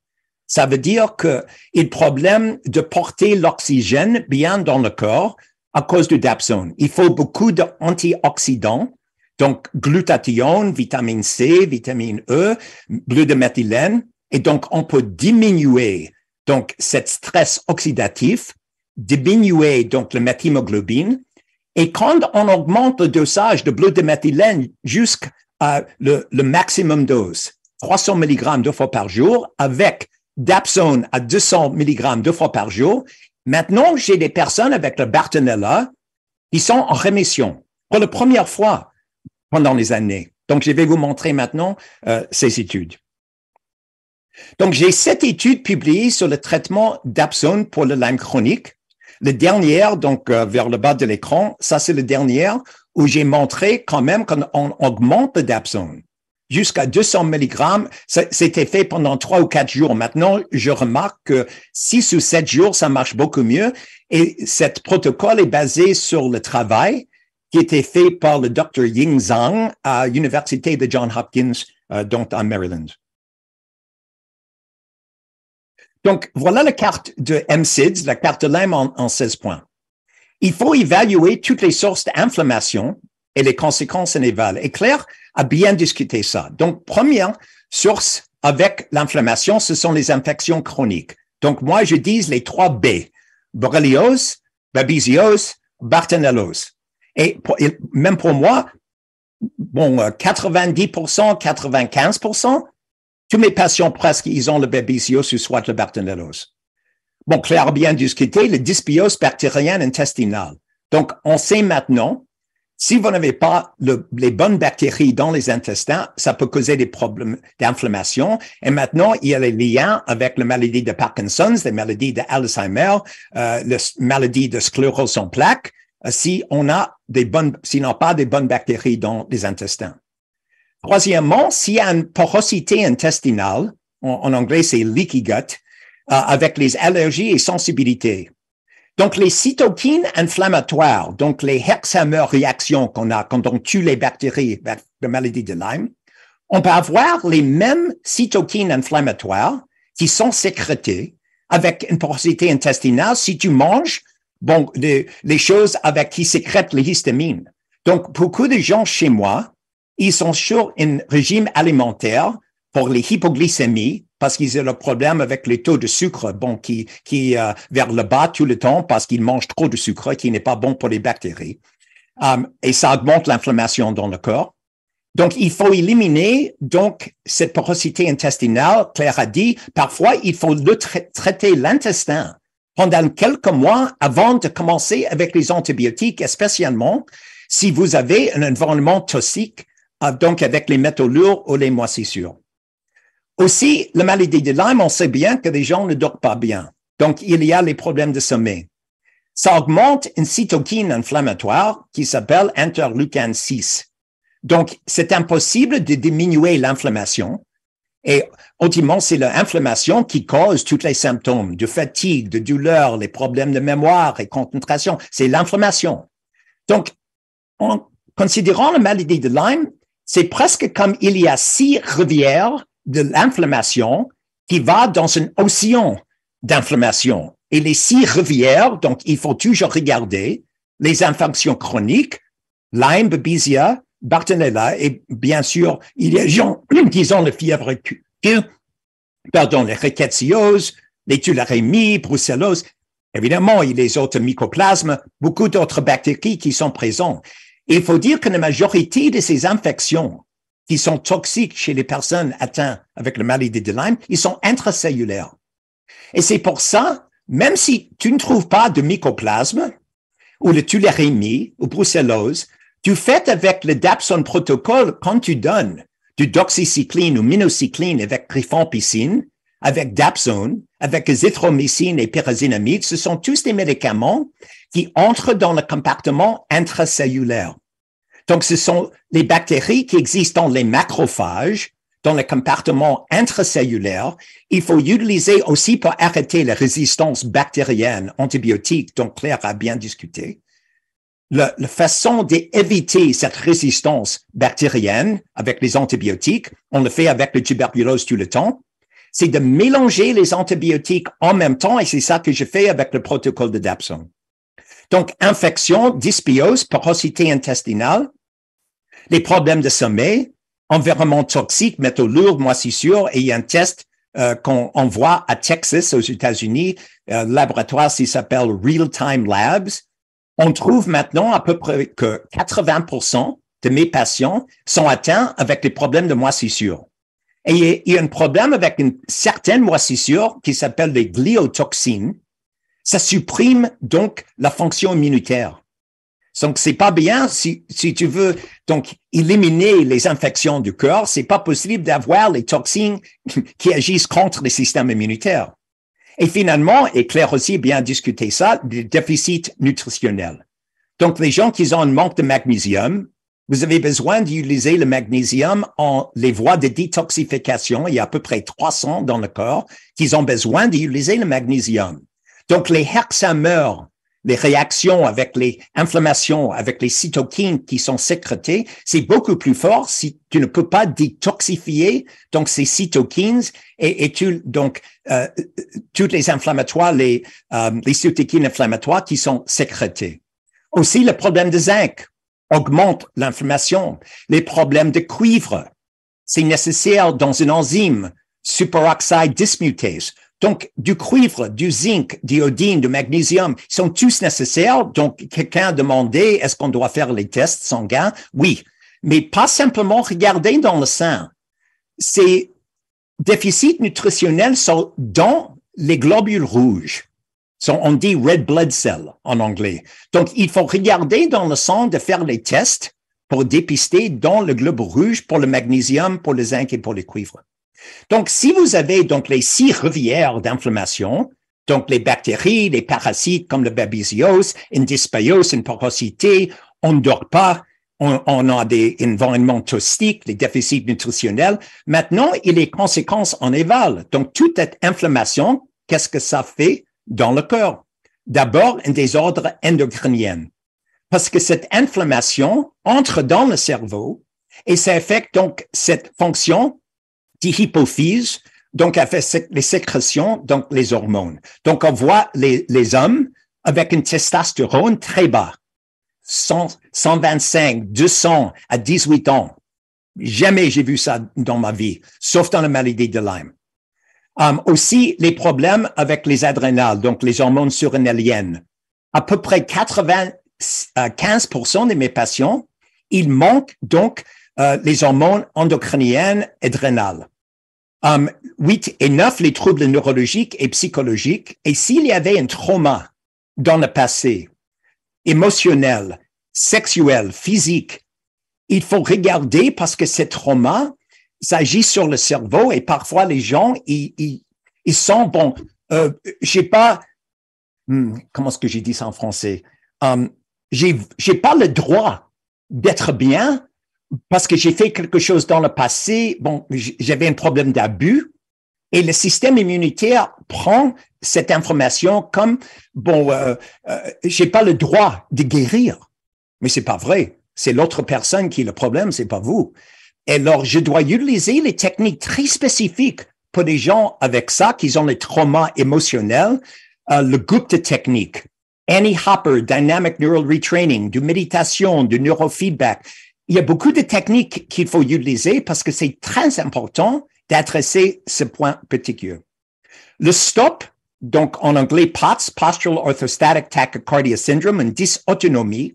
Ça veut dire que il y a un problème de porter l'oxygène bien dans le corps à cause du dapsone. Il faut beaucoup d'antioxydants, donc glutathione, vitamine C, vitamine E, bleu de méthylène, et donc on peut diminuer donc cet stress oxydatif, diminuer donc le méthimoglobine, et quand on augmente le dosage de bleu de méthylène jusqu'à le, le maximum dose, trois cents milligrammes deux fois par jour, avec dapsone à deux cents milligrammes deux fois par jour. Maintenant, j'ai des personnes avec le Bartonella qui sont en rémission pour la première fois pendant les années. Donc, je vais vous montrer maintenant euh, ces études. Donc, j'ai sept études publiées sur le traitement dapsone pour le Lyme chronique. La dernière, donc euh, vers le bas de l'écran, ça c'est la dernière où j'ai montré quand même qu'on augmente le dapsone jusqu'à deux cents milligrammes, c'était fait pendant trois ou quatre jours. Maintenant, je remarque que six ou sept jours, ça marche beaucoup mieux. Et cet protocole est basé sur le travail qui était fait par le docteur Ying Zhang à l'université de Johns Hopkins, euh, donc à Maryland. Donc, voilà la carte de M S I D S, la carte de Lyme en, en seize points. Il faut évaluer toutes les sources d'inflammation et les conséquences névales. Et Claire a bien discuté ça. Donc, première source avec l'inflammation, ce sont les infections chroniques. Donc, moi, je dis les trois B, borreliose, babesiose, bartonellose. Et, pour, et même pour moi, bon, quatre-vingt-dix pour cent, quatre-vingt-quinze pour cent, tous mes patients presque, ils ont le babesiose ou soit le bartonellose. Bon, Claire a bien discuté, le dysbiose bactérienne intestinale. Donc, on sait maintenant, si vous n'avez pas le, les bonnes bactéries dans les intestins, ça peut causer des problèmes d'inflammation. Et maintenant, il y a les liens avec la maladie de Parkinson, les maladies d'Alzheimer, euh, la maladie de sclérose en plaques, euh, si on a des bonnes, si on n'a pas des bonnes bactéries dans les intestins. Troisièmement, s'il y a une porosité intestinale, en, en anglais c'est leaky gut, euh, avec les allergies et sensibilités. Donc, les cytokines inflammatoires, donc les hexamer réactions qu'on a quand on tue les bactéries de maladie de Lyme, on peut avoir les mêmes cytokines inflammatoires qui sont sécrétées avec une porosité intestinale si tu manges, bon, les, les choses avec qui sécrètent les histamines. Donc, beaucoup de gens chez moi, ils sont sur un régime alimentaire pour les hypoglycémies, parce qu'ils ont le problème avec les taux de sucre, bon, qui, qui, euh, vers le bas tout le temps parce qu'ils mangent trop de sucre qui n'est pas bon pour les bactéries. Um, et ça augmente l'inflammation dans le corps. Donc, il faut éliminer, donc, cette porosité intestinale. Claire a dit, parfois, il faut le tra- traiter l'intestin pendant quelques mois avant de commencer avec les antibiotiques, spécialement si vous avez un environnement toxique, euh, donc, avec les métaux lourds ou les moisissures. Aussi, la maladie de Lyme, on sait bien que les gens ne dorment pas bien. Donc, il y a les problèmes de sommeil. Ça augmente une cytokine inflammatoire qui s'appelle interleukine six. Donc, c'est impossible de diminuer l'inflammation. Et ultimement, c'est l'inflammation qui cause tous les symptômes de fatigue, de douleur, les problèmes de mémoire et concentration. C'est l'inflammation. Donc, en considérant la maladie de Lyme, c'est presque comme il y a six rivières de l'inflammation qui va dans un océan d'inflammation. Et les six rivières, donc il faut toujours regarder les infections chroniques, Lyme, Babesia, Bartonella, et bien sûr, il y a des gens qui ont la fièvre, pardon, les rickettsioses, les tularèmies, brucellose, évidemment, il y a les autres mycoplasmes, beaucoup d'autres bactéries qui sont présentes. Et il faut dire que la majorité de ces infections qui sont toxiques chez les personnes atteintes avec la maladie de Lyme, ils sont intracellulaires. Et c'est pour ça, même si tu ne trouves pas de mycoplasme, ou de tularemie, ou brucellose, tu fais avec le dapsone protocole quand tu donnes du doxycycline ou minocycline avec rifampicine, avec dapsone, avec azithromycine et pyrazinamide, ce sont tous des médicaments qui entrent dans le compartiment intracellulaire. Donc, ce sont les bactéries qui existent dans les macrophages, dans le compartiment intracellulaire. Il faut utiliser aussi pour arrêter la résistance bactérienne antibiotique dont Claire a bien discuté. La, la façon d'éviter cette résistance bactérienne avec les antibiotiques, on le fait avec le tuberculose tout le temps, c'est de mélanger les antibiotiques en même temps, et c'est ça que je fais avec le protocole de Dapsone. Donc, infection, dysbiose, porosité intestinale, les problèmes de sommeil, environnement toxique, métaux lourds, moisissures, et il y a un test euh, qu'on envoie à Texas, aux États-Unis, un euh, laboratoire qui s'appelle Real Time Labs. On trouve maintenant à peu près que quatre-vingts pour cent de mes patients sont atteints avec des problèmes de moisissures. Et il y a un problème avec une certaine moisissure qui s'appelle les gliotoxines. Ça supprime donc la fonction immunitaire. Donc, c'est pas bien si, si tu veux, donc, éliminer les infections du corps. C'est pas possible d'avoir les toxines qui agissent contre les systèmes immunitaires. Et finalement, et Claire aussi a bien discuté ça, du déficit nutritionnel. Donc, les gens qui ont un manque de magnésium, vous avez besoin d'utiliser le magnésium en les voies de détoxification. Il y a à peu près trois cents dans le corps qui ont besoin d'utiliser le magnésium. Donc, les hexamères, les réactions avec les inflammations, avec les cytokines qui sont sécrétées, c'est beaucoup plus fort si tu ne peux pas détoxifier donc ces cytokines et, et tu, donc euh, toutes les inflammatoires, les, euh, les cytokines inflammatoires qui sont sécrétées. Aussi, le problème de zinc augmente l'inflammation. Les problèmes de cuivre, c'est nécessaire dans une enzyme superoxide dismutase. Donc, du cuivre, du zinc, d'iodine, du magnésium, ils sont tous nécessaires. Donc, quelqu'un a demandé, est-ce qu'on doit faire les tests sanguins? Oui, mais pas simplement regarder dans le sang. Ces déficits nutritionnels sont dans les globules rouges. On dit red blood cell en anglais. Donc, il faut regarder dans le sang de faire les tests pour dépister dans le globe rouge pour le magnésium, pour le zinc et pour le cuivre. Donc, si vous avez donc les six rivières d'inflammation, donc les bactéries, les parasites comme le babésiose, une dysbiose, une porosité, on ne dort pas, on, on a des environnements toxiques, les déficits nutritionnels. Maintenant, il y a les conséquences en aval. Donc, toute cette inflammation, qu'est-ce que ça fait dans le corps? D'abord, un désordre endocrinien, parce que cette inflammation entre dans le cerveau et ça affecte donc cette fonction d'hypophyse, donc avec les sécrétions, donc les hormones. Donc, on voit les, les hommes avec une testostérone très bas, cent, cent vingt-cinq, deux cents à dix-huit ans. Jamais j'ai vu ça dans ma vie, sauf dans la maladie de Lyme. Um, aussi, les problèmes avec les adrénales, donc les hormones surrénaliennes. À peu près quatre-vingt-quinze pour cent de mes patients, ils manquent donc Euh, les hormones endocriniennes adrénales. Um, huit et neuf, les troubles neurologiques et psychologiques. Et s'il y avait un trauma dans le passé, émotionnel, sexuel, physique, il faut regarder parce que ces traumas s'agissent sur le cerveau et parfois les gens, ils, ils, ils sont, bon, euh, j'ai pas, hmm, comment est-ce que j'ai dit ça en français? Um, j'ai, j'ai pas le droit d'être bien parce que j'ai fait quelque chose dans le passé, bon, j'avais un problème d'abus, et le système immunitaire prend cette information comme, bon, euh, euh, j'ai pas le droit de guérir. Mais c'est pas vrai. C'est l'autre personne qui est le problème, c'est pas vous. Et alors, je dois utiliser les techniques très spécifiques pour les gens avec ça, qui ont les traumas émotionnels, euh, le groupe de techniques. Annie Hopper, Dynamic Neural Retraining, de méditation, de neurofeedback. Il y a beaucoup de techniques qu'il faut utiliser parce que c'est très important d'adresser ce point particulier. Le STOP, donc en anglais POTS, Postural Orthostatic Tachycardia Syndrome, une dysautonomie,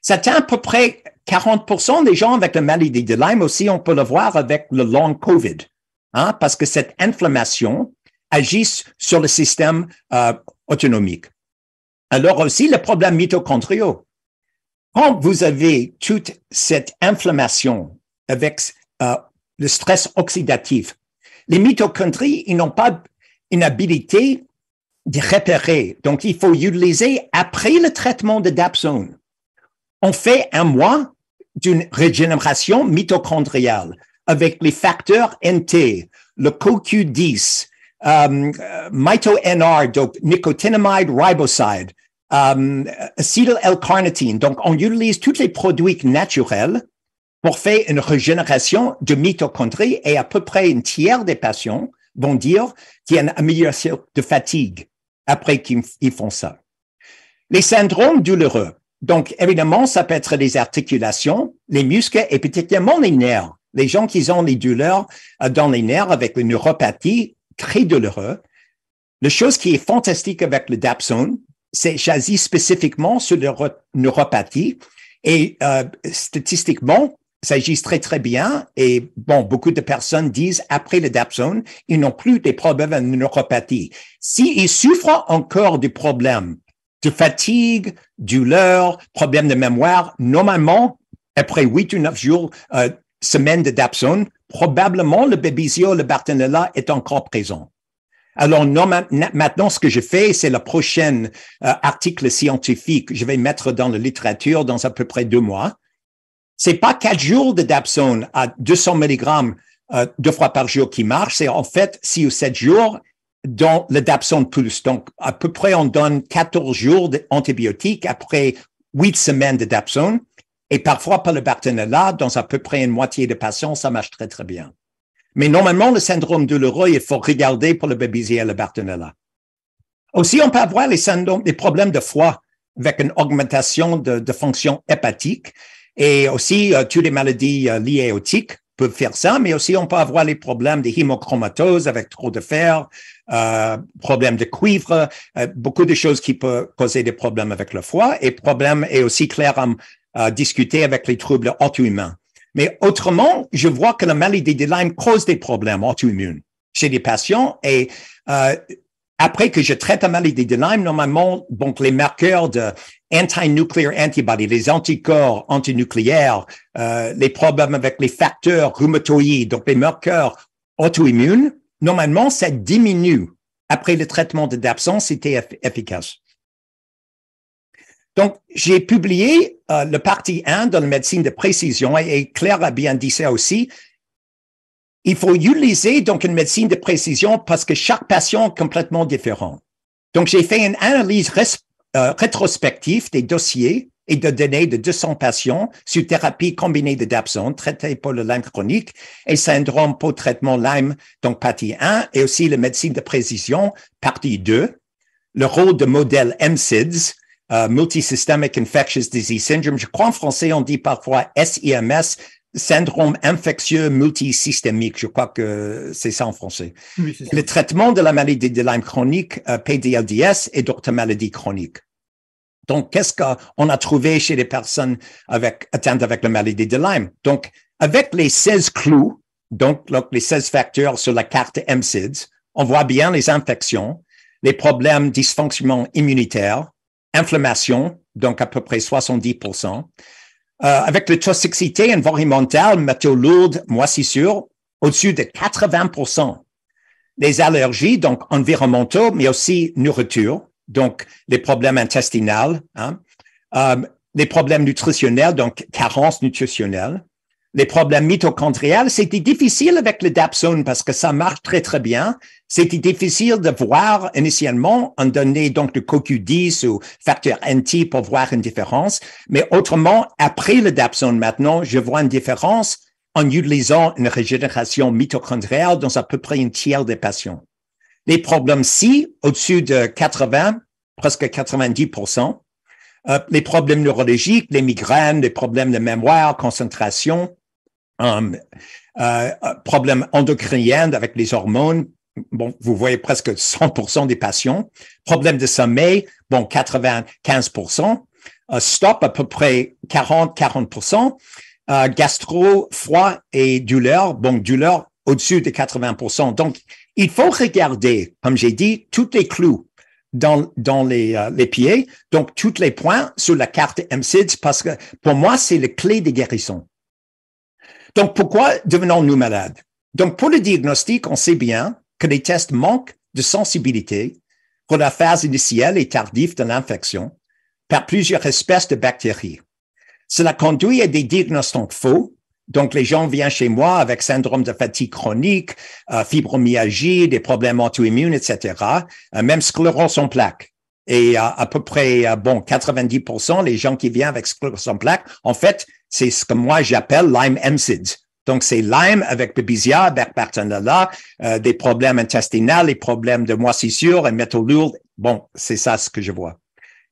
ça atteint à peu près quarante pour cent des gens avec la maladie de Lyme. Aussi, on peut le voir avec le long COVID, hein, parce que cette inflammation agit sur le système euh, autonomique. Alors aussi, les problèmes mitochondriaux. Quand vous avez toute cette inflammation avec euh, le stress oxydatif, les mitochondries, ils n'ont pas une habilité de repérer. Donc, il faut utiliser après le traitement de Dapsone. On fait un mois d'une régénération mitochondriale avec les facteurs N T, le C O Q dix, um, mito-N R, donc nicotinamide riboside, um, acetyl-L-carnitine. Donc, on utilise tous les produits naturels pour faire une régénération de mitochondries et à peu près un tiers des patients vont dire qu'il y a une amélioration de fatigue après qu'ils font ça. Les syndromes douloureux. Donc, évidemment, ça peut être les articulations, les muscles et particulièrement les nerfs. Les gens qui ont les douleurs dans les nerfs avec les neuropathies, très douloureux. La chose qui est fantastique avec le dapsone, c'est j'agis spécifiquement sur les neuropathies et euh, statistiquement, ça agit très, très bien. Et bon, beaucoup de personnes disent après le dapsone, ils n'ont plus des problèmes de neuropathie. S'ils souffrent encore des problèmes de fatigue, douleur, problèmes de mémoire, normalement, après huit ou neuf jours, euh, semaine de dapsone, probablement le Babesia, le Bartonella est encore présent. Alors, non, maintenant, ce que je fais, c'est le prochain euh, article scientifique que je vais mettre dans la littérature dans à peu près deux mois. C'est pas quatre jours de dapsone à deux cents milligrammes euh, deux fois par jour qui marche, c'est en fait six ou sept jours dans le dapsone plus. Donc, à peu près, on donne quatorze jours d'antibiotiques après huit semaines de dapsone. Et parfois, par le Bartonella, dans à peu près une moitié de patients, ça marche très, très bien. Mais normalement, le syndrome douloureux, il faut regarder pour le Babesia et le Bartonella. Aussi, on peut avoir les syndromes, des problèmes de foie avec une augmentation de, de fonction hépatique. Et aussi, euh, toutes les maladies euh, liées au tic peuvent faire ça. Mais aussi, on peut avoir les problèmes de hémochromatose avec trop de fer, euh, problèmes de cuivre, euh, beaucoup de choses qui peuvent causer des problèmes avec le foie. Et problèmes, et aussi, Claire, um, Uh, discuter avec les troubles auto-humains. Mais autrement, je vois que la maladie de Lyme cause des problèmes auto-immunes chez les patients. Et uh, après que je traite la maladie de Lyme, normalement, donc les marqueurs de anti-nuclear antibody, les anticorps antinucléaires, uh, les problèmes avec les facteurs rhumatoïdes, donc les marqueurs auto-immunes, normalement, ça diminue après le traitement de dapsone, c'était eff- efficace. Donc, j'ai publié euh, le partie un dans la médecine de précision, et, et Claire a bien dit ça aussi. Il faut utiliser donc une médecine de précision parce que chaque patient est complètement différent. Donc, j'ai fait une analyse res, euh, rétrospective des dossiers et de données de deux cents patients sur thérapie combinée de dapsone, traitée pour le Lyme chronique et syndrome pour traitement Lyme, donc partie un, et aussi la médecine de précision, partie deux, le rôle de modèle M S I D S, Uh, Multisystemic Infectious Disease Syndrome. Je crois en français, on dit parfois S I M S, Syndrome Infectieux Multisystémique. Je crois que c'est ça en français. Oui, c'est ça. Le traitement de la maladie de Lyme chronique, uh, P D L D S et d'autres maladies chroniques. Donc, qu'est-ce qu'on a trouvé chez les personnes avec, atteintes avec la maladie de Lyme? Donc, avec les seize clous, donc, donc les seize facteurs sur la carte M S I D S, on voit bien les infections, les problèmes dysfonctionnement immunitaire, inflammation, donc à peu près soixante-dix pour cent, euh, avec la toxicité environnementale, métaux lourds, moisissures, au-dessus de quatre-vingts pour cent. Les allergies, donc environnementaux, mais aussi nourriture, donc les problèmes intestinaux, hein, euh, les problèmes nutritionnels, donc carence nutritionnelle, les problèmes mitochondriaux, c'était difficile avec le dapsone parce que ça marche très, très bien. C'était difficile de voir initialement, on donnait donc le C O Q dix ou facteur N T pour voir une différence. Mais autrement, après le dapsone maintenant, je vois une différence en utilisant une régénération mitochondriale dans à peu près un tiers des patients. Les problèmes C I, au-dessus de quatre-vingts, presque quatre-vingt-dix pour cent. Euh, les problèmes neurologiques, les migraines, les problèmes de mémoire, concentration, Um, euh, problèmes endocriniens avec les hormones, bon, vous voyez presque cent pour cent des patients. Problèmes de sommeil, bon, quatre-vingt-quinze pour cent. Uh, stop, à peu près quarante à quarante pour cent. Uh, gastro, froid et douleur, bon, douleur au-dessus de quatre-vingts pour cent. Donc, il faut regarder, comme j'ai dit, tous les clous dans, dans les, euh, les pieds, donc tous les points sur la carte M S I D S, parce que pour moi, c'est la clé des guérissons. Donc, pourquoi devenons-nous malades? Donc, pour le diagnostic, on sait bien que les tests manquent de sensibilité pour la phase initiale et tardive de l'infection par plusieurs espèces de bactéries. Cela conduit à des diagnostics faux. Donc, les gens viennent chez moi avec syndrome de fatigue chronique, euh, fibromyalgie, des problèmes auto-immunes, et cetera, euh, même sclérose en plaques. Et euh, à peu près, euh, bon, quatre-vingt-dix pour cent des gens qui viennent avec sclérose en plaques, en fait, c'est ce que moi j'appelle Lyme M S I D. Donc, c'est Lyme avec Babesia, avec Bartonella, euh, des problèmes intestinaux, des problèmes de moisissure et métaux lourds. Bon, c'est ça ce que je vois.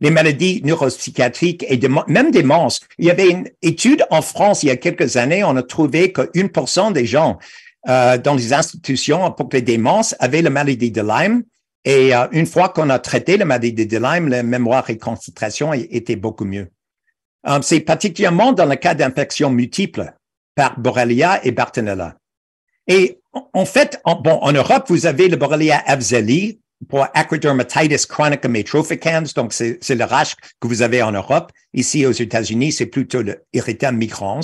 Les maladies neuropsychiatriques et de, même des monstres. Il y avait une étude en France il y a quelques années, on a trouvé que un pour cent des gens euh, dans les institutions pour les démences avaient la maladie de Lyme. Et euh, une fois qu'on a traité la maladie de Lyme, la mémoire et concentration étaient beaucoup mieux. Euh, c'est particulièrement dans le cas d'infections multiples par Borrelia et Bartonella. Et en fait, en, bon, en Europe, vous avez le Borrelia abscessi pour acrodermatitis chronicum atrophicaans, donc c'est, c'est le rash que vous avez en Europe. Ici, aux États-Unis, c'est plutôt le irritant migrans.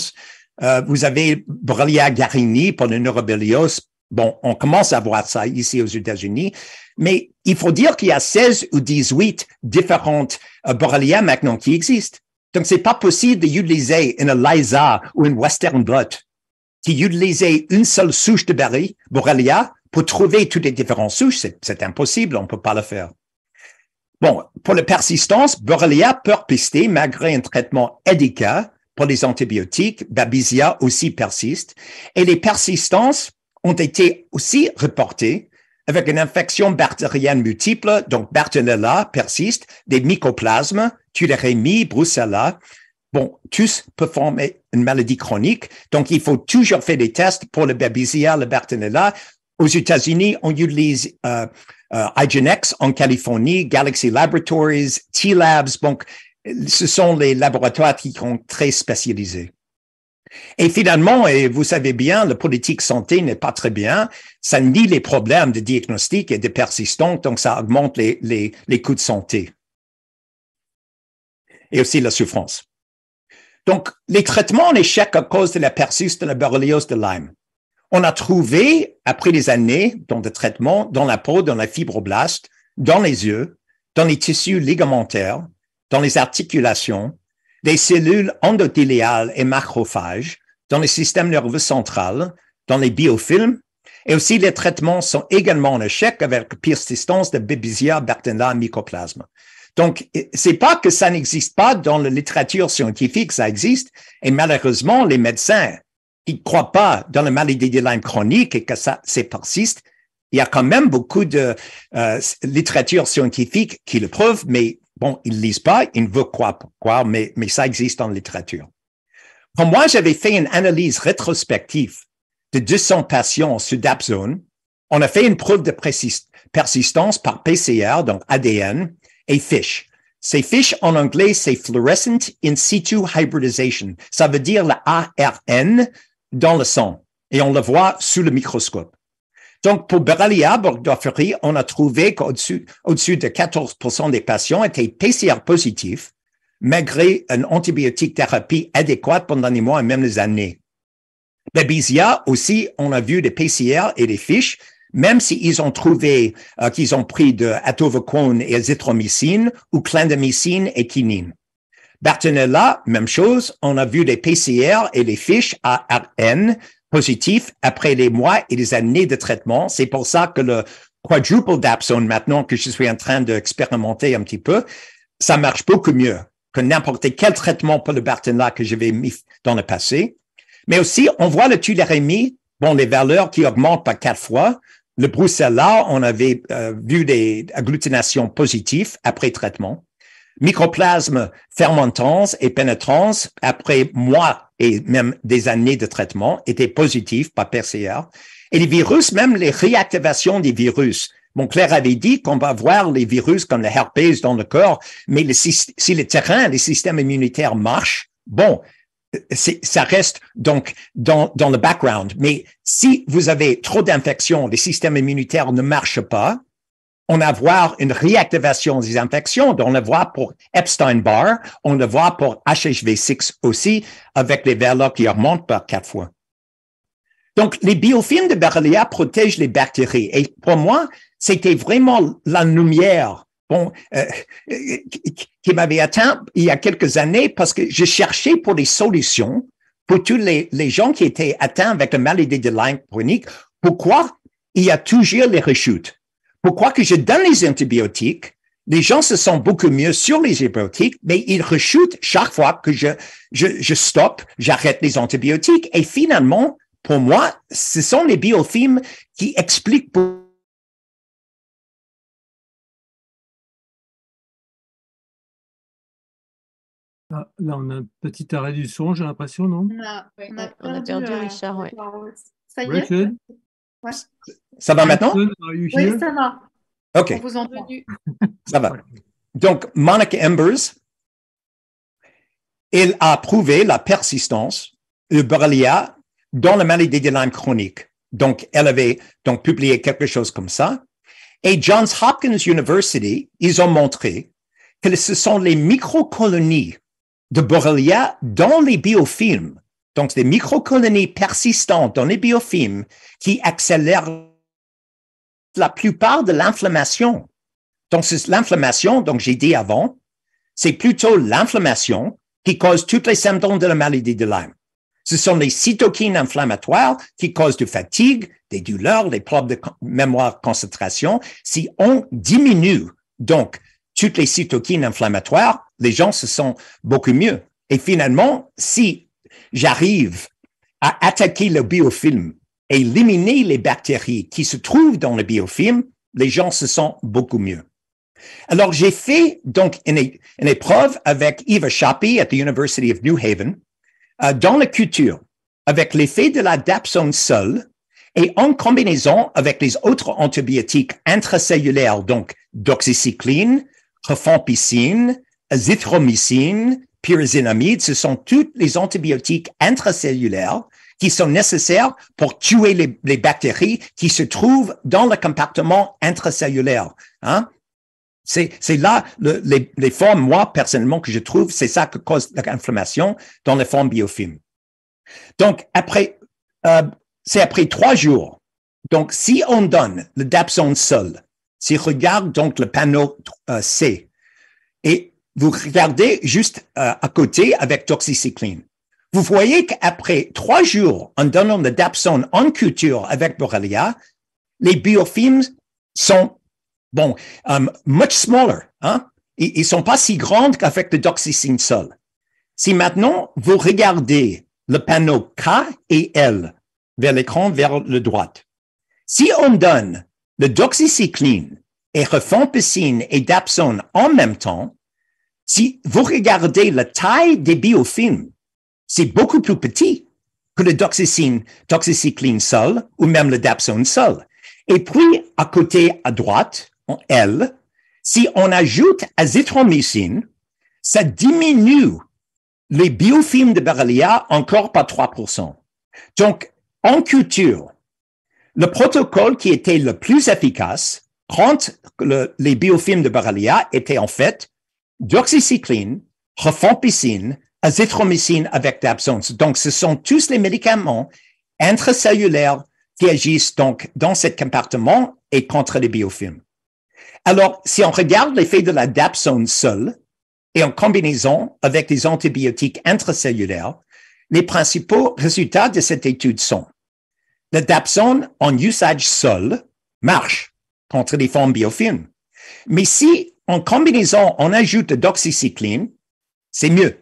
Euh, vous avez Borrelia garini pour le neurobiliose. Bon, on commence à voir ça ici aux États-Unis. Mais il faut dire qu'il y a seize ou dix-huit différentes euh, Borrelia maintenant qui existent. Donc, c'est pas possible d'utiliser une Lysa ou une Western Blot qui utilisait une seule souche de Borrelia pour trouver toutes les différentes souches. C'est, c'est impossible, on peut pas le faire. Bon, pour la persistance, Borrelia persiste malgré un traitement édicable pour les antibiotiques. Babesia aussi persiste. Et les persistances ont été aussi reportées avec une infection bactérienne multiple, donc Bartonella persiste, des mycoplasmes, tulérémie, brucella. Bon, tous peuvent former une maladie chronique, donc il faut toujours faire des tests pour le Babesia, le Bartonella. Aux États-Unis, on utilise euh, euh, I G N X en Californie, Galaxy Laboratories, T-Labs, donc ce sont les laboratoires qui sont très spécialisés. Et finalement, et vous savez bien, la politique santé n'est pas très bien. Ça nie les problèmes de diagnostic et de persistance, donc ça augmente les, les, les coûts de santé. Et aussi la souffrance. Donc, les traitements en échec à cause de la persistance de la borreliose de Lyme. On a trouvé, après des années, dans des traitements, dans la peau, dans la fibroblaste, dans les yeux, dans les tissus ligamentaires, dans les articulations, des cellules endothéliales et macrophages, dans le système nerveux central, dans les biofilms, et aussi les traitements sont également en échec avec persistance de Babesia, Bartonella, mycoplasme. Donc, c'est pas que ça n'existe pas dans la littérature scientifique, ça existe, et malheureusement, les médecins, ils croient pas dans la maladie de Lyme chronique et que ça, c'est persiste. Il y a quand même beaucoup de euh, littérature scientifique qui le prouve, mais bon, ils ne lisent pas, ils ne veulent croire, croire mais, mais ça existe en littérature. Pour moi, j'avais fait une analyse rétrospective de deux cents patients sur Dapsone. On a fait une preuve de persistance par P C R, donc A D N, et FISH. Ces fiches, en anglais, c'est Fluorescent In Situ Hybridization. Ça veut dire la A R N dans le sang. Et on le voit sous le microscope. Donc, pour Borrelia burgdorferi, on a trouvé qu'au-dessus au-dessus de quatorze pour cent des patients étaient P C R positifs, malgré une antibiotique thérapie adéquate pendant les mois et même les années. Babesia aussi, on a vu des P C R et des fiches, même s'ils ont trouvé euh, qu'ils ont pris de atovaquone et azithromycine ou clindamycine et quinine. Bartonella, même chose, on a vu des P C R et des fiches A R N positif après les mois et les années de traitement. C'est pour ça que le quadruple dapsone, maintenant que je suis en train d'expérimenter un petit peu, ça marche beaucoup mieux que n'importe quel traitement pour le Bartonella que j'avais mis dans le passé. Mais aussi, on voit le tulérémie, bon, les valeurs qui augmentent par quatre fois. Le brucella, on avait euh, vu des agglutinations positives après traitement. Mycoplasme fermentans et pénétrants après mois et même des années de traitement étaient positifs par P C R. Et les virus, même les réactivations des virus. Bon, Claire avait dit qu'on va voir les virus comme le herpès dans le corps, mais le, si le terrain, les systèmes immunitaires marchent, bon, c'est, ça reste donc dans, dans le background. Mais si vous avez trop d'infections, les systèmes immunitaires ne marchent pas, on a voir une réactivation des infections. On le voit pour Epstein-Barr, on le voit pour H H V six aussi, avec les valeurs qui remontent par quatre fois. Donc, les biofilms de Borrelia protègent les bactéries. Et pour moi, c'était vraiment la lumière bon, euh, qui m'avait atteint il y a quelques années parce que je cherchais pour des solutions pour tous les, les gens qui étaient atteints avec la maladie de Lyme chronique. Pourquoi il y a toujours les rechutes? Pourquoi que je donne les antibiotiques, les gens se sentent beaucoup mieux sur les antibiotiques, mais ils rechutent chaque fois que je, je, je stoppe, j'arrête les antibiotiques. Et finalement, pour moi, ce sont les biofilms qui expliquent pour Ah, là, on a un petit arrêt du son, j'ai l'impression, non? On a, oui, on a, on a perdu, perdu Richard, oui. Ça y est? Ouais. Ça va maintenant? Oui, ça va. OK. On vous a entendu. Ça va. Donc, Monica Embers, elle a prouvé la persistance de Borrelia dans la maladie de Lyme chronique. Donc, elle avait donc publié quelque chose comme ça. Et Johns Hopkins University, ils ont montré que ce sont les microcolonies de Borrelia dans les biofilms, donc des microcolonies persistantes dans les biofilms qui accélèrent la plupart de l'inflammation. Donc, l'inflammation, donc j'ai dit avant, c'est plutôt l'inflammation qui cause tous les symptômes de la maladie de Lyme. Ce sont les cytokines inflammatoires qui causent de fatigue, des douleurs, des problèmes de mémoire, concentration. Si on diminue, donc, toutes les cytokines inflammatoires, les gens se sentent beaucoup mieux. Et finalement, si j'arrive à attaquer le biofilm et éliminer les bactéries qui se trouvent dans le biofilm, les gens se sentent beaucoup mieux. Alors, j'ai fait donc une, une épreuve avec Eva Sapi at the University of New Haven euh, dans la culture avec l'effet de la dapsone seule et en combinaison avec les autres antibiotiques intracellulaires, donc doxycycline, rifampicine, azithromycine, pyrazinamide, ce sont tous les antibiotiques intracellulaires qui sont nécessaires pour tuer les, les bactéries qui se trouvent dans le compartiment intracellulaire. Hein? C'est, c'est là le, les, les formes, moi, personnellement, que je trouve, c'est ça que cause l'inflammation dans les formes biofilm. Donc, après, euh, c'est après trois jours. Donc, si on donne le dapsone seul, si on regarde donc le panneau euh, C, et vous regardez juste euh, à côté avec doxycycline, vous voyez qu'après trois jours, en donnant le dapsone en culture avec Borrelia, les biofilms sont, bon, um, much smaller. Hein? Ils ne sont pas si grands qu'avec le doxycycline seul. Si maintenant, vous regardez le panneau K et L vers l'écran, vers le droite, si on donne le doxycycline et rifampicine et dapsone en même temps, si vous regardez la taille des biofilms, c'est beaucoup plus petit que le doxycycline, doxycycline seul ou même le dapsone seul. Et puis, à côté, à droite, en L, si on ajoute azithromycine, ça diminue les biofilms de Borrelia encore par trois pour cent. Donc, en culture, le protocole qui était le plus efficace contre le, les biofilms de Borrelia était en fait doxycycline, rifampicine, azithromycine avec dapsone. Donc, ce sont tous les médicaments intracellulaires qui agissent donc dans ce compartiment et contre les biofilms. Alors, si on regarde l'effet de la dapsone seule et en combinaison avec des antibiotiques intracellulaires, les principaux résultats de cette étude sont: le dapsone en usage seul marche contre les formes biofilms. Mais si, en combinaison, on ajoute doxycycline, c'est mieux.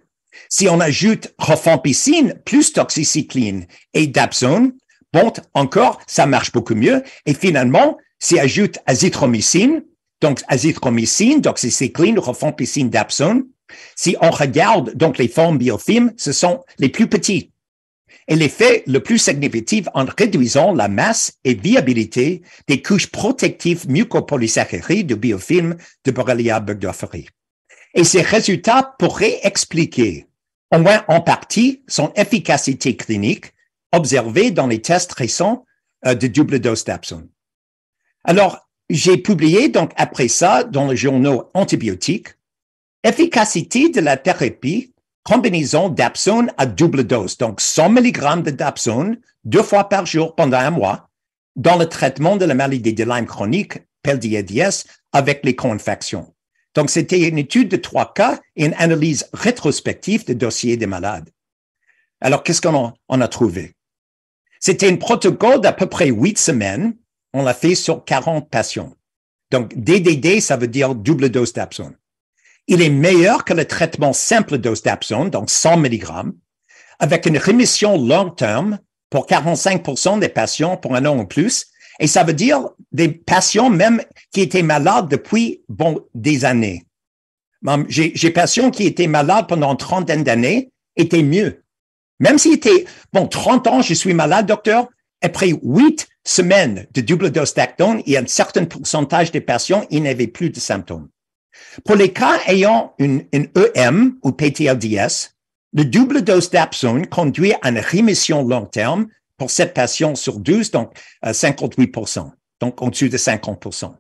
Si on ajoute rifampicine plus doxycycline et dapsone, bon, encore, ça marche beaucoup mieux. Et finalement, si on ajoute azithromycine, donc azithromycine, doxycycline, rifampicine, dapsone, si on regarde donc les formes biofilms, ce sont les plus petits. Et l'effet le plus significatif en réduisant la masse et viabilité des couches protectives mucopolysaccharides du biofilm de Borrelia burgdorferi. Et ces résultats pourraient expliquer, au moins en partie, son efficacité clinique observée dans les tests récents de double dose dapsone. Alors, j'ai publié donc après ça dans le journal Antibiotiques, efficacité de la thérapie combinaison dapsone à double dose, donc cent milligrammes de dapsone deux fois par jour pendant un mois dans le traitement de la maladie de Lyme chronique, P L D R D S, avec les co-infections. Donc, c'était une étude de trois cas et une analyse rétrospective des dossiers des malades. Alors, qu'est-ce qu'on on a trouvé? C'était un protocole d'à peu près huit semaines. On l'a fait sur quarante patients. Donc, D D D, ça veut dire double dose d'Absone. Il est meilleur que le traitement simple dose d'Absone, donc cent milligrammes, avec une rémission long-terme pour quarante-cinq pour cent des patients pour un an ou plus. Et ça veut dire des patients même qui étaient malades depuis bon des années. J'ai des patients qui étaient malades pendant une trentaine d'années, étaient mieux. Même s'ils étaient, bon, trente ans, je suis malade, docteur, après huit semaines de double dose d'actone, il y a un certain pourcentage des patients, ils n'avaient plus de symptômes. Pour les cas ayant une, une E M ou P T L D S, le double dose d'Absone conduit à une rémission long terme pour sept patients sur douze, donc cinquante-huit pour cent, donc au-dessus de cinquante pour cent.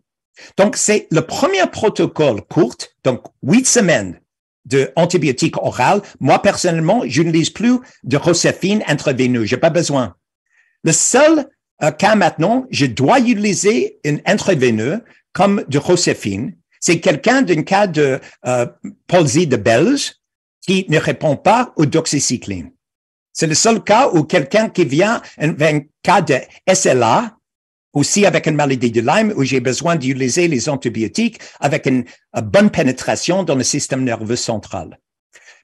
Donc, c'est le premier protocole court, donc huit semaines d'antibiotiques oraux. Moi, personnellement, je n'utilise plus de rosafine intraveineuse, j'ai pas besoin. Le seul euh, cas maintenant, je dois utiliser une intraveineuse comme de rosafine. C'est quelqu'un d'un cas de euh, palsy de Bell's qui ne répond pas aux doxycyclines. C'est le seul cas où quelqu'un qui vient avec un cas de S L A, aussi avec une maladie de Lyme, où j'ai besoin d'utiliser les antibiotiques avec une, une bonne pénétration dans le système nerveux central.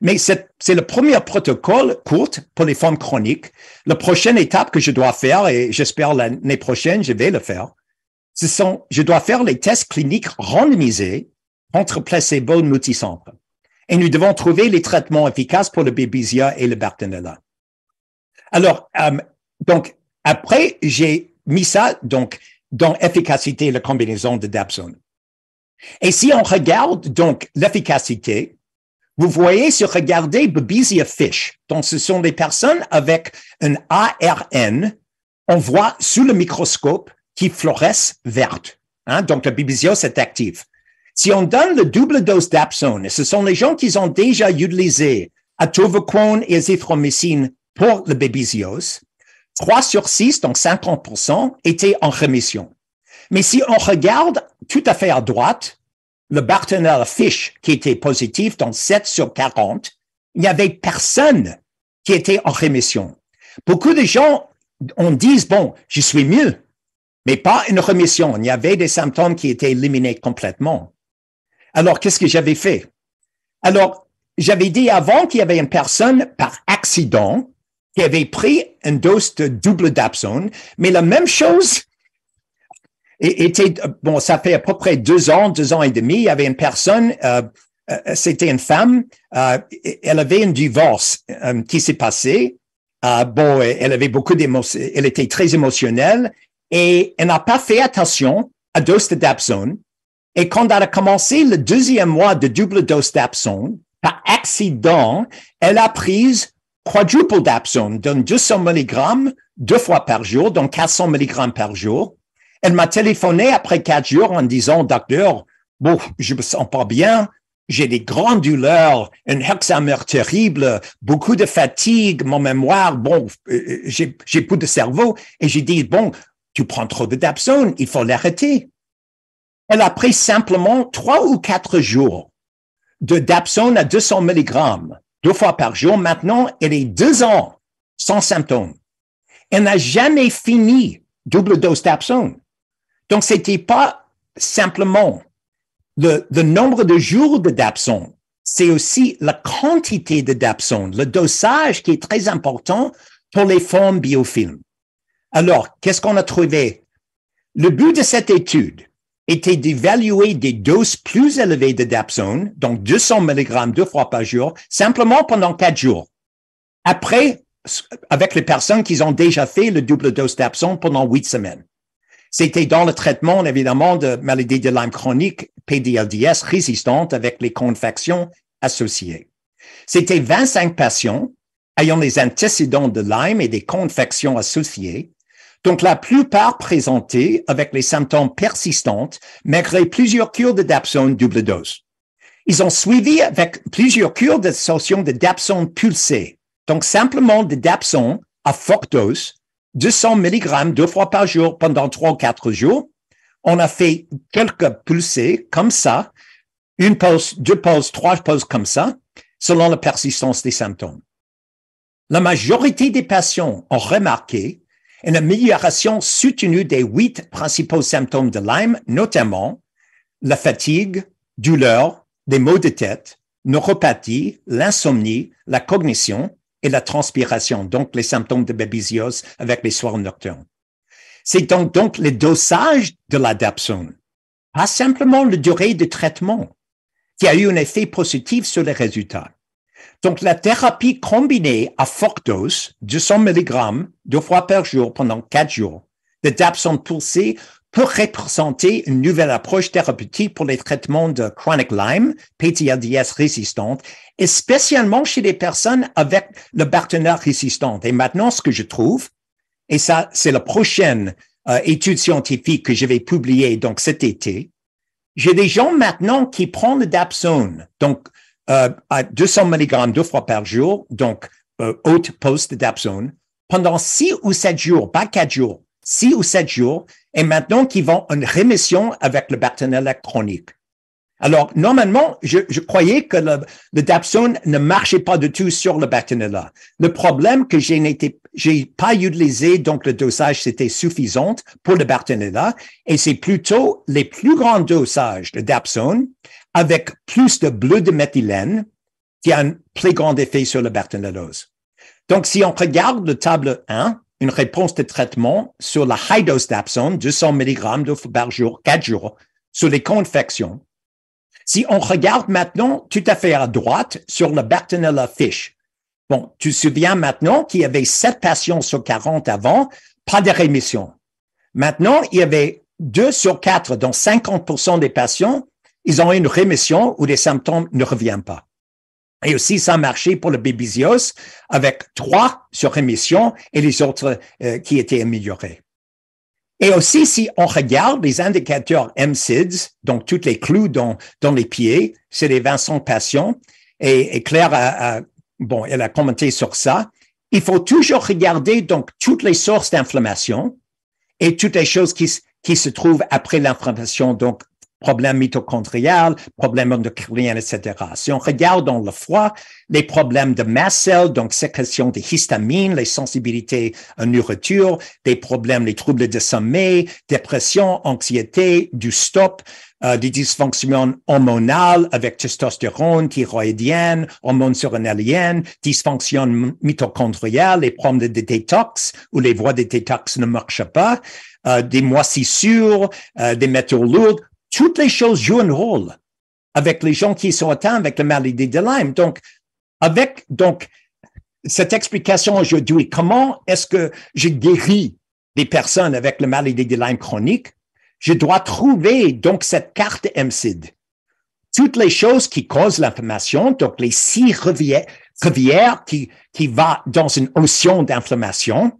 Mais c'est, c'est le premier protocole court pour les formes chroniques. La prochaine étape que je dois faire, et j'espère l'année prochaine, je vais le faire, ce sont, je dois faire les tests cliniques randomisés contre placebo multicentre. Et nous devons trouver les traitements efficaces pour le Babesia et le Bartonella. Alors, euh, donc, après, j'ai mis ça, donc, dans efficacité, la combinaison de Dapsone. Et si on regarde, donc, l'efficacité, vous voyez, si regardez Babesia Fish, donc, ce sont des personnes avec un A R N, on voit sous le microscope qui fluoresce verte, hein, donc, le Babesia, c'est actif. Si on donne le double dose d'Absone, ce sont les gens qui ont déjà utilisé atovaquone et azithromycine pour le babesiose, trois sur six, donc cinquante pour cent, étaient en rémission. Mais si on regarde tout à fait à droite, le Bartonella Fish qui était positif, donc sept sur quarante, il n'y avait personne qui était en rémission. Beaucoup de gens, on dit, bon, je suis mieux, mais pas une rémission. Il y avait des symptômes qui étaient éliminés complètement. Alors, qu'est-ce que j'avais fait? Alors, j'avais dit avant qu'il y avait une personne par accident qui avait pris une dose de double d'Absone, mais la même chose était, bon, ça fait à peu près deux ans, deux ans et demi, il y avait une personne, euh, c'était une femme, euh, elle avait un divorce euh, qui s'est passé, euh, bon, elle avait beaucoup d'émotions, elle était très émotionnelle et elle n'a pas fait attention à dose de d'Absone. Et quand elle a commencé le deuxième mois de double dose d'Absone, par accident, elle a pris quadruple d'Absone, donc deux cents milligrammes deux fois par jour, donc quatre cents milligrammes par jour. Elle m'a téléphoné après quatre jours en disant, docteur, bon, je me sens pas bien, j'ai des grandes douleurs, une hexamère terrible, beaucoup de fatigue, mon mémoire, bon, euh, j'ai, j'ai plus de cerveau. Et j'ai dit, bon, tu prends trop de d'Absone, il faut l'arrêter. Elle a pris simplement trois ou quatre jours de d'Absone à deux cents milligrammes deux fois par jour. Maintenant, elle est deux ans sans symptômes. Elle n'a jamais fini double dose d'Absone. Donc, c'était pas simplement le, le nombre de jours de d'Absone. C'est aussi la quantité de d'Absone, le dosage qui est très important pour les formes biofilms. Alors, qu'est-ce qu'on a trouvé? Le but de cette étude était d'évaluer des doses plus élevées de d'Absone, donc deux cents milligrammes deux fois par jour, simplement pendant quatre jours. Après, avec les personnes qui ont déjà fait le double dose d'Absone pendant huit semaines. C'était dans le traitement, évidemment, de maladie de Lyme chronique, P D L D S, résistante avec les confections associées. C'était vingt-cinq patients ayant les antécédents de Lyme et des confections associées. Donc, la plupart présentés avec les symptômes persistants, malgré plusieurs cures de d'Absone double dose. Ils ont suivi avec plusieurs cures d'association de d'Absone pulsée. Donc, simplement de d'Absone à forte dose, deux cents milligrammes deux fois par jour pendant trois ou quatre jours. On a fait quelques pulsées comme ça une pause, deux pauses, trois pauses comme ça, selon la persistance des symptômes. La majorité des patients ont remarqué une amélioration soutenue des huit principaux symptômes de Lyme, notamment la fatigue, douleur, des maux de tête, neuropathie, l'insomnie, la cognition et la transpiration, donc les symptômes de babésiose avec les soirs nocturnes. C'est donc, donc le dosage de la dapsone, pas simplement la durée de traitement, qui a eu un effet positif sur les résultats. Donc, la thérapie combinée à forte dose, deux cents milligrammes, deux fois par jour pendant quatre jours, de dapsone pulsée peut représenter une nouvelle approche thérapeutique pour les traitements de chronic Lyme, P T L D S résistante, et spécialement chez les personnes avec le Bartonella résistant. Et maintenant, ce que je trouve, et ça, c'est la prochaine euh, étude scientifique que je vais publier donc cet été, j'ai des gens maintenant qui prennent le dapsone, donc euh, à deux cents milligrammes deux fois par jour, donc euh, haute pause de dapsone, pendant six ou sept jours, pas quatre jours, six ou sept jours, et maintenant qu'ils vont en rémission avec le Bartonella chronique. Alors, normalement, je, je croyais que le, le dapsone ne marchait pas du tout sur le Bartonella. Le problème que j'ai n'était, j'ai pas utilisé, donc le dosage, c'était suffisant pour le Bartonella, et c'est plutôt les plus grands dosages de dapsone avec plus de bleu de méthylène qui a un plus grand effet sur le Bartonellose. Donc, si on regarde le table un, une réponse de traitement sur la high dose dapsone, deux cents milligrammes par jour, quatre jours, sur les co-infections. Si on regarde maintenant tout à fait à droite sur le Bartonella fiche, bon, tu te souviens maintenant qu'il y avait sept patients sur quarante avant, pas de rémission. Maintenant, il y avait deux sur quatre, dont cinquante pour cent des patients, ils ont une rémission où les symptômes ne reviennent pas. Et aussi, ça a marché pour le babésiose avec trois sur rémission et les autres euh, qui étaient améliorés. Et aussi, si on regarde les indicateurs M S I D S, donc toutes les clous dans, dans les pieds, c'est les vingt patients, et, et Claire a, a, bon, elle a commenté sur ça. Il faut toujours regarder donc toutes les sources d'inflammation et toutes les choses qui, qui se trouvent après l'inflammation, donc problèmes mitochondriaux, problèmes endocriniens, et cetera. Si on regarde dans le froid, les problèmes de mast cell, donc sécrétion de histamine, les sensibilités à nourriture, des problèmes, les troubles de sommeil, dépression, anxiété, du stop, euh, des dysfonctions hormonales avec testostérone, thyroïdienne, hormones surrénaliennes, dysfonction mitochondriale, les problèmes de détox où les voies de détox ne marchent pas, euh, des moisissures, euh, des métaux lourds. Toutes les choses jouent un rôle avec les gens qui sont atteints avec la maladie de Lyme. Donc, avec donc cette explication aujourd'hui, comment est-ce que je guéris des personnes avec la maladie de Lyme chronique? Je dois trouver donc cette carte M C I D. Toutes les choses qui causent l'inflammation, donc les six rivières, rivières qui, qui vont dans une ocean d'inflammation,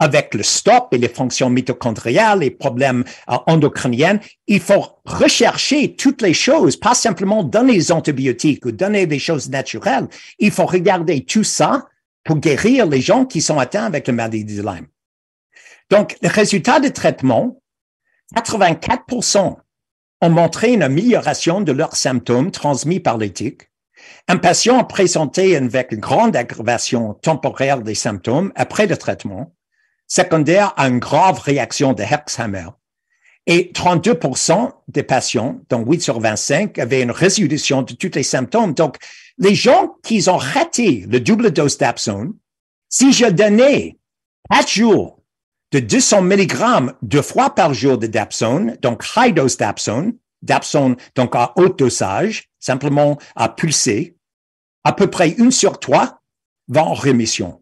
avec le stop et les fonctions mitochondriales, les problèmes endocriniens, il faut rechercher toutes les choses, pas simplement donner des antibiotiques ou donner des choses naturelles. Il faut regarder tout ça pour guérir les gens qui sont atteints avec la maladie de Lyme. Donc, les résultats de traitement, quatre-vingt-quatre pour cent ont montré une amélioration de leurs symptômes transmis par les tiques. Un patient a présenté avec une grande aggravation temporaire des symptômes après le traitement, secondaire à une grave réaction de Herxheimer. Et trente-deux pour cent des patients, donc huit sur vingt-cinq, avaient une résolution de tous les symptômes. Donc, les gens qui ont raté le double dose d'Apsone, si je donnais quatre jours de deux cents milligrammes deux fois par jour de dapsone, donc high dose dapsone, dapsone donc à haut dosage, simplement à pulser, à peu près une sur trois va en rémission.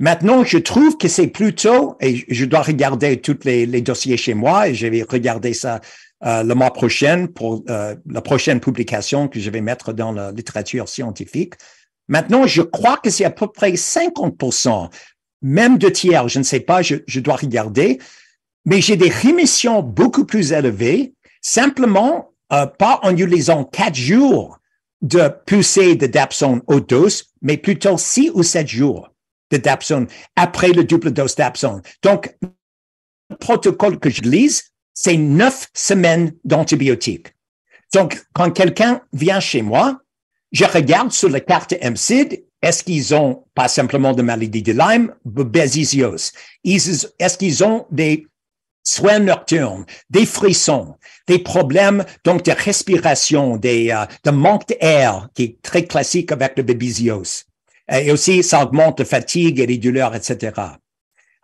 Maintenant, je trouve que c'est plutôt, et je dois regarder tous les, les dossiers chez moi, et je vais regarder ça euh, le mois prochain pour euh, la prochaine publication que je vais mettre dans la littérature scientifique. Maintenant, je crois que c'est à peu près cinquante pour cent, même deux tiers, je ne sais pas, je, je dois regarder, mais j'ai des rémissions beaucoup plus élevées, simplement euh, pas en utilisant quatre jours de pulsée de dapsone haute dose, mais plutôt six ou sept jours de dapsone après le double dose dapsone. Donc, le protocole que je lise, c'est neuf semaines d'antibiotiques. Donc, quand quelqu'un vient chez moi, je regarde sur la carte M C I D, est-ce qu'ils ont pas simplement de maladie de Lyme, babésiose? Est-ce qu'ils ont des soins nocturnes, des frissons, des problèmes donc de respiration, des euh, de manque d'air qui est très classique avec le babésiose. Et aussi, ça augmente la fatigue et les douleurs, et cetera.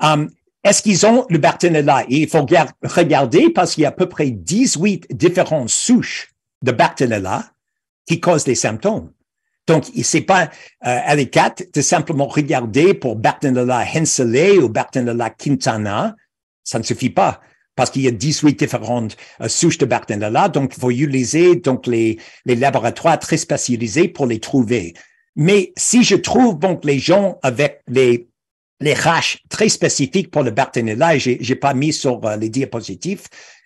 Um, Est-ce qu'ils ont le Bartonella? Et il faut regarder parce qu'il y a à peu près dix-huit différentes souches de Bartonella qui causent des symptômes. Donc, c'est pas euh, adéquat de simplement regarder pour Bartonella Henselé ou Bartonella Quintana. Ça ne suffit pas parce qu'il y a dix-huit différentes euh, souches de Bartonella. Donc, il faut utiliser donc les, les laboratoires très spécialisés pour les trouver. Mais si je trouve donc les gens avec les les rash très spécifiques pour le Bartonella, j'ai, j'ai pas mis sur euh, les diapositives,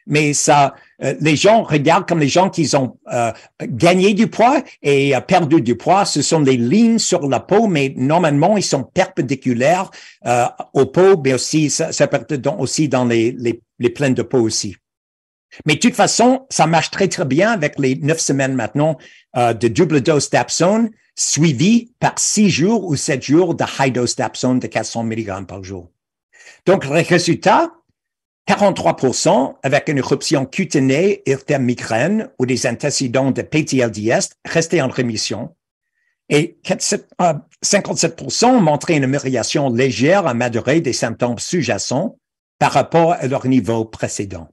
mais ça, euh, les gens regardent comme les gens qui ont euh, gagné du poids et euh, perdu du poids. Ce sont des lignes sur la peau, mais normalement ils sont perpendiculaires euh, aux peaux, mais aussi ça, ça peut être dans, aussi dans les les, les plaines de peau aussi. Mais de toute façon, ça marche très très bien avec les neuf semaines maintenant euh, de double dose d'Dapsone, suivi par six jours ou sept jours de high dose d'Dapsone de quatre cents milligrammes par jour. Donc, le résultat, quarante-trois pour cent avec une éruption cutanée et des migraines ou des antécédents de P T L D S restaient en rémission. Et cinquante-sept pour cent montraient une amélioration légère à modérée des symptômes sous-jacents par rapport à leur niveau précédent.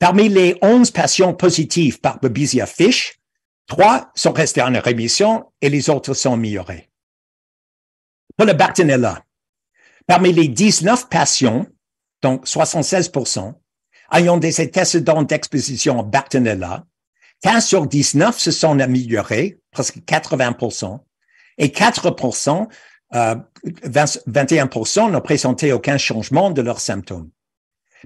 Parmi les onze patients positifs par Babesia Fish, trois sont restés en rémission et les autres sont améliorés. Pour le Bartonella, parmi les dix-neuf patients, donc soixante-seize pour cent, ayant des antécédents d'exposition au Bartonella, quinze sur dix-neuf se sont améliorés, presque quatre-vingts pour cent, et quatre pour cent, euh, vingt, vingt et un pour cent n'ont présenté aucun changement de leurs symptômes.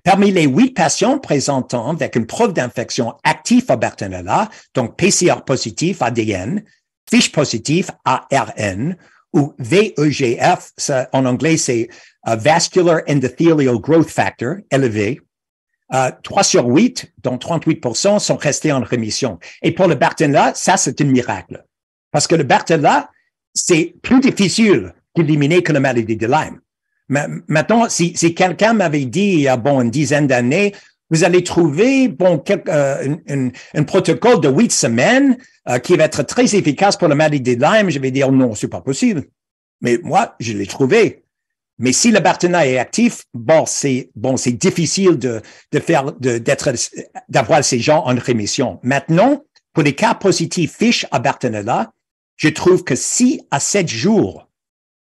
Parmi les huit patients présentant avec une preuve d'infection active à Bartonella, donc P C R positif, A D N, Fish positif, A R N, ou V E G F, ça, en anglais c'est uh, Vascular Endothelial Growth Factor, élevé, uh, trois sur huit, dont trente-huit pour cent sont restés en rémission. Et pour le Bartonella, ça c'est un miracle. Parce que le Bartonella, c'est plus difficile d'éliminer que la maladie de Lyme. Maintenant, si, si quelqu'un m'avait dit il y a bon une dizaine d'années, vous allez trouver bon quelque, euh, un protocole de huit semaines euh, qui va être très efficace pour la maladie de Lyme, je vais dire non, c'est pas possible. Mais moi, je l'ai trouvé. Mais si le Bartonella est actif, bon, c'est bon, c'est difficile de de faire de d'être d'avoir ces gens en rémission. Maintenant, pour les cas positifs fiches à Bartonella, je trouve que six à sept jours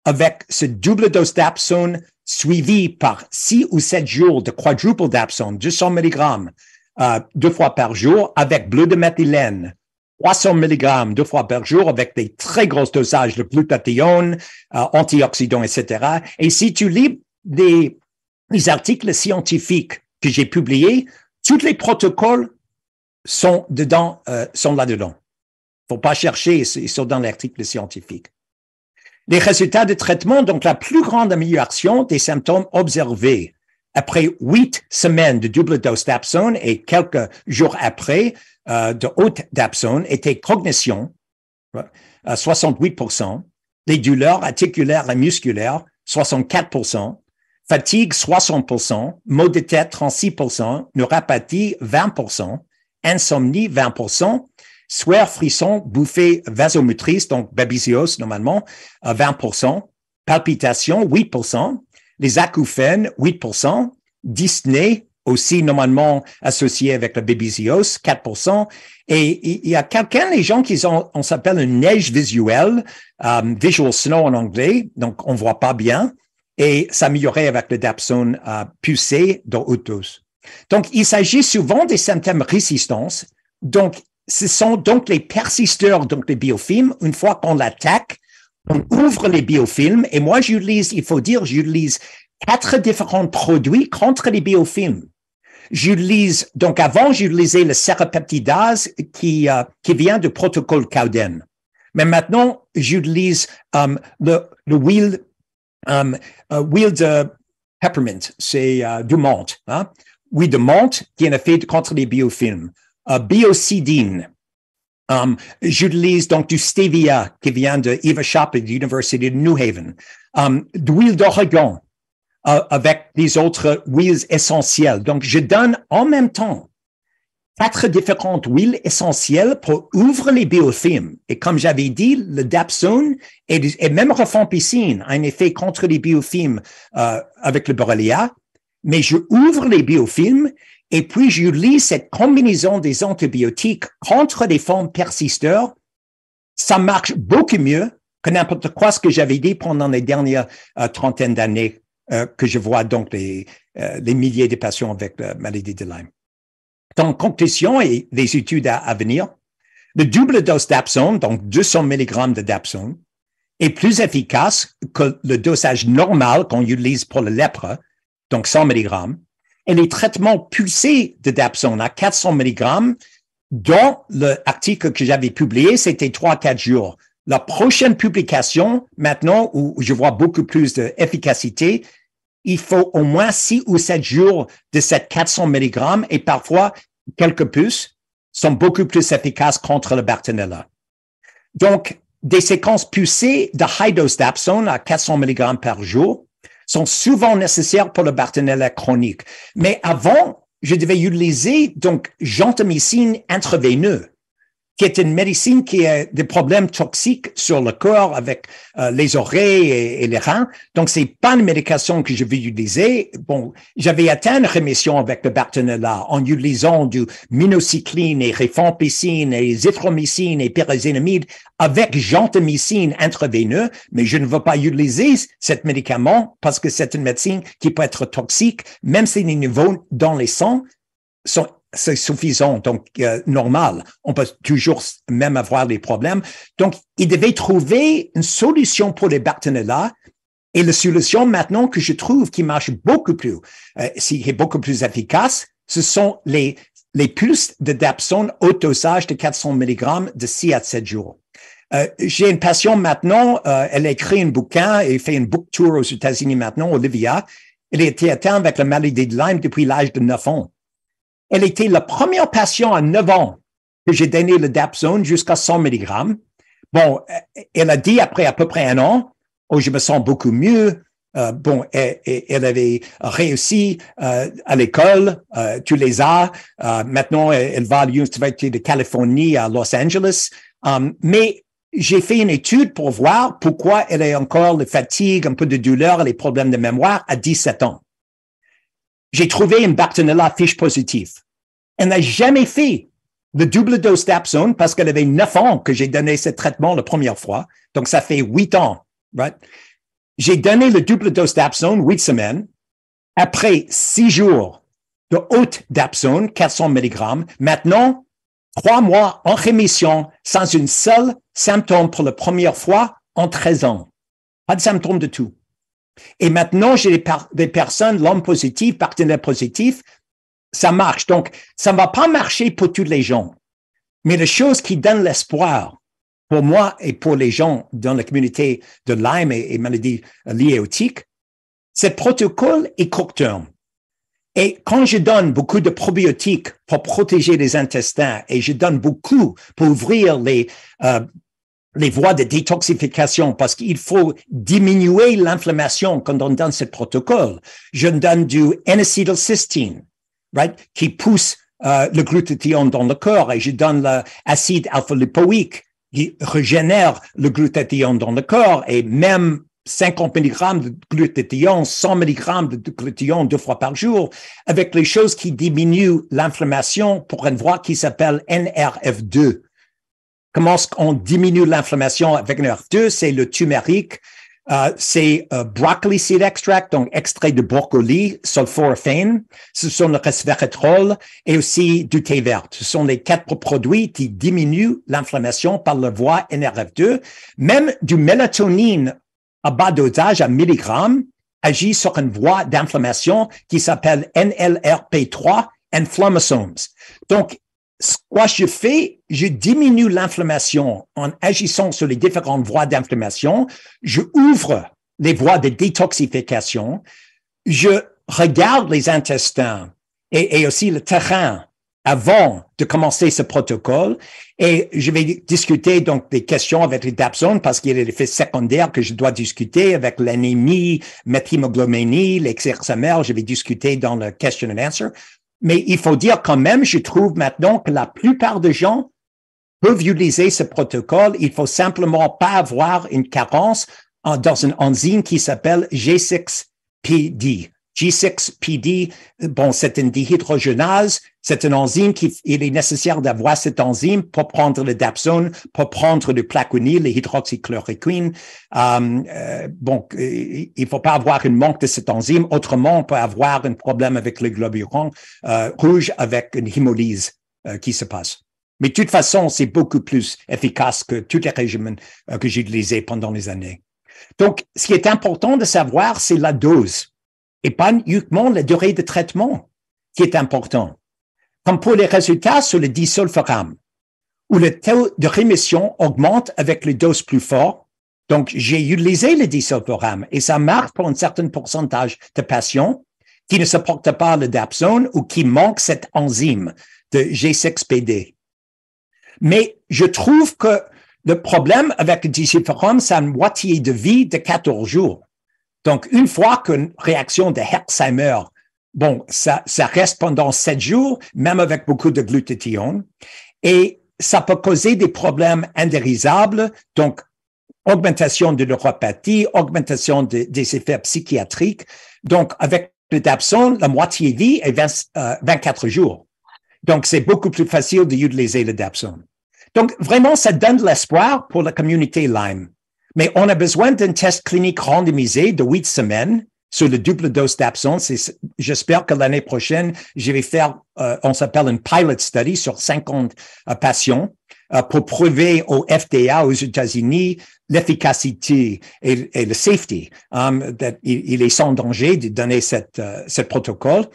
avec ce double dose d'Dapsone suivi par six ou sept jours de quadruple d'Dapsone, deux cents milligrammes euh, deux fois par jour avec bleu de méthylène, trois cents milligrammes deux fois par jour avec des très grosses dosages de glutathione, euh, antioxydants, et cetera. Et si tu lis des, des articles scientifiques que j'ai publiés, tous les protocoles sont dedans, euh, sont là-dedans. Faut pas chercher, ils sont dans l'article scientifique. Les résultats de traitement, donc la plus grande amélioration des symptômes observés après huit semaines de double dose d'Dapsone et quelques jours après euh, de haute d'Dapsone était cognition, à soixante-huit pour cent, les douleurs articulaires et musculaires, soixante-quatre pour cent, fatigue, soixante pour cent, maux de tête, trente-six pour cent, neuropathie, vingt pour cent, insomnie, vingt pour cent, sueur, frisson, bouffée vasomotrice, donc babésiose normalement, vingt pour cent, palpitations, huit pour cent, les acouphènes, huit pour cent, dyspnée, aussi normalement associé avec la babésiose, quatre pour cent, et il y a quelqu'un, les gens qui ont, on s'appelle une neige visuelle, um, visual snow en anglais, donc on voit pas bien, et s'améliorer avec le Dapsone uh, pucé dans haute dose. Donc, il s'agit souvent des symptômes résistance, donc ce sont donc les persisteurs, donc les biofilms. Une fois qu'on l'attaque, on ouvre les biofilms. Et moi, j'utilise, il faut dire, j'utilise quatre différents produits contre les biofilms. J'utilise, donc avant, j'utilisais le séropeptidase qui, euh, qui vient du protocole Cowden. Mais maintenant, j'utilise euh, le, le wheel, euh, wheel de peppermint, c'est euh, du menthe, hein? Oui, de menthe qui est en effet contre les biofilms. uh, biocidine. Um, J'utilise donc du stevia qui vient de Eva Sapi de l'Université de New Haven, um, d'huile d'origan uh, avec des autres huiles essentielles. Donc, je donne en même temps quatre différentes huiles essentielles pour ouvrir les biofilms. Et comme j'avais dit, le dapsone et, et même rifampicine a un effet contre les biofilms euh, avec le Borrelia. Mais je ouvre les biofilms et puis j'utilise cette combinaison des antibiotiques contre les formes persistantes. Ça marche beaucoup mieux que n'importe quoi ce que j'avais dit pendant les dernières euh, trentaines d'années euh, que je vois donc les, euh, les milliers de patients avec la maladie de Lyme. En conclusion et les études à, à venir, le double dose dapsone, donc deux cents milligrammes de dapsone, est plus efficace que le dosage normal qu'on utilise pour la lèpre, donc cent milligrammes, et les traitements pulsés de dapsone à quatre cents milligrammes, dont l'article que j'avais publié, c'était trois à quatre jours. La prochaine publication, maintenant, où je vois beaucoup plus d'efficacité, il faut au moins six ou sept jours de cette quatre cents milligrammes et parfois quelques puces sont beaucoup plus efficaces contre le Bartonella. Donc, des séquences pucées de high-dose dapsone à quatre cents milligrammes par jour sont souvent nécessaires pour le Bartonella chronique. Mais avant, je devais utiliser donc gentamicine intraveineux, qui est une médecine qui a des problèmes toxiques sur le corps avec euh, les oreilles et, et les reins. Donc, c'est pas une médication que je vais utiliser. Bon, j'avais atteint une rémission avec le Bartonella en utilisant du minocycline et rifampicine et zithromycine et pyrazinamide avec gentamicine intraveineux, mais je ne veux pas utiliser cet médicament parce que c'est une médecine qui peut être toxique, même si les niveaux dans les sangs sont c'est suffisant, donc euh, normal. On peut toujours même avoir des problèmes. Donc, il devait trouver une solution pour les Bartonella. Et la solution maintenant que je trouve qui marche beaucoup plus, euh, qui est beaucoup plus efficace, ce sont les les pulses de dapsone au dosage de quatre cents milligrammes de six à sept jours. Euh, J'ai une patiente maintenant, euh, elle a écrit un bouquin et fait une book tour aux États-Unis maintenant, Olivia. Elle était atteinte avec la maladie de Lyme depuis l'âge de neuf ans. Elle était la première patiente à neuf ans que j'ai donné le dapsone jusqu'à cent milligrammes. Bon, elle a dit après à peu près un an, « Oh, je me sens beaucoup mieux. Euh, » Bon, elle, elle avait réussi euh, à l'école, euh, tu les as. Euh, maintenant, elle va à l'Université de Californie à Los Angeles. Um, mais j'ai fait une étude pour voir pourquoi elle a encore la fatigue, un peu de douleur, les problèmes de mémoire à dix-sept ans. J'ai trouvé une Bartonella fiche positive. Elle n'a jamais fait le double dose dapsone parce qu'elle avait neuf ans que j'ai donné ce traitement la première fois. Donc, ça fait huit ans. Right? J'ai donné le double dose dapsone huit semaines. Après six jours de haute dapsone, quatre cents milligrammes. Maintenant, trois mois en rémission sans une seule symptôme pour la première fois en treize ans. Pas de symptômes de tout. Et maintenant, j'ai des, des personnes, l'homme positif, partenaire positif, ça marche. Donc, ça ne va pas marcher pour tous les gens. Mais la chose qui donne l'espoir pour moi et pour les gens dans la communauté de Lyme et, et maladies liées au tic, ce protocole est court-terme. Et quand je donne beaucoup de probiotiques pour protéger les intestins et je donne beaucoup pour ouvrir les... Euh, les voies de détoxification, parce qu'il faut diminuer l'inflammation quand on donne ce protocole. Je donne du N-acétylcystine, right, qui pousse euh, le glutathion dans le corps, et je donne l'acide alpha-lipoïque qui régénère le glutathion dans le corps, et même cinquante milligrammes de glutathion, cent milligrammes de glutathion deux fois par jour, avec les choses qui diminuent l'inflammation pour une voie qui s'appelle N R F deux. Comment on diminue l'inflammation avec N R F deux? C'est le turmeric, euh, c'est euh, broccoli seed extract, donc extrait de brocoli, sulforaphane, ce sont le resveratrol et aussi du thé vert. Ce sont les quatre produits qui diminuent l'inflammation par la voie N R F deux. Même du mélatonine à bas dosage à milligrammes agit sur une voie d'inflammation qui s'appelle N L R P trois, inflammasomes. Donc, ce que je fais, je diminue l'inflammation en agissant sur les différentes voies d'inflammation. Je ouvre les voies de détoxification. Je regarde les intestins et, et aussi le terrain avant de commencer ce protocole, et je vais discuter donc des questions avec les dapsones parce qu'il y a des effets secondaires que je dois discuter avec l'anémie, méthymogloménie, les X R S M R, je vais discuter dans le question and answer. Mais il faut dire quand même, je trouve maintenant que la plupart des gens peuvent utiliser ce protocole. Il faut simplement pas avoir une carence en, dans une enzyme qui s'appelle G six P D. G six P D, bon, c'est une dihydrogénase, c'est une enzyme qui, il est nécessaire d'avoir cette enzyme pour prendre le dapsone, pour prendre le plaquenil, le hydroxychloroquine. Euh, euh, bon, il faut pas avoir un manque de cette enzyme, autrement on peut avoir un problème avec le globulin euh, rouge, avec une hémolyse euh, qui se passe. Mais de toute façon, c'est beaucoup plus efficace que tous les régimes euh, que j'ai utilisés pendant les années. Donc, ce qui est important de savoir, c'est la dose. Et pas uniquement la durée de traitement qui est important. Comme pour les résultats sur le disulfiram, où le taux de rémission augmente avec les doses plus fortes. Donc, j'ai utilisé le disulfiram et ça marche pour un certain pourcentage de patients qui ne supportent pas le dapsone ou qui manquent cette enzyme de G six P D. Mais je trouve que le problème avec le disulfiram, c'est une moitié de vie de quatorze jours. Donc, une fois qu'une réaction de Herxheimer, bon, ça, ça reste pendant sept jours, même avec beaucoup de glutathione, et ça peut causer des problèmes indésirables, donc augmentation de neuropathie, augmentation de, des effets psychiatriques. Donc, avec le dapsone, la moitié vie est vingt, euh, vingt-quatre jours. Donc, c'est beaucoup plus facile d'utiliser le dapsone. Donc, vraiment, ça donne de l'espoir pour la communauté Lyme. Mais on a besoin d'un test clinique randomisé de huit semaines sur le double dose d'absence. J'espère que l'année prochaine, je vais faire, euh, on s'appelle une pilot study sur cinquante euh, patients euh, pour prouver au F D A aux États-Unis l'efficacité et, et le safety. Um, il, il est sans danger de donner cette, euh, cette protocole.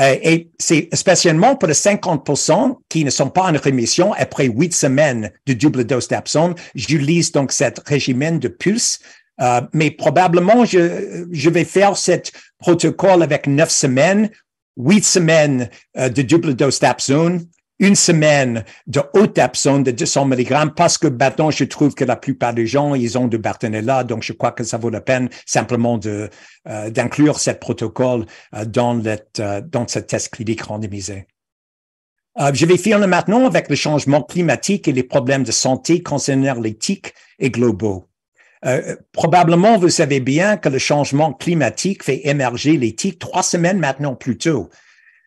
Euh, et c'est spécialement pour les cinquante pour cent qui ne sont pas en rémission après huit semaines de double dose d'absone. J'utilise donc cet régime de pulse, euh, mais probablement je, je vais faire cet protocole avec neuf semaines, huit semaines euh, de double dose d'absone, une semaine de haute dapsone de deux cents milligrammes parce que maintenant je trouve que la plupart des gens ils ont de Bartonella, donc je crois que ça vaut la peine simplement de euh, d'inclure ce protocole euh, dans cette euh, dans ce test clinique randomisé. Euh, je vais finir maintenant avec le changement climatique et les problèmes de santé concernant les tiques et globaux. Euh, probablement vous savez bien que le changement climatique fait émerger les tiques trois semaines maintenant plus tôt.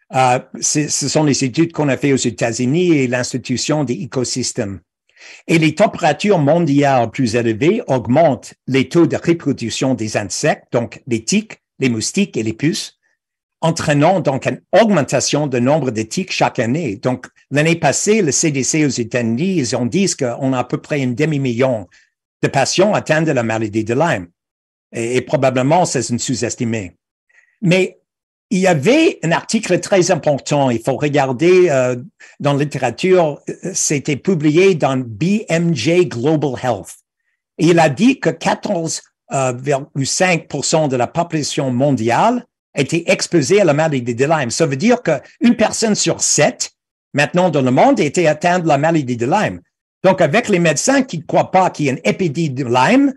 Uh, ce sont les études qu'on a fait aux États-Unis et l'institution des écosystèmes. Et les températures mondiales plus élevées augmentent les taux de reproduction des insectes, donc les tiques, les moustiques et les puces, entraînant donc une augmentation du nombre de tiques chaque année. Donc, l'année passée, le C D C aux États-Unis, ils ont dit qu'on a à peu près une demi-million de patients atteints de la maladie de Lyme. Et, et probablement, c'est une sous-estimée. Mais il y avait un article très important, il faut regarder euh, dans la littérature, c'était publié dans B M J Global Health. Et il a dit que quatorze virgule cinq pour cent de la population mondiale était exposée à la maladie de Lyme. Ça veut dire qu'une personne sur sept, maintenant dans le monde, était atteinte de la maladie de Lyme. Donc, avec les médecins qui ne croient pas qu'il y a une épidémie de Lyme,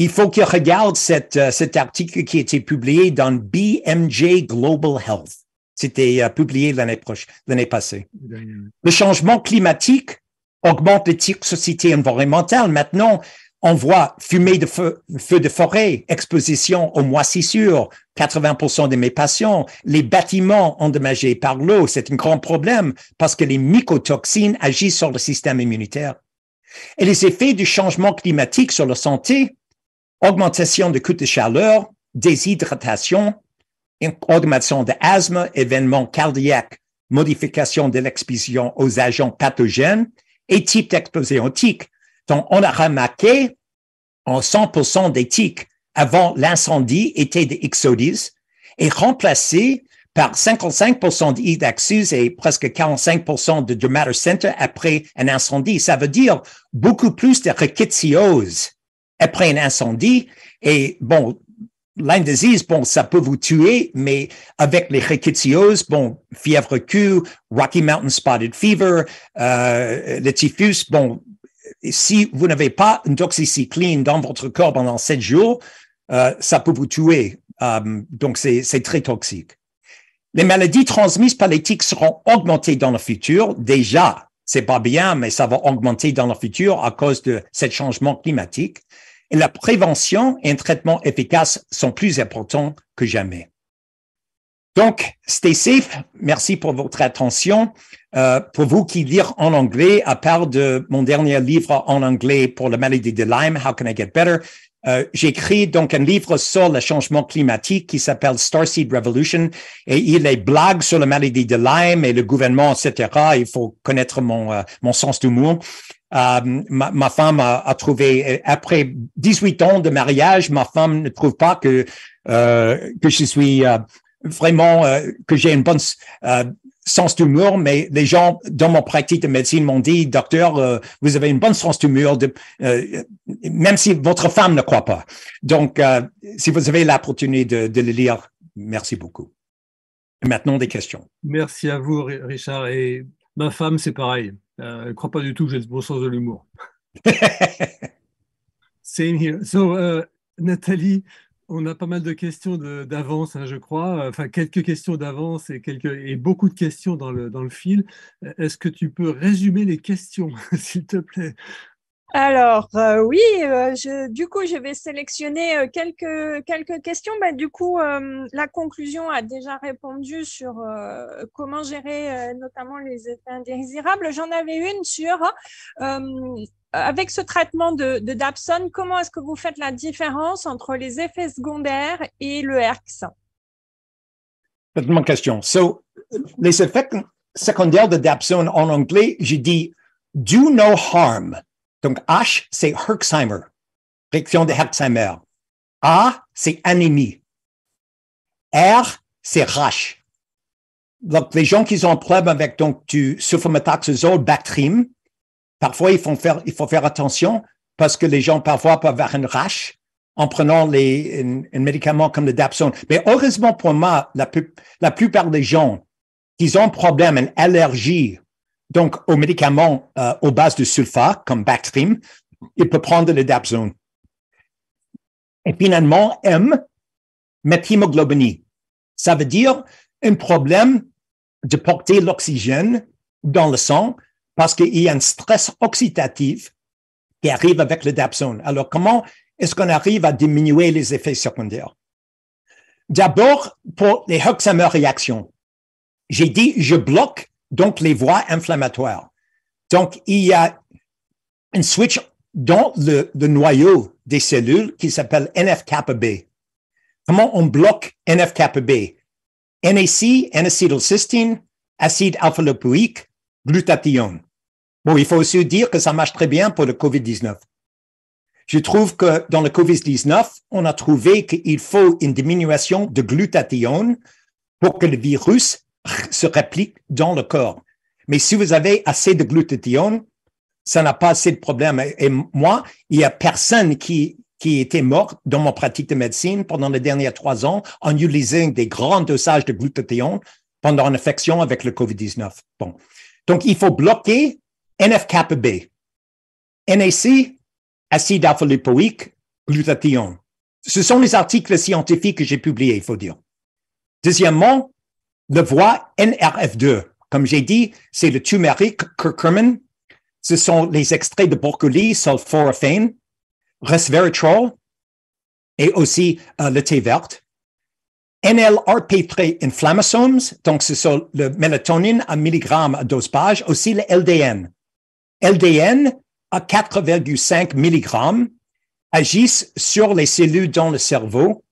il faut qu'ils regardent cet, euh, cet article qui a été publié dans B M J Global Health. C'était euh, publié l'année proche, l'année passée. Le changement climatique augmente les tiques société environnementale. Maintenant, on voit fumée de feu, feu de forêt, exposition aux moisissures, quatre-vingts pour cent de mes patients, les bâtiments endommagés par l'eau. C'est un grand problème parce que les mycotoxines agissent sur le système immunitaire. Et les effets du changement climatique sur la santé, augmentation de coûts de chaleur, déshydratation, augmentation de asthme, événements cardiaques, modification de l'exposition aux agents pathogènes et type d'exposition aux tiques. Donc, on a remarqué en cent pour cent des tiques avant l'incendie étaient des Ixodes et remplacés par cinquante-cinq pour cent d'Idaxus et presque quarante-cinq pour cent de dermatocenter après un incendie. Ça veut dire beaucoup plus de rickettsiosis après un incendie. Et bon, Lyme disease, bon, ça peut vous tuer, mais avec les rickettsioses, bon, fièvre Q, Rocky Mountain Spotted Fever, euh, le typhus, bon, si vous n'avez pas une doxycycline dans votre corps pendant sept jours, euh, ça peut vous tuer. Um, donc, c'est, c'est très toxique. Les maladies transmises par les tiques seront augmentées dans le futur. Déjà, c'est pas bien, mais ça va augmenter dans le futur à cause de ce changement climatique. Et la prévention et un traitement efficace sont plus importants que jamais. Donc, stay safe. Merci pour votre attention. Euh, pour vous qui lire en anglais, à part de mon dernier livre en anglais pour la maladie de Lyme, How Can I Get Better? Euh, j'écris donc un livre sur le changement climatique qui s'appelle Starseed Revolution et il est blague sur la maladie de Lyme et le gouvernement, et cetera. Il faut connaître mon, euh, mon sens d'humour. Euh, ma, ma femme a, a trouvé, après dix-huit ans de mariage, ma femme ne trouve pas que, euh, que je suis euh, vraiment, euh, que j'ai une bonne euh, sens d'humour, mais les gens dans mon pratique de médecine m'ont dit, docteur, euh, vous avez une bonne sens d'humour, de, euh, même si votre femme ne croit pas. Donc, euh, si vous avez l'opportunité de, de le lire, merci beaucoup. Et maintenant, des questions. Merci à vous, Richard. Et ma femme, c'est pareil. Uh, I crois pas du tout que j'ai ce bon sens de l'humour. Same here. So, uh, Nathalie, on a pas mal de questions de, d'avance, hein, je crois. Enfin, quelques questions d'avance et, quelques, et beaucoup de questions dans le, dans le fil. Est-ce que tu peux résumer les questions, s'il te plaît? Alors, euh, oui, euh, je, du coup, je vais sélectionner quelques, quelques questions. Bah, du coup, euh, la conclusion a déjà répondu sur euh, comment gérer euh, notamment les effets indésirables. J'en avais une sur, euh, avec ce traitement de, de Dapsone, comment est-ce que vous faites la différence entre les effets secondaires et le herx? C'est ma question. So, les effets secondaires de Dapsone en anglais, je dis « do no harm ». Donc, H, c'est Herxheimer, réaction de Herxheimer. A, c'est anémie. R, c'est rash. Donc, les gens qui ont un problème avec donc, du sulfaméthoxazole, Bactrim, parfois, il faut faire, il faut faire attention parce que les gens, parfois, peuvent avoir une rash en prenant les, un, un médicament comme le Dapsone. Mais heureusement pour moi, la, la plupart des gens qui ont un problème, une allergie, donc, aux médicaments euh, aux bases de sulfa, comme Bactrim, il peut prendre le Dapsone. Et finalement, M, méthhémoglobinie. Ça veut dire un problème de porter l'oxygène dans le sang parce qu'il y a un stress oxydatif qui arrive avec le Dapsone. Alors, comment est-ce qu'on arrive à diminuer les effets secondaires? D'abord, pour les Herxheimer réactions, j'ai dit, je bloque donc les voies inflammatoires. Donc, il y a un switch dans le, le noyau des cellules qui s'appelle N F kappa B. Comment on bloque N F kappa B? N A C, N-acétylcystine, acide alpha-lipoïque, glutathione. Bon, il faut aussi dire que ça marche très bien pour le covid dix-neuf. Je trouve que dans le covid dix-neuf, on a trouvé qu'il faut une diminution de glutathione pour que le virus se réplique dans le corps. Mais si vous avez assez de glutathione, ça n'a pas assez de problème. Et moi, il n'y a personne qui, qui était mort dans mon pratique de médecine pendant les derniers trois ans en utilisant des grands dosages de glutathione pendant l'infection avec le covid dix-neuf. Bon. Donc, il faut bloquer N F kappa B, N A C, acide alpha-lipoïque, glutathione. Ce sont les articles scientifiques que j'ai publiés, il faut dire. Deuxièmement, le voie N R F deux, comme j'ai dit, c'est le turmeric, curcumin. Ce sont les extraits de brocoli, sulforaphane, resveratrol et aussi euh, le thé vert. N L R P trois inflammasomes, donc ce sont le mélatonine à milligrammes à dosage, aussi le L D N. L D N à quatre virgule cinq milligrammes agissent sur les cellules dans le cerveau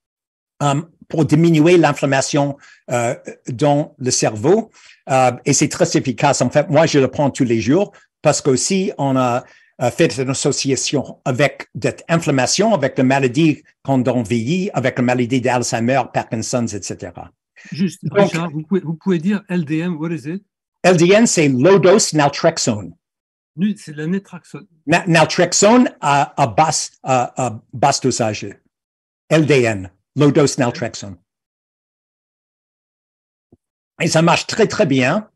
euh, pour diminuer l'inflammation euh, dans le cerveau. Euh, et c'est très efficace. En fait, moi, je le prends tous les jours parce qu'aussi, on a fait une association avec cette inflammation, avec la maladie quand on vieillit, avec la maladie d'Alzheimer, Parkinson's, et cetera. Juste, donc, Richard, vous pouvez, vous pouvez dire L D N, what is it? L D N, c'est low-dose naltrexone. C'est la naltrexone. Na, naltrexone à, à, basse, à, à basse dosage. L D N. low-dose naltrexone. Et ça marche très, très bien.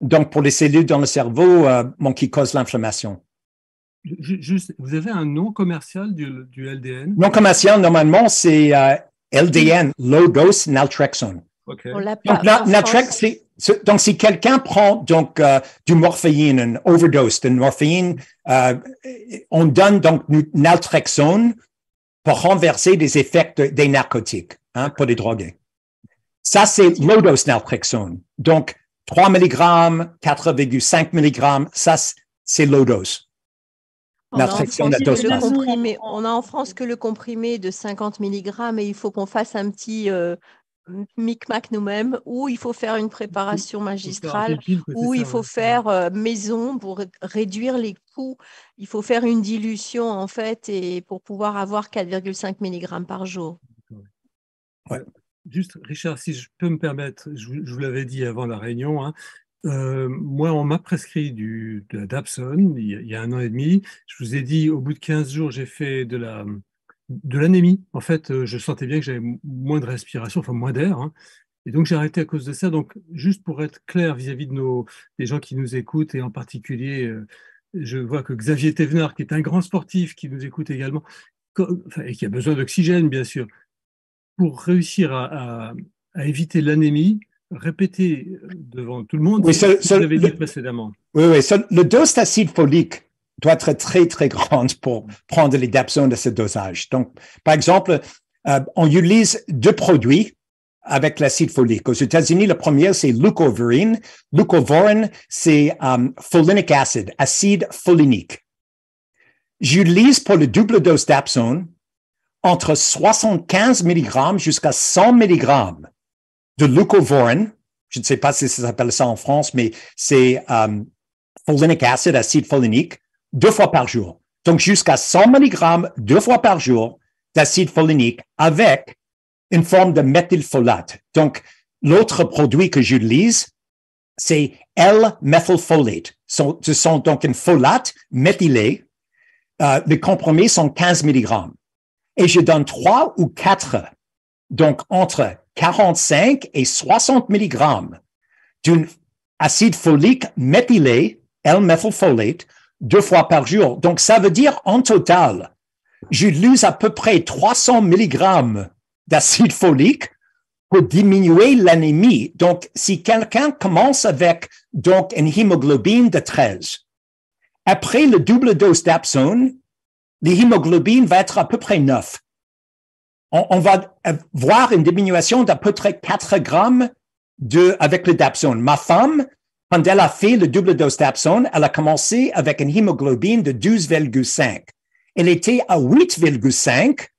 Donc, pour les cellules dans le cerveau euh, qui causent l'inflammation. Juste, vous avez un nom commercial du, du L D N? Non commercial, normalement, c'est euh, L D N, low-dose naltrexone. Okay. On l'a pas, donc, la, naltrex, c'est, c'est, donc, si quelqu'un prend donc, euh, du morphéine, une overdose de morphéine, euh, on donne donc naltrexone pour renverser les effets de, des narcotiques hein, pour les drogués. Ça, c'est low-dose naltrexone. Donc, trois milligrammes, quatre virgule cinq milligrammes, ça, c'est low-dose. On a, le comprimé, on a en France que le comprimé de cinquante milligrammes et il faut qu'on fasse un petit euh, micmac nous-mêmes ou il faut faire une préparation magistrale ou il faut faire euh, maison pour réduire les coûts. Il faut faire une dilution en fait et pour pouvoir avoir quatre virgule cinq milligrammes par jour. Ouais. Juste, Richard, si je peux me permettre, je vous, je vous l'avais dit avant la réunion, hein, euh, moi, on m'a prescrit du, de la Dapsone il, il y a un an et demi. Je vous ai dit, au bout de quinze jours, j'ai fait de, la, de l'anémie. En fait, je sentais bien que j'avais moins de respiration, enfin moins d'air. Hein, et donc, j'ai arrêté à cause de ça. Donc, juste pour être clair vis-à-vis de nos, des gens qui nous écoutent, et en particulier, euh, je vois que Xavier Thévenard, qui est un grand sportif, qui nous écoute également, et qui a besoin d'oxygène, bien sûr. Pour réussir à, à, à éviter l'anémie, répétez devant tout le monde oui, ce que vous avez dit précédemment. Oui, oui. Ce, le dose d'acide folique doit être très, très grande pour prendre les dapsones de ce dosage. Donc, par exemple, euh, on utilise deux produits avec l'acide folique. Aux États-Unis, le premier, c'est leucovorin. Leucovorin, c'est um, folinic acid, acide folinique. J'utilise pour le double dose dapsone entre soixante-quinze milligrammes jusqu'à cent milligrammes de leucovorin, je ne sais pas si ça s'appelle ça en France, mais c'est euh, folinic acid, acide folinique, deux fois par jour. Donc, jusqu'à cent milligrammes, deux fois par jour, d'acide folinique avec une forme de méthylfolate. Donc, l'autre produit que j'utilise, c'est L-methylfolate. Ce sont, ce sont donc une folate méthylée. Euh, les compromis sont quinze milligrammes. Et je donne trois ou quatre, donc entre quarante-cinq et soixante milligrammes d'une acide folique méthylée, L-methylfolate, deux fois par jour. Donc, ça veut dire, en total, j'utilise à peu près trois cents milligrammes d'acide folique pour diminuer l'anémie. Donc, si quelqu'un commence avec, donc, une hémoglobine de treize, après le double dose d'Apsone, l'hémoglobine va être à peu près neuf. On, on va voir une diminution d'à peu près quatre grammes de, avec le dapsone. Ma femme, quand elle a fait le double dose dapsone, elle a commencé avec une hémoglobine de douze virgule cinq. Elle était à huit virgule cinq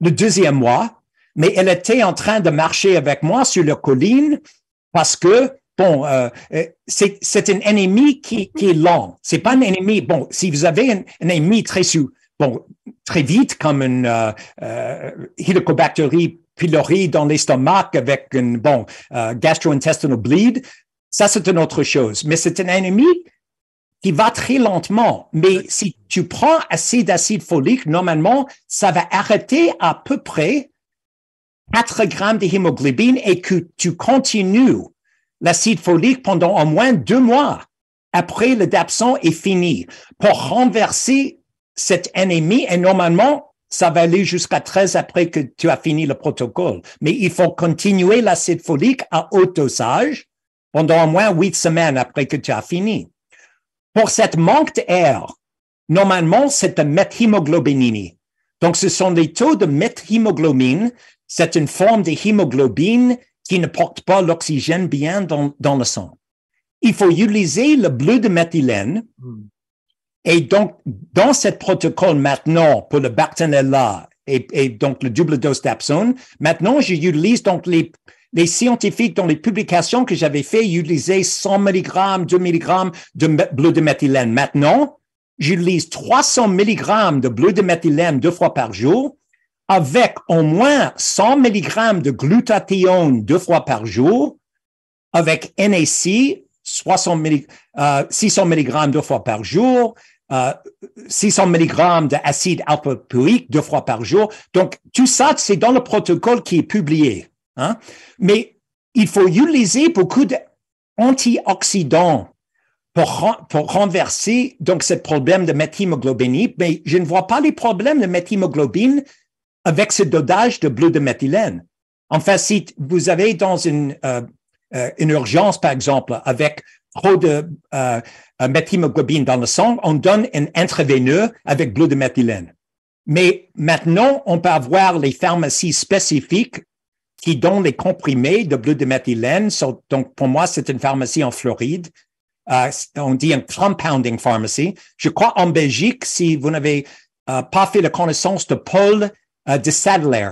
le deuxième mois, mais elle était en train de marcher avec moi sur la colline parce que Bon, euh, c'est, c'est une anémie qui, qui est lente. C'est pas une anémie. Bon, si vous avez une, une anémie très sous, bon, très vite, comme une euh, euh, Helicobacter pylori dans l'estomac avec une bon euh, gastrointestinal bleed, ça c'est une autre chose. Mais c'est une anémie qui va très lentement. Mais si tu prends assez d'acide folique, normalement, ça va arrêter à peu près quatre grammes de hémoglobine et que tu continues l'acide folique pendant au moins deux mois après le dapsone est fini pour renverser cette anémie. Et normalement, ça va aller jusqu'à treize après que tu as fini le protocole. Mais il faut continuer l'acide folique à haut dosage pendant au moins huit semaines après que tu as fini. Pour cette manque d'air, normalement, c'est de méthhémoglobinémie. Donc, ce sont les taux de méthhémoglobine. C'est une forme de hémoglobine qui ne porte pas l'oxygène bien dans, dans le sang. Il faut utiliser le bleu de méthylène. Mm. Et donc, dans ce protocole maintenant, pour le Bartonella et, et donc le double dose d'Apsone, maintenant, j'utilise donc les, les scientifiques dans les publications que j'avais fait, utiliser cent milligrammes, deux milligrammes de m- bleu de méthylène. Maintenant, j'utilise trois cents milligrammes de bleu de méthylène deux fois par jour, avec au moins cent milligrammes de glutathione deux fois par jour, avec N A C, soixante milli, euh, six cents milligrammes deux fois par jour, euh, six cents milligrammes d'acide alpha-puique deux fois par jour. Donc, tout ça, c'est dans le protocole qui est publié. Hein? Mais il faut utiliser beaucoup d'antioxydants pour, pour renverser donc ce problème de méthymoglobinie. Mais je ne vois pas les problèmes de méthymoglobinie avec ce dosage de bleu de méthylène. Enfin, si vous avez dans une, euh, une urgence, par exemple, avec trop de euh, méthylmoglobine dans le sang, on donne un intraveineux avec bleu de méthylène. Mais maintenant, on peut avoir les pharmacies spécifiques qui donnent les comprimés de bleu de méthylène. So, donc, pour moi, c'est une pharmacie en Floride. Euh, on dit un compounding pharmacy. Je crois en Belgique, si vous n'avez euh, pas fait la connaissance de Paul euh, de Sadler.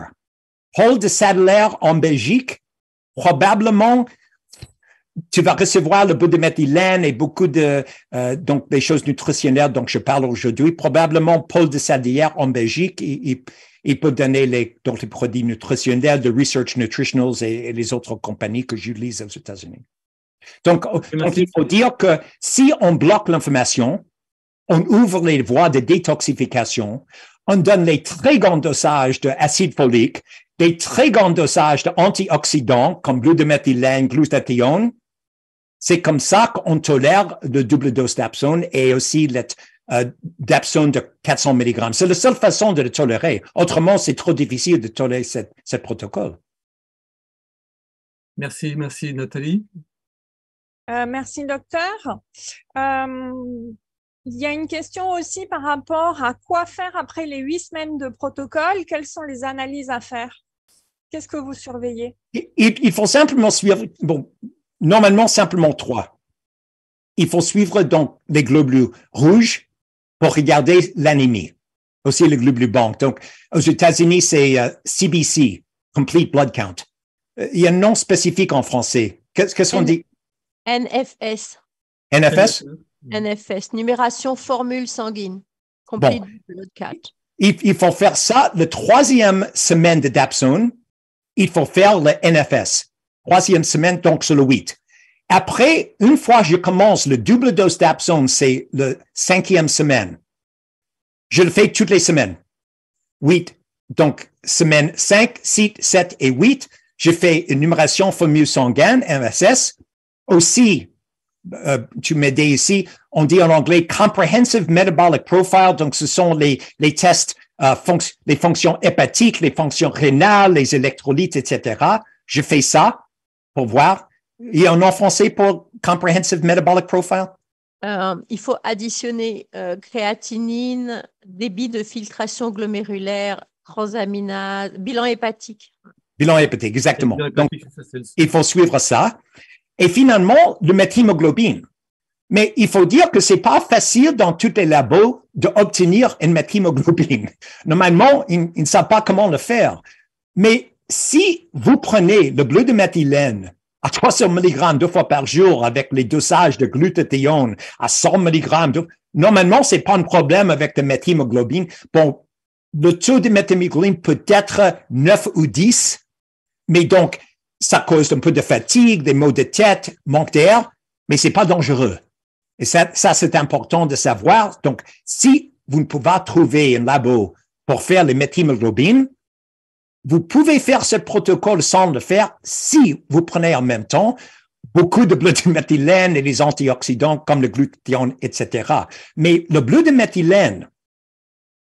Paul de Sadler en Belgique, probablement, tu vas recevoir le bleu de méthylène et beaucoup de euh, donc des choses nutritionnelles dont je parle aujourd'hui. Probablement, Paul de Sadler en Belgique, il, il, il peut donner les, donc les produits nutritionnels de Research Nutritionals et, et les autres compagnies que j'utilise aux États-Unis. Donc, donc, il faut dire que si on bloque l'inflammation, on ouvre les voies de détoxification, on donne les très grands dosages d'acide folique, des très grands dosages d'antioxydants comme bleu de méthylène, glutathione. C'est comme ça qu'on tolère le double dose d'apsone et aussi le euh, d'apsone de quatre cents milligrammes. C'est la seule façon de le tolérer. Autrement, c'est trop difficile de tolérer ce protocole. Merci, merci Nathalie. Euh, merci docteur. Euh... Il y a une question aussi par rapport à quoi faire après les huit semaines de protocole. Quelles sont les analyses à faire? Qu'est-ce que vous surveillez? Il, il faut simplement suivre, bon, normalement simplement trois. Il faut suivre donc les globules rouges pour regarder l'anémie, aussi les globules blancs. Donc, aux États-Unis, c'est euh, C B C, Complete Blood Count. Il y a un nom spécifique en français. Qu'est-ce qu'on dit? N F S. N F S? N F S, numération formule sanguine. Complete blood count. Il, il faut faire ça la troisième semaine de dapsone. Il faut faire le N F S. Troisième semaine, donc sur le huit. Après, une fois je commence le double dose dapsone, c'est la cinquième semaine. Je le fais toutes les semaines. huit. Donc, semaine cinq, six, sept et huit, je fais une numération formule sanguine, N F S. Aussi, Euh, tu m'aides ici, on dit en anglais « comprehensive metabolic profile », donc ce sont les, les tests, euh, fonc- les fonctions hépatiques, les fonctions rénales, les électrolytes, et cetera. Je fais ça pour voir. Il y a un nom français pour « comprehensive metabolic profile » euh, Il faut additionner euh, créatinine, débit de filtration glomérulaire, transaminase, bilan hépatique. Bilan hépatique, exactement. Donc, il faut suivre ça. Et finalement, le méthimoglobine. Mais il faut dire que c'est pas facile dans tous les labos d'obtenir une méthimoglobine. Normalement, ils, ils ne savent pas comment le faire. Mais si vous prenez le bleu de méthylène à trois cents milligrammes deux fois par jour avec les dosages de glutathione à cent milligrammes, de, normalement, c'est pas un problème avec la méthimoglobine. Bon, le taux de méthimoglobine peut être neuf ou dix, mais donc, ça cause un peu de fatigue, des maux de tête, manque d'air, mais c'est pas dangereux. Et ça, ça c'est important de savoir. Donc, si vous ne pouvez pas trouver un labo pour faire les méthimoglobines, vous pouvez faire ce protocole sans le faire si vous prenez en même temps beaucoup de bleu de méthylène et des antioxydants comme le glutathione, et cetera. Mais le bleu de méthylène,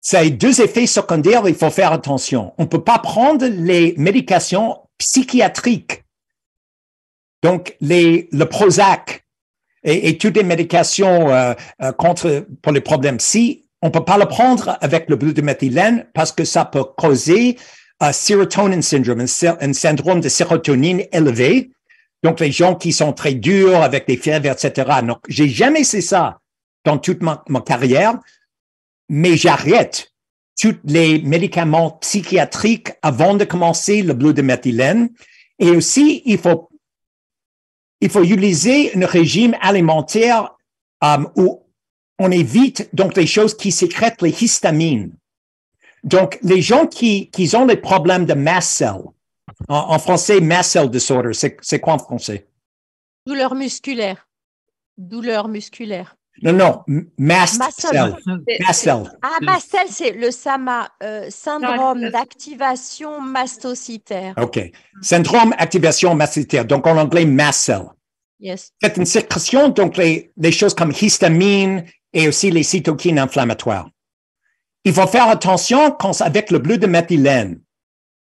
ça a deux effets secondaires, il faut faire attention. On peut pas prendre les médications psychiatriques, donc les, le Prozac et, et toutes les médications euh, euh, contre, pour les problèmes psy, on ne peut pas le prendre avec le bleu de méthylène parce que ça peut causer un serotonin syndrome, un, un syndrome de sérotonine élevé. Donc, les gens qui sont très durs avec des fièvres, et cetera. Donc, j'ai jamais fait ça dans toute ma, ma carrière, mais j'arrête tous les médicaments psychiatriques avant de commencer le bleu de méthylène. Et aussi, il faut, il faut utiliser un régime alimentaire euh, où on évite donc les choses qui sécrètent les histamines. Donc, les gens qui, qui ont des problèmes de mast cell, en, en français, mast cell disorder, c'est, c'est quoi en français? Douleur musculaire. Douleur musculaire. Non, non, mast cell. Mast cell. Ah, mast cell, c'est le S A M A, euh, syndrome d'activation mastocytaire. OK. Syndrome d'activation mastocytaire, donc en anglais, mast cell. Yes. C'est une sécrétion, donc les, les choses comme histamine et aussi les cytokines inflammatoires. Il faut faire attention quand, avec le bleu de méthylène.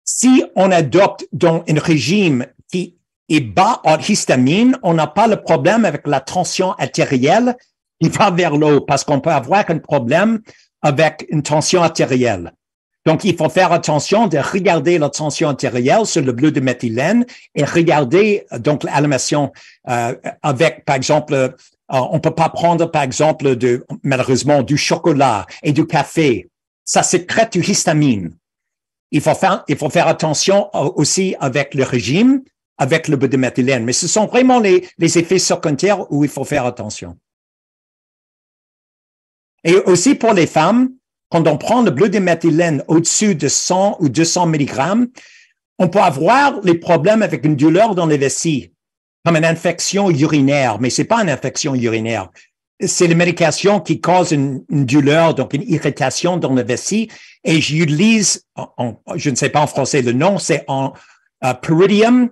Si on adopte dans un régime qui est bas en histamine, on n'a pas le problème avec la tension artérielle qui va vers le haut, parce qu'on peut avoir un problème avec une tension artérielle. Donc, il faut faire attention de regarder la tension artérielle sur le bleu de méthylène et regarder donc l'animation euh, avec, par exemple, euh, on peut pas prendre, par exemple, de, malheureusement, du chocolat et du café. Ça sécrète du histamine. Il faut faire, il faut faire attention aussi avec le régime, avec le bleu de méthylène. Mais ce sont vraiment les, les effets secondaires où il faut faire attention. Et aussi pour les femmes, quand on prend le bleu de méthylène au-dessus de cent ou deux cents milligrammes, on peut avoir les problèmes avec une douleur dans les vessies, comme une infection urinaire, mais c'est pas une infection urinaire. C'est les médications qui causent une, une douleur, donc une irritation dans les vessies. Et j'utilise, en, en, je ne sais pas en français le nom, c'est en uh, pyridium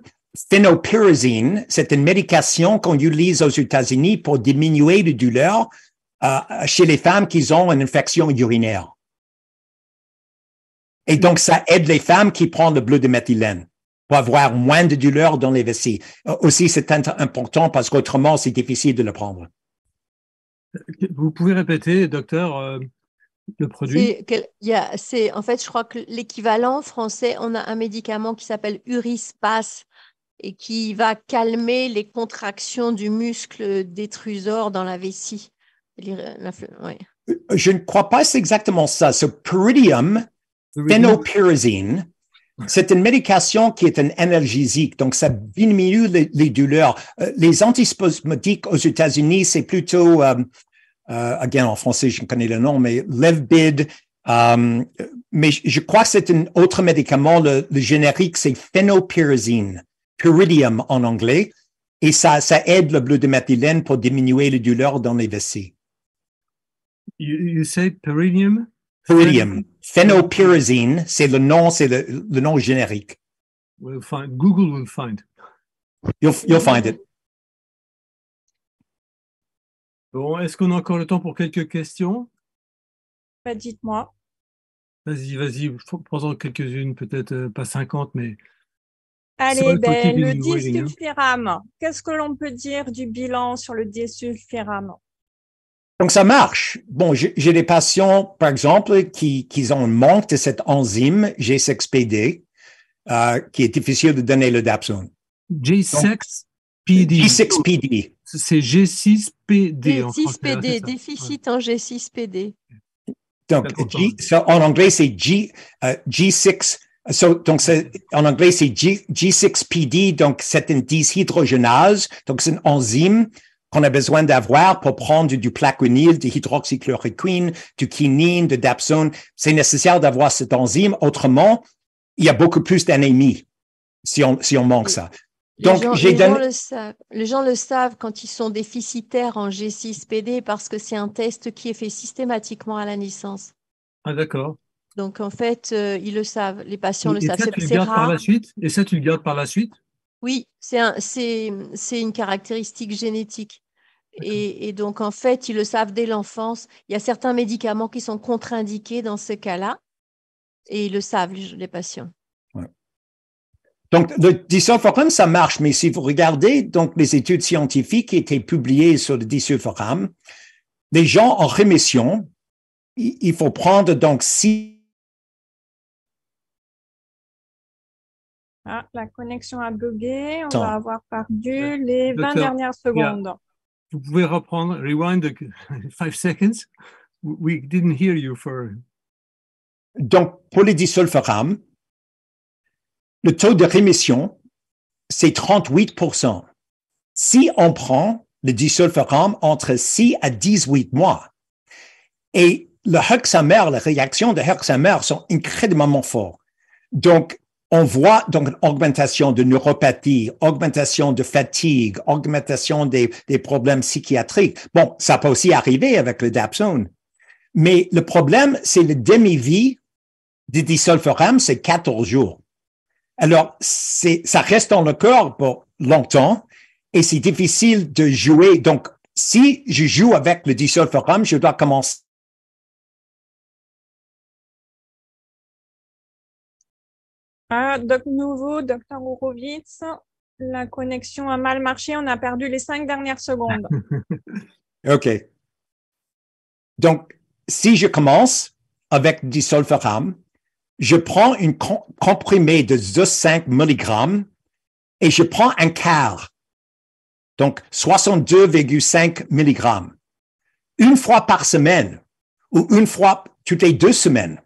phenylpyrazine. C'est une médication qu'on utilise aux États-Unis pour diminuer les douleurs euh, chez les femmes qui ont une infection urinaire. Et donc, ça aide les femmes qui prennent le bleu de méthylène pour avoir moins de douleur dans les vessies. Aussi, c'est important parce qu'autrement, c'est difficile de le prendre. Vous pouvez répéter, docteur, euh, le produit? C'est, yeah, c'est, en fait, je crois que l'équivalent français, on a un médicament qui s'appelle Urispace et qui va calmer les contractions du muscle détrusor dans la vessie. Ouais. Je ne crois pas que c'est exactement ça. Ce pyridium phenylpyrazine, c'est une médication qui est un analgésique, donc ça diminue les, les douleurs. Les antispasmodiques aux États-Unis, c'est plutôt, euh, euh, again, en français, je connais le nom, mais Levbid. Euh, mais je crois que c'est un autre médicament. Le, le générique, c'est phenylpyrazine, pyridium en anglais. Et ça, ça aide le bleu de méthylène pour diminuer les douleurs dans les vessies. You, you say pyridium? Pyridium. Phenylpyrazine, c'est le nom, c'est le, le nom générique. We'll find, Google will find. You'll, you'll find it. Bon, est-ce qu'on a encore le temps pour quelques questions? Bah, dites-moi. Vas-y, vas-y, prends-en quelques-unes, peut-être pas cinquante, mais... Allez, ben, le disulfiram. Qu'est-ce que l'on peut dire du bilan sur le disulfiram? Donc, ça marche. Bon, j'ai des patients, par exemple, qui, qui ont un manque de cette enzyme G six P D, euh, qui est difficile de donner le dapsone. G six P D. G six P D. C'est G six P D en français. G six P D, déficit en G six P D. Donc, G, en anglais, c'est G, uh, G six. So, donc, c'est, en anglais, c'est G, G six P D, donc c'est une déshydrogénase, donc c'est une enzyme qu'on a besoin d'avoir pour prendre du plaquenil, du hydroxychloroquine, du quinine, de dapsone. C'est nécessaire d'avoir cette enzyme. Autrement, il y a beaucoup plus d'anémie si on, si on manque ça. Donc, les gens, j'ai les donné... gens le savent. Les gens le savent quand ils sont déficitaires en G six P D parce que c'est un test qui est fait systématiquement à la naissance. Ah, d'accord. Donc, en fait, euh, ils le savent. Les patients et le et savent. Ça, c'est, tu c'est rare. Par la suite et ça, tu le gardes par la suite? Oui, c'est, un, c'est, c'est une caractéristique génétique. Et, et donc, en fait, ils le savent dès l'enfance. Il y a certains médicaments qui sont contre-indiqués dans ce cas-là. Et ils le savent, les, les patients. Ouais. Donc, le disulfiram, ça marche. Mais si vous regardez donc, les études scientifiques qui étaient publiées sur le disulfiram, les gens en rémission, il faut prendre donc six... Ah, la connexion a bugué, on Attends. va avoir perdu les vingt Docteur, dernières secondes. Yeah. Vous pouvez reprendre, rewind the five seconds. We didn't hear you for... Donc, pour les disulfiram, le taux de rémission, c'est trente-huit pour cent. Si on prend le disulfiram entre six à dix-huit mois, et le Herxheimer, les réactions de Herxheimer sont incroyablement fortes. Donc, On voit donc une augmentation de neuropathie, augmentation de fatigue, augmentation des, des problèmes psychiatriques. Bon, ça peut aussi arriver avec le dapsone. Mais le problème, c'est le demi-vie du disulfiram, c'est quatorze jours. Alors, c'est, ça reste dans le corps pour longtemps et c'est difficile de jouer. Donc, si je joue avec le disulfiram, je dois commencer. Ah, de nouveau, docteur Horowitz, la connexion a mal marché. On a perdu les cinq dernières secondes. OK. Donc, si je commence avec du disulfiram, je prends une comprimée de deux virgule cinq milligrammes et je prends un quart, donc soixante-deux virgule cinq milligrammes, une fois par semaine ou une fois toutes les deux semaines,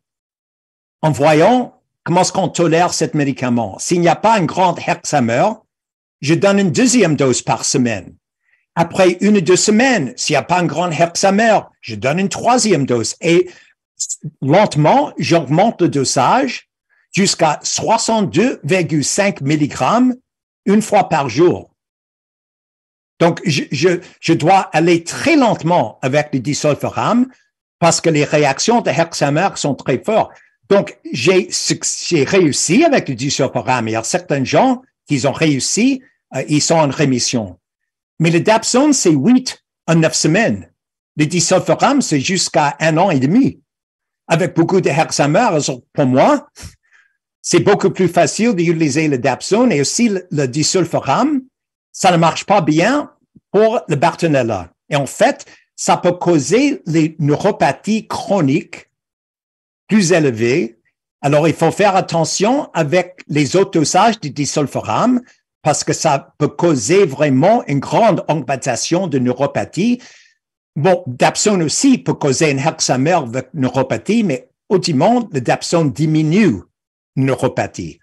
en voyant comment est-ce qu'on tolère ce médicament. S'il n'y a pas une grande Herxheimer, je donne une deuxième dose par semaine. Après une ou deux semaines, s'il n'y a pas une grande Herxheimer, je donne une troisième dose et lentement, j'augmente le dosage jusqu'à soixante-deux virgule cinq milligrammes une fois par jour. Donc, je, je, je dois aller très lentement avec le disulfiram parce que les réactions de Herxheimer sont très fortes. Donc, j'ai, j'ai réussi avec le disulfiram. Il y a certains gens qui ont réussi, euh, ils sont en rémission. Mais le dapsone, c'est huit à neuf semaines. Le disulfiram, c'est jusqu'à un an et demi. Avec beaucoup de Herxheimer, pour moi, c'est beaucoup plus facile d'utiliser le dapsone et aussi le, le disulfiram. Ça ne marche pas bien pour le Bartonella. Et en fait, ça peut causer les neuropathies chroniques plus élevées. Alors, il faut faire attention avec les autres dosages du disulfiram parce que ça peut causer vraiment une grande augmentation de neuropathie. Bon, dapsone aussi peut causer une Herxheimer avec neuropathie, mais ultimement, le dapsone diminue neuropathie.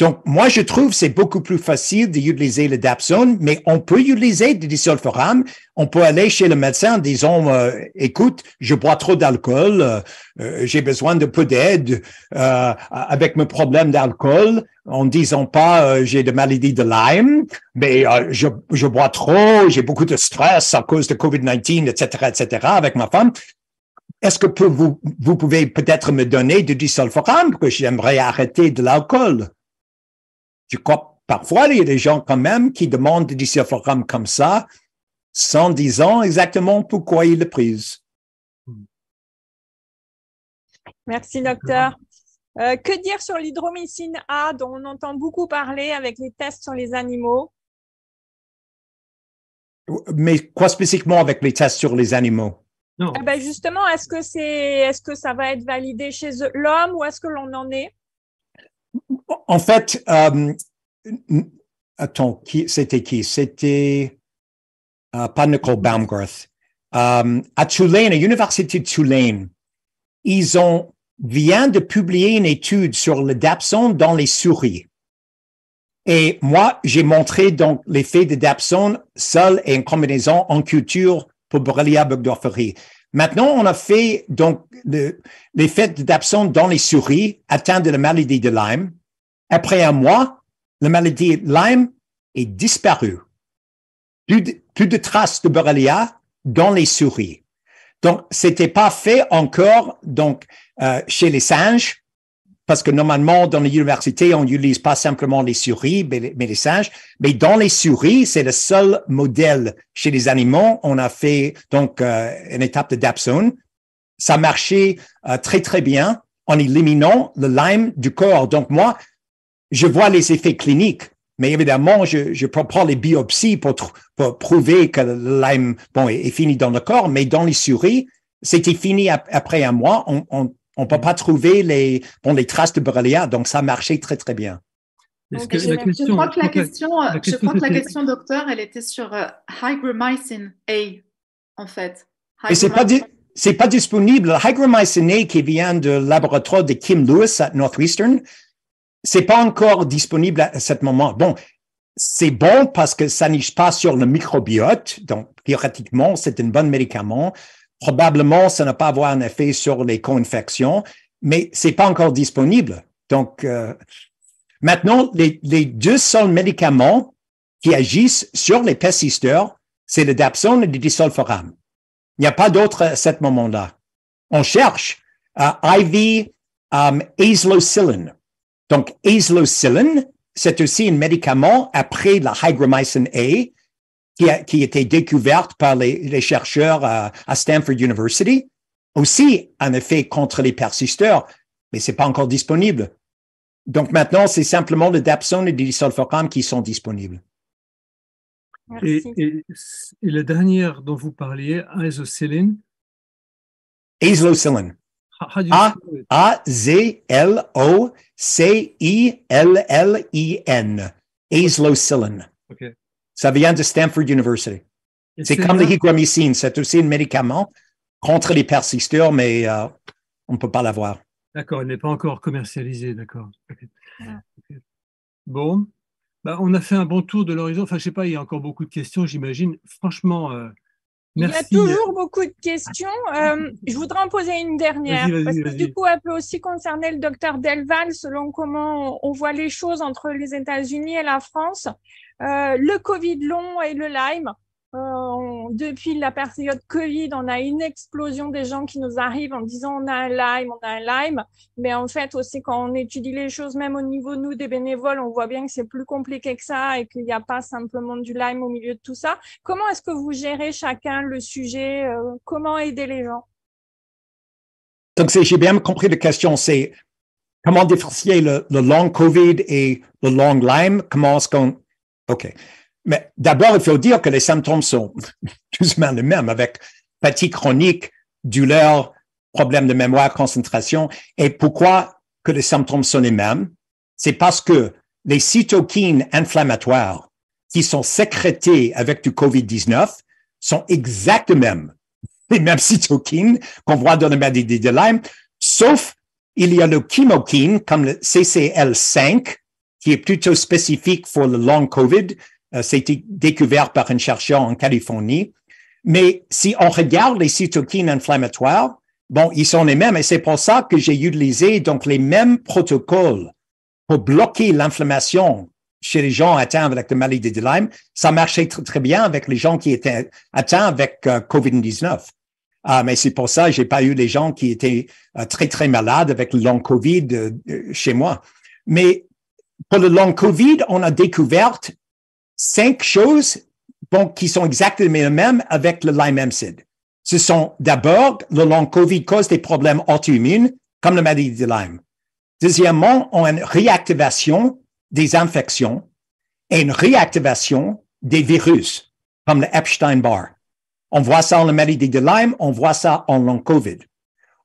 Donc, moi, je trouve que c'est beaucoup plus facile d'utiliser le dapsone, mais on peut utiliser du disulfiram. On peut aller chez le médecin, disons, euh, écoute, je bois trop d'alcool, euh, euh, j'ai besoin de peu d'aide euh, avec mes problèmes d'alcool, en disant pas euh, j'ai de maladie de Lyme, mais euh, je, je bois trop, j'ai beaucoup de stress à cause de covid dix-neuf, et cetera, et cetera, avec ma femme. Est-ce que peut, vous, vous pouvez peut-être me donner du disulfiram parce que j'aimerais arrêter de l'alcool? Je crois parfois il y a des gens quand même qui demandent du disulfiram comme ça, sans disant exactement pourquoi ils le prise. Merci, docteur. Euh, que dire sur l'hydromycine A dont on entend beaucoup parler avec les tests sur les animaux? Mais quoi spécifiquement avec les tests sur les animaux? Non. Eh ben justement, est-ce que c'est, est-ce que ça va être validé chez l'homme ou est-ce que l'on en est? En fait, euh, attends, qui, c'était qui? C'était euh, pas Nicole Baumgarth. Euh, à Tulane, à l'université de Tulane, ils ont vient de publier une étude sur le dapsone dans les souris. Et moi, j'ai montré donc l'effet de dapsone seul et en combinaison en culture pour Borrelia burgdorferi. Maintenant, on a fait donc le, l'effet de dapsone dans les souris atteintes de la maladie de Lyme. Après un mois, la maladie de Lyme est disparue. Plus de, plus de traces de Borrelia dans les souris. Donc, c'était pas fait encore donc euh, chez les singes, parce que normalement, dans les universités, on n'utilise pas simplement les souris, mais les, mais les singes. Mais dans les souris, c'est le seul modèle chez les animaux. On a fait donc euh, une étape de dapsone. Ça marchait euh, très, très bien en éliminant le Lyme du corps. Donc, moi, je vois les effets cliniques. Mais évidemment, je, je prends les biopsies pour, tr- pour prouver que le Lyme bon, est, est fini dans le corps, mais dans les souris, c'était fini ap- après un mois. On ne on, on peut pas trouver les, bon, les traces de Borrelia, donc ça marchait très, très bien. Donc, que je, question, je crois que la question, la question, je crois que la question docteur, elle était sur euh, Hygromycin A, en fait. Hygrom- Et ce n'est pas, di- c'est pas disponible. Hygromycin A qui vient du laboratoire de Kim Lewis à Northwestern, c'est pas encore disponible à ce moment. Bon, c'est bon parce que ça niche pas sur le microbiote. Donc, théoriquement, c'est un bon médicament. Probablement, ça n'a pas avoir un effet sur les co-infections, mais c'est pas encore disponible. Donc, euh, Maintenant, les, les deux seuls médicaments qui agissent sur les pesticeurs, c'est le dapsone et le disulfiram. Il n'y a pas d'autre à ce moment-là. On cherche uh, I V um, azelocilline. Donc, azelocilline, c'est aussi un médicament après la hygromycin A qui a, qui a été découverte par les, les chercheurs à, à Stanford University. Aussi, en effet, contre les persisteurs, mais c'est pas encore disponible. Donc maintenant, c'est simplement le dapsone et le disulfiram qui sont disponibles. Et, et, et la dernière dont vous parliez, azelocilline. Azelocilline. A Z L O C I L L I N. Azelocilline. Okay. Ça vient de Stanford University. Et c'est comme le hygromycine, c'est aussi un médicament contre les persisteurs, mais euh, on ne peut pas l'avoir. D'accord, il n'est pas encore commercialisé, d'accord. Okay. Okay. Bon, bah, on a fait un bon tour de l'horizon. Enfin, je ne sais pas, il y a encore beaucoup de questions, j'imagine. Franchement, euh, merci. Il y a toujours beaucoup de questions. Euh, je voudrais en poser une dernière, vas-y, vas-y, parce que vas-y. Du coup, elle peut aussi concerner le docteur Delval, selon comment on voit les choses entre les États-Unis et la France. Euh, le Covid long et le Lyme. Euh, on, depuis la période Covid, on a une explosion des gens qui nous arrivent en disant on a un Lyme, on a un Lyme, mais en fait aussi quand on étudie les choses, même au niveau nous des bénévoles, on voit bien que c'est plus compliqué que ça et qu'il n'y a pas simplement du Lyme au milieu de tout ça. Comment est-ce que vous gérez chacun le sujet? euh, Comment aider les gens? Donc c'est, j'ai bien compris la question, c'est comment différencier le, le long Covid et le long Lyme? Comment est-ce qu'on… OK. Mais d'abord, il faut dire que les symptômes sont doucement les mêmes avec fatigue chronique, douleur, problème de mémoire, concentration. Et pourquoi que les symptômes sont les mêmes? C'est parce que les cytokines inflammatoires qui sont sécrétées avec du covid dix-neuf sont exact les mêmes, les mêmes cytokines qu'on voit dans la maladie de Lyme, sauf il y a le chymokine comme le C C L cinq qui est plutôt spécifique pour le long Covid. C'était découvert par un chercheur en Californie. Mais si on regarde les cytokines inflammatoires, bon, ils sont les mêmes. Et c'est pour ça que j'ai utilisé donc les mêmes protocoles pour bloquer l'inflammation chez les gens atteints avec la maladie de Lyme. Ça marchait très, très bien avec les gens qui étaient atteints avec euh, covid dix-neuf. Ah, mais c'est pour ça que j'ai pas eu les gens qui étaient euh, très, très malades avec le long Covid euh, chez moi. Mais pour le long Covid, on a découvert cinq choses bon, qui sont exactement les mêmes avec le Lyme-M C I D. Ce sont d'abord, le long Covid cause des problèmes auto-immunes, comme la maladie de Lyme. Deuxièmement, on a une réactivation des infections et une réactivation des virus, comme le Epstein-Barr. On voit ça en la maladie de Lyme, on voit ça en long Covid.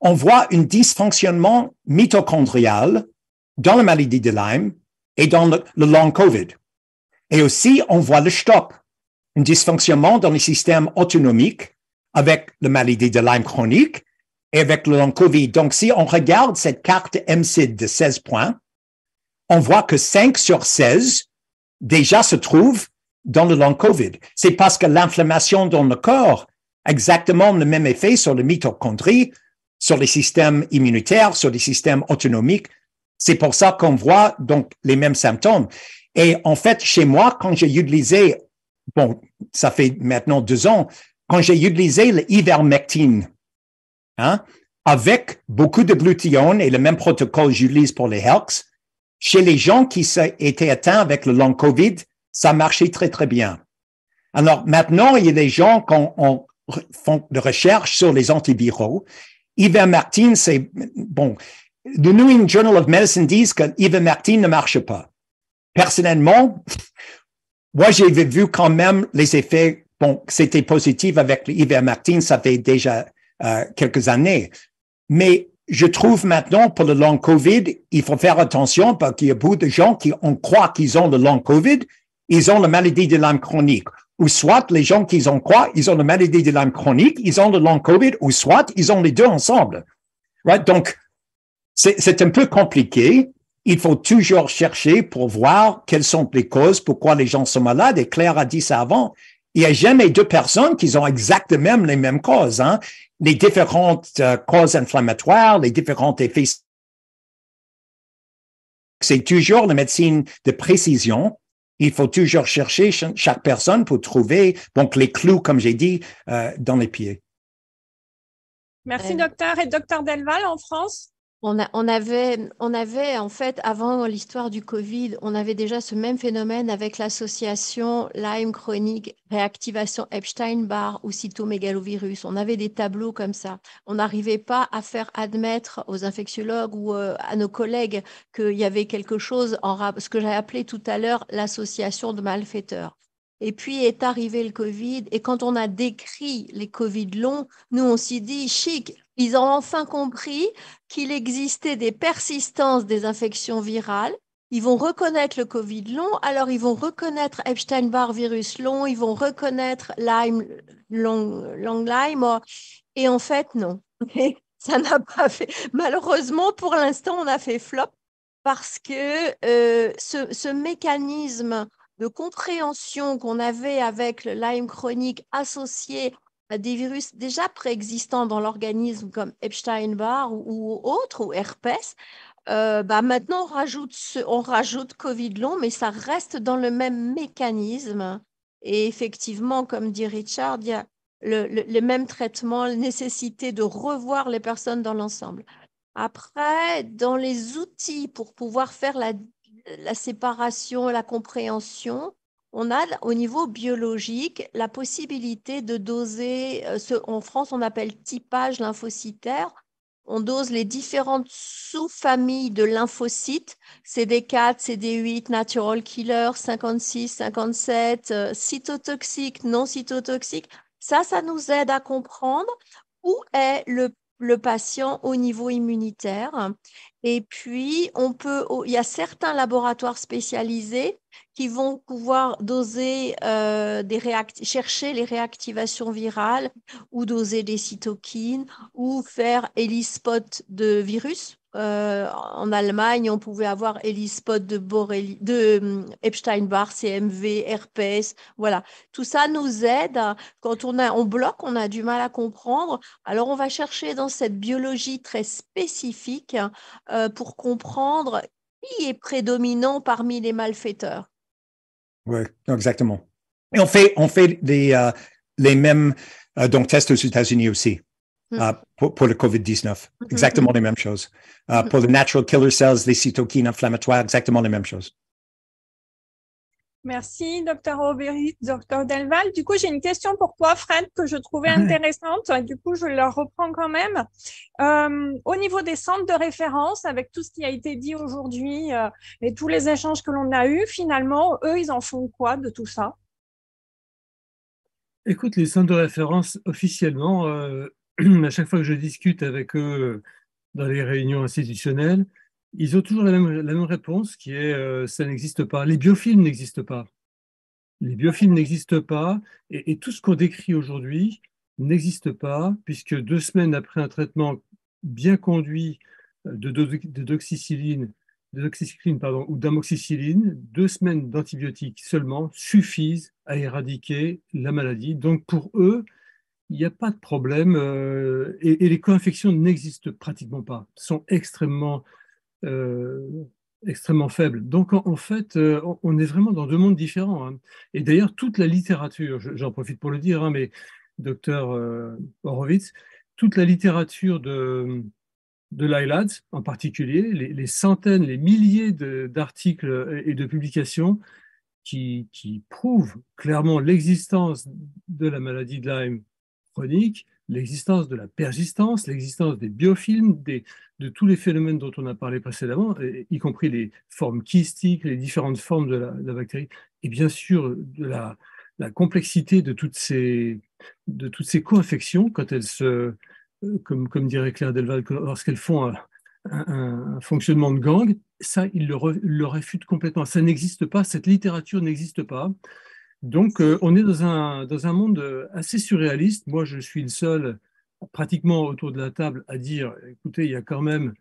On voit un dysfonctionnement mitochondrial dans la maladie de Lyme et dans le, le long Covid. Et aussi, on voit le stop, un dysfonctionnement dans le système autonomique avec la maladie de Lyme chronique et avec le long Covid. Donc, si on regarde cette carte M C I D de seize points, on voit que cinq sur seize déjà se trouvent dans le long Covid. C'est parce que l'inflammation dans le corps a exactement le même effet sur les mitochondries, sur les systèmes immunitaires, sur les systèmes autonomiques. C'est pour ça qu'on voit donc les mêmes symptômes. Et en fait, chez moi, quand j'ai utilisé, bon, ça fait maintenant deux ans, quand j'ai utilisé l'ivermectine, hein, avec beaucoup de glutathione et le même protocole que j'utilise pour les herx, chez les gens qui étaient atteints avec le long Covid, ça marchait très, très bien. Alors maintenant, il y a des gens qui font de recherche sur les antiviraux. Ivermectine, c'est, bon, le New England Journal of Medicine dit que l'ivermectine ne marche pas. Personnellement, moi, j'ai vu quand même les effets, bon, c'était positif avec l'ivermectine, ça fait déjà euh, quelques années. Mais je trouve maintenant, pour le long Covid, il faut faire attention parce qu'il y a beaucoup de gens qui on croit qu'ils ont le long Covid, ils ont la maladie de Lyme chronique. Ou soit les gens qui en croient, ils ont la maladie de Lyme chronique, ils ont le long Covid, ou soit ils ont les deux ensemble. Right? Donc, c'est, c'est un peu compliqué. Il faut toujours chercher pour voir quelles sont les causes, pourquoi les gens sont malades. Et Claire a dit ça avant. Il n'y a jamais deux personnes qui ont exactement les mêmes causes, hein. Les différentes euh, causes inflammatoires, les différents effets C'est toujours la médecine de précision. Il faut toujours chercher chaque personne pour trouver donc les clous, comme j'ai dit, euh, dans les pieds. Merci, docteur. Et docteur Delval, en France? On, a, on, avait, on avait, en fait, avant l'histoire du Covid, on avait déjà ce même phénomène avec l'association Lyme chronique, réactivation Epstein-Barr ou cytomégalovirus. On avait des tableaux comme ça. On n'arrivait pas à faire admettre aux infectiologues ou euh, à nos collègues qu'il y avait quelque chose, en, ce que j'ai appelé tout à l'heure l'association de malfaiteurs. Et puis est arrivé le Covid, et quand on a décrit les Covid longs, nous on s'est dit chic, ils ont enfin compris qu'il existait des persistances des infections virales. Ils vont reconnaître le Covid long, alors ils vont reconnaître Epstein-Barr virus long, ils vont reconnaître Lyme, long, long Lyme, et en fait non. Et ça n'a pas fait. Malheureusement, pour l'instant, on a fait flop parce que euh, ce, ce mécanisme de compréhension qu'on avait avec le Lyme chronique associé à des virus déjà préexistants dans l'organisme comme Epstein-Barr ou, ou autres, ou herpès, euh, bah maintenant on rajoute, ce, on rajoute Covid long, mais ça reste dans le même mécanisme. Et effectivement, comme dit Richard, il y a le, le, le même traitement, la nécessité de revoir les personnes dans l'ensemble. Après, dans les outils pour pouvoir faire la la séparation, la compréhension, on a au niveau biologique la possibilité de doser, ce, en France on appelle typage lymphocytaire, on dose les différentes sous-familles de lymphocytes, C D quatre, C D huit, natural killer, cinquante-six, cinquante-sept, cytotoxique, non cytotoxique, ça, ça nous aide à comprendre où est le le patient au niveau immunitaire. Et puis, on peut, il y a certains laboratoires spécialisés qui vont pouvoir doser, euh, des réact- chercher les réactivations virales ou doser des cytokines ou faire hélispot de virus. Euh, en Allemagne, on pouvait avoir hélispot de, Borrelia, de Epstein-Barr, C M V, herpès, voilà. Tout ça nous aide. Quand on, a, on bloque, on a du mal à comprendre. Alors, on va chercher dans cette biologie très spécifique euh, pour comprendre qui est prédominant parmi les malfaiteurs. Oui, exactement. Et on fait, on fait des, euh, les mêmes euh, donc tests aux États-Unis aussi. Uh, pour, pour le covid dix-neuf, exactement les mêmes choses. Uh, pour les natural killer cells, les cytokines inflammatoires, exactement les mêmes choses. Merci, docteur Aubéry, docteur Delval. Du coup, j'ai une question pour toi, Fred, que je trouvais intéressante. Du coup, je la reprends quand même. Euh, au niveau des centres de référence, avec tout ce qui a été dit aujourd'hui euh, et tous les échanges que l'on a eus, finalement, eux, ils en font quoi de tout ça? Écoute, les centres de référence, officiellement, euh... à chaque fois que je discute avec eux dans les réunions institutionnelles, ils ont toujours la même, la même réponse qui est euh, ça n'existe pas. Les biofilms n'existent pas. Les biofilms n'existent pas et, et tout ce qu'on décrit aujourd'hui n'existe pas puisque deux semaines après un traitement bien conduit de, do, de doxycycline, de doxycycline pardon, ou d'amoxicilline, deux semaines d'antibiotiques seulement suffisent à éradiquer la maladie. Donc pour eux, il n'y a pas de problème euh, et, et les co-infections n'existent pratiquement pas, sont extrêmement, euh, extrêmement faibles. Donc, en, en fait, euh, on est vraiment dans deux mondes différents. Hein. Et d'ailleurs, toute la littérature, j'en profite pour le dire, hein, mais docteur euh, Horowitz, toute la littérature de, de l'I L A D S en particulier, les, les centaines, les milliers de, d'articles et de publications qui, qui prouvent clairement l'existence de la maladie de Lyme chronique, l'existence de la persistance, l'existence des biofilms, des, de tous les phénomènes dont on a parlé précédemment, y compris les formes kystiques, les différentes formes de la, de la bactérie, et bien sûr de la, la complexité de toutes ces, de toutes ces co-infections, quand elles se, comme, comme dirait Claire Delval, lorsqu'elles font un, un, un fonctionnement de gang, ça, ils le, re, le réfutent complètement. Ça n'existe pas, cette littérature n'existe pas. Donc, euh, on est dans un, dans un monde assez surréaliste. Moi, je suis le seul, pratiquement autour de la table, à dire, écoutez, il y a quand même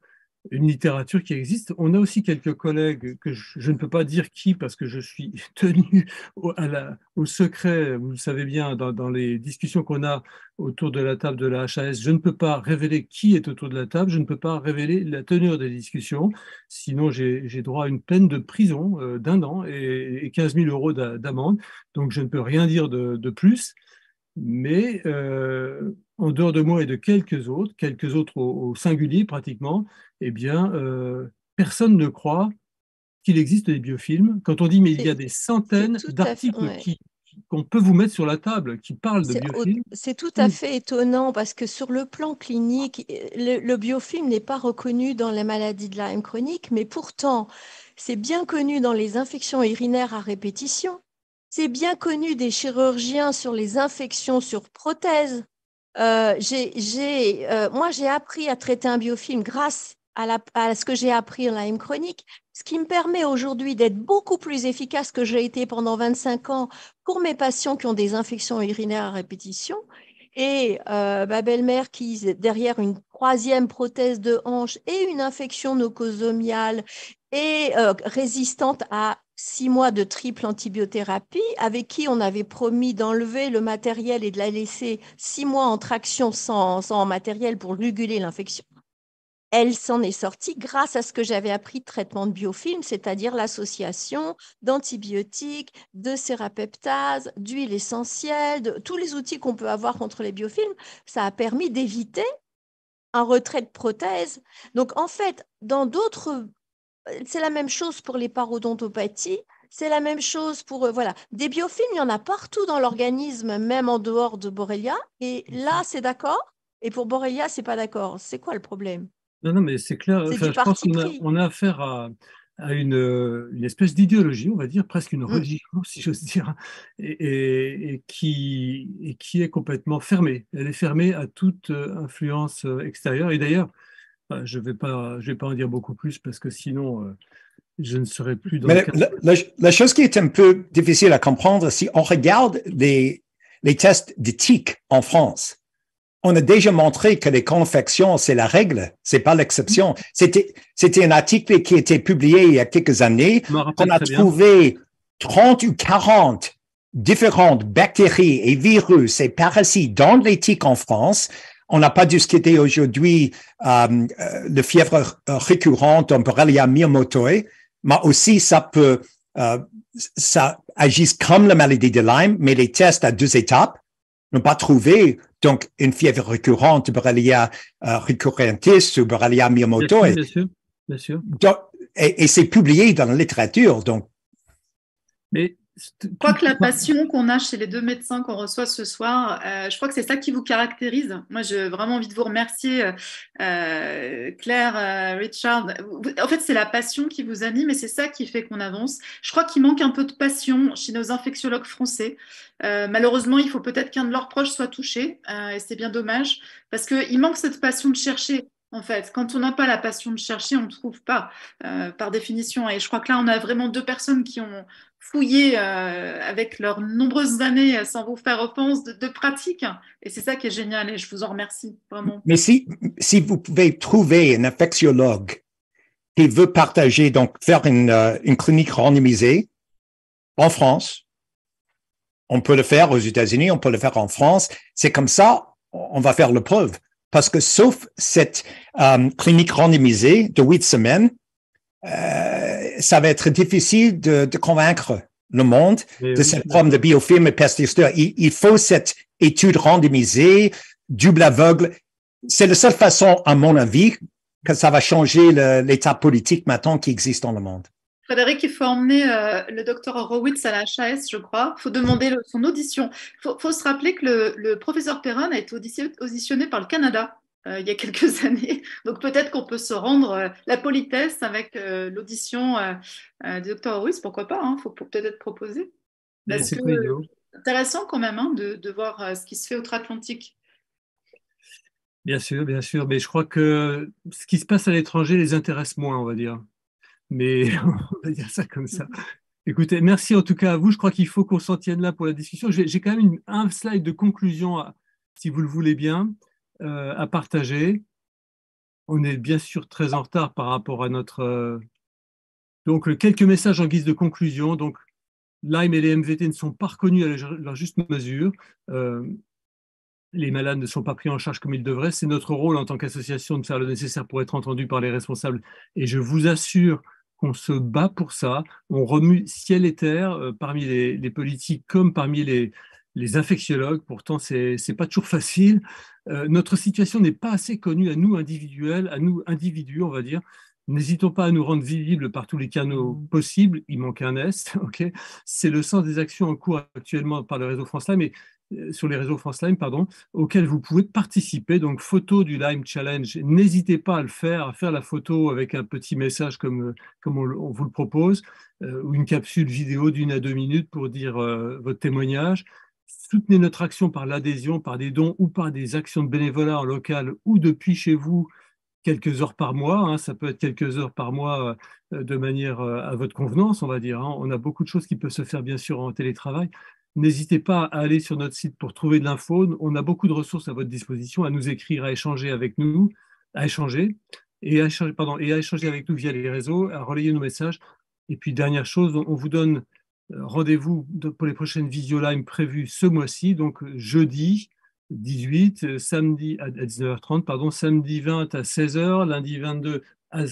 une littérature qui existe. On a aussi quelques collègues, que je, je ne peux pas dire qui, parce que je suis tenu au, à la, au secret, vous le savez bien, dans, dans les discussions qu'on a autour de la table de la H A S, je ne peux pas révéler qui est autour de la table, je ne peux pas révéler la teneur des discussions, sinon j'ai droit à une peine de prison euh, d'un an et, et quinze mille euros d'amende, donc je ne peux rien dire de, de plus. Mais euh, en dehors de moi et de quelques autres, quelques autres au, au singulier pratiquement, eh bien, euh, personne ne croit qu'il existe des biofilms. Quand on dit, mais il y a des centaines d'articles ouais. qui... qu'on peut vous mettre sur la table, qui parle de biofilm. C'est tout à fait étonnant parce que sur le plan clinique, le, le biofilm n'est pas reconnu dans la maladie de Lyme chronique, mais pourtant, c'est bien connu dans les infections urinaires à répétition. C'est bien connu des chirurgiens sur les infections sur prothèse. Euh, j'ai, j'ai, euh, moi, j'ai appris à traiter un biofilm grâce à, la, à ce que j'ai appris en Lyme chronique, ce qui me permet aujourd'hui d'être beaucoup plus efficace que j'ai été pendant vingt-cinq ans pour mes patients qui ont des infections urinaires à répétition. Et euh, ma belle-mère qui, derrière une troisième prothèse de hanche et une infection nocosomiale et euh, résistante à six mois de triple antibiothérapie, avec qui on avait promis d'enlever le matériel et de la laisser six mois en traction sans, sans matériel pour juguler l'infection. Elle s'en est sortie grâce à ce que j'avais appris de traitement de biofilm, c'est-à-dire l'association d'antibiotiques, de sérapeptases, d'huile essentielle, de tous les outils qu'on peut avoir contre les biofilms. Ça a permis d'éviter un retrait de prothèse. Donc, en fait, dans d'autres, c'est la même chose pour les parodontopathies. C'est la même chose pour euh, voilà, des biofilms, il y en a partout dans l'organisme, même en dehors de Borrelia. Et là, c'est d'accord. Et pour Borrelia, c'est pas d'accord. C'est quoi le problème ? Non, non, mais c'est clair. Enfin, je pense qu'on a, on a affaire à, à une, une espèce d'idéologie, on va dire, presque une religion, mmh. si j'ose dire, et, et, et, qui, et qui est complètement fermée. Elle est fermée à toute influence extérieure. Et d'ailleurs, je ne vais pas, je vais pas en dire beaucoup plus parce que sinon, je ne serai plus dans. Mais la, la, la chose qui est un peu difficile à comprendre, si on regarde les, les tests d'éthique en France. On a déjà montré que les confections, c'est la règle, c'est pas l'exception. C'était, c'était un article qui a été publié il y a quelques années. On a trouvé bien. trente ou quarante différentes bactéries et virus et parasites dans les tiques en France. On n'a pas discuté aujourd'hui euh, de fièvre récurrente en Borrelia miyamotoi, mais aussi ça peut, euh, ça agisse comme la maladie de Lyme, mais les tests à deux étapes n'ont pas trouvé donc une fièvre récurrente, Borrelia euh, recurrentis ou Borrelia miyamotoi. Bien sûr, bien sûr. Donc, et, et c'est publié dans la littérature. Donc. Mais je crois que la passion qu'on a chez les deux médecins qu'on reçoit ce soir, euh, je crois que c'est ça qui vous caractérise. Moi, j'ai vraiment envie de vous remercier, euh, Claire, euh, Richard. En fait, c'est la passion qui vous anime et c'est ça qui fait qu'on avance. Je crois qu'il manque un peu de passion chez nos infectiologues français. Euh, malheureusement, il faut peut-être qu'un de leurs proches soit touché euh, et c'est bien dommage parce qu'il manque cette passion de chercher. En fait, quand on n'a pas la passion de chercher, on ne trouve pas, euh, par définition. Et je crois que là, on a vraiment deux personnes qui ont fouillé euh, avec leurs nombreuses années, sans vous faire offense, de, de pratique. Et c'est ça qui est génial. Et je vous en remercie vraiment. Mais si, si vous pouvez trouver un infectiologue qui veut partager, donc faire une, euh, une clinique randomisée en France, on peut le faire aux États-Unis, on peut le faire en France. C'est comme ça, on va faire le preuve. Parce que sauf cette euh, clinique randomisée de huit semaines, euh, ça va être difficile de, de convaincre le monde mais de oui, cette forme de biofilm et pesticides. Il, il faut cette étude randomisée, double aveugle. C'est la seule façon, à mon avis, que ça va changer l'état politique maintenant qui existe dans le monde. Frédéric, il faut emmener euh, le docteur Horowitz à la H A S, je crois. Il faut demander le, son audition. Il faut, faut se rappeler que le, le professeur Perrin a été auditionné par le Canada euh, il y a quelques années. Donc, peut-être qu'on peut se rendre euh, la politesse avec euh, l'audition euh, euh, du docteur Horowitz. Pourquoi pas, hein, faut peut-être être proposé. C'est intéressant quand même hein, de, de voir euh, ce qui se fait outre-Atlantique. Bien sûr, bien sûr. Mais je crois que ce qui se passe à l'étranger les intéresse moins, on va dire. Mais on va dire ça comme ça. Écoutez, merci en tout cas à vous. Je crois qu'il faut qu'on s'en tienne là pour la discussion. J'ai quand même une, un slide de conclusion, à, si vous le voulez bien, euh, à partager. on est bien sûr très en retard par rapport à notre... Donc, quelques messages en guise de conclusion. Donc, Lyme et les M V T ne sont pas reconnus à leur juste mesure. Euh, les malades ne sont pas pris en charge comme ils devraient. C'est notre rôle en tant qu'association de faire le nécessaire pour être entendu par les responsables. Et je vous assure qu'on se bat pour ça. On remue ciel et terre euh, parmi les, les politiques comme parmi les, les infectiologues. Pourtant, c'est c'est pas toujours facile. Euh, notre situation n'est pas assez connue à nous individuels, à nous individus, on va dire. N'hésitons pas à nous rendre visibles par tous les canaux possibles. Il manque un S. Okay, c'est le sens des actions en cours actuellement par le réseau France Lyme, mais euh, sur les réseaux France Lyme, pardon, auxquels vous pouvez participer. Donc, photo du Lyme Challenge. N'hésitez pas à le faire, à faire la photo avec un petit message comme comme on, on vous le propose, euh, ou une capsule vidéo d'une à deux minutes pour dire euh, votre témoignage. Soutenez notre action par l'adhésion, par des dons ou par des actions de bénévolat en local ou depuis chez vous. Quelques heures par mois, hein, ça peut être quelques heures par mois euh, de manière euh, à votre convenance, on va dire. Hein. On a beaucoup de choses qui peuvent se faire, bien sûr, en télétravail. N'hésitez pas à aller sur notre site pour trouver de l'info. On a beaucoup de ressources à votre disposition, à nous écrire, à échanger avec nous, à échanger, et à échanger, pardon, et à échanger avec nous via les réseaux, à relayer nos messages. Et puis, dernière chose, on vous donne rendez-vous pour les prochaines Visio Lyme prévues ce mois-ci, donc jeudi, dix-huit, samedi à dix-neuf heures trente, pardon, samedi vingt à seize heures, lundi vingt-deux à,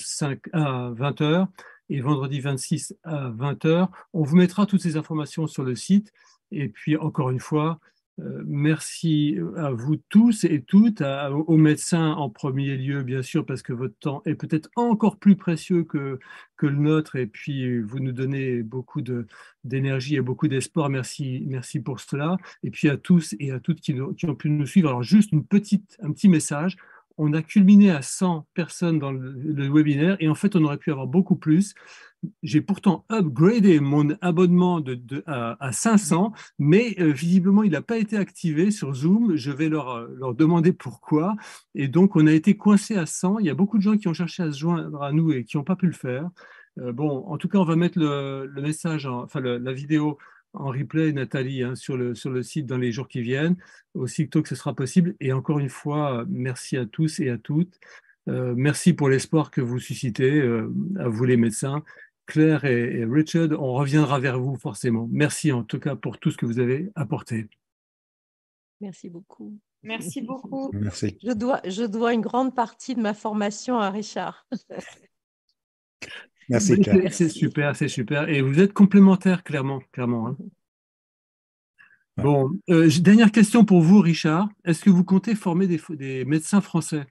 à vingt heures et vendredi vingt-six à vingt heures. On vous mettra toutes ces informations sur le site. Et puis, encore une fois, euh, merci à vous tous et toutes, à, aux médecins en premier lieu, bien sûr, parce que votre temps est peut-être encore plus précieux que, que le nôtre. Et puis, vous nous donnez beaucoup de, d'énergie et beaucoup d'espoir. Merci, merci pour cela. Et puis, à tous et à toutes qui, nous, qui ont pu nous suivre. Alors, juste une petite, un petit message. On a culminé à cent personnes dans le, le webinaire et en fait, on aurait pu avoir beaucoup plus. J'ai pourtant upgradé mon abonnement de, de, à, à cinq cents, mais euh, visiblement, il n'a pas été activé sur Zoom. Je vais leur, leur demander pourquoi. Et donc, on a été coincé à cent. Il y a beaucoup de gens qui ont cherché à se joindre à nous et qui n'ont pas pu le faire. Euh, bon, en tout cas, on va mettre le, le message, en, enfin le, la vidéo en replay, Nathalie, hein, sur, le, sur le site dans les jours qui viennent, aussitôt que ce sera possible. Et encore une fois, merci à tous et à toutes. Euh, merci pour l'espoir que vous suscitez, euh, à vous les médecins. Claire et Richard, on reviendra vers vous forcément. Merci en tout cas pour tout ce que vous avez apporté. Merci beaucoup. Merci beaucoup. Merci. Je dois, je dois une grande partie de ma formation à Richard. Merci Claire. C'est super, c'est super. Et vous êtes complémentaires, clairement. clairement hein. Bon, euh, dernière question pour vous, Richard. Est-ce que vous comptez former des, des médecins français ?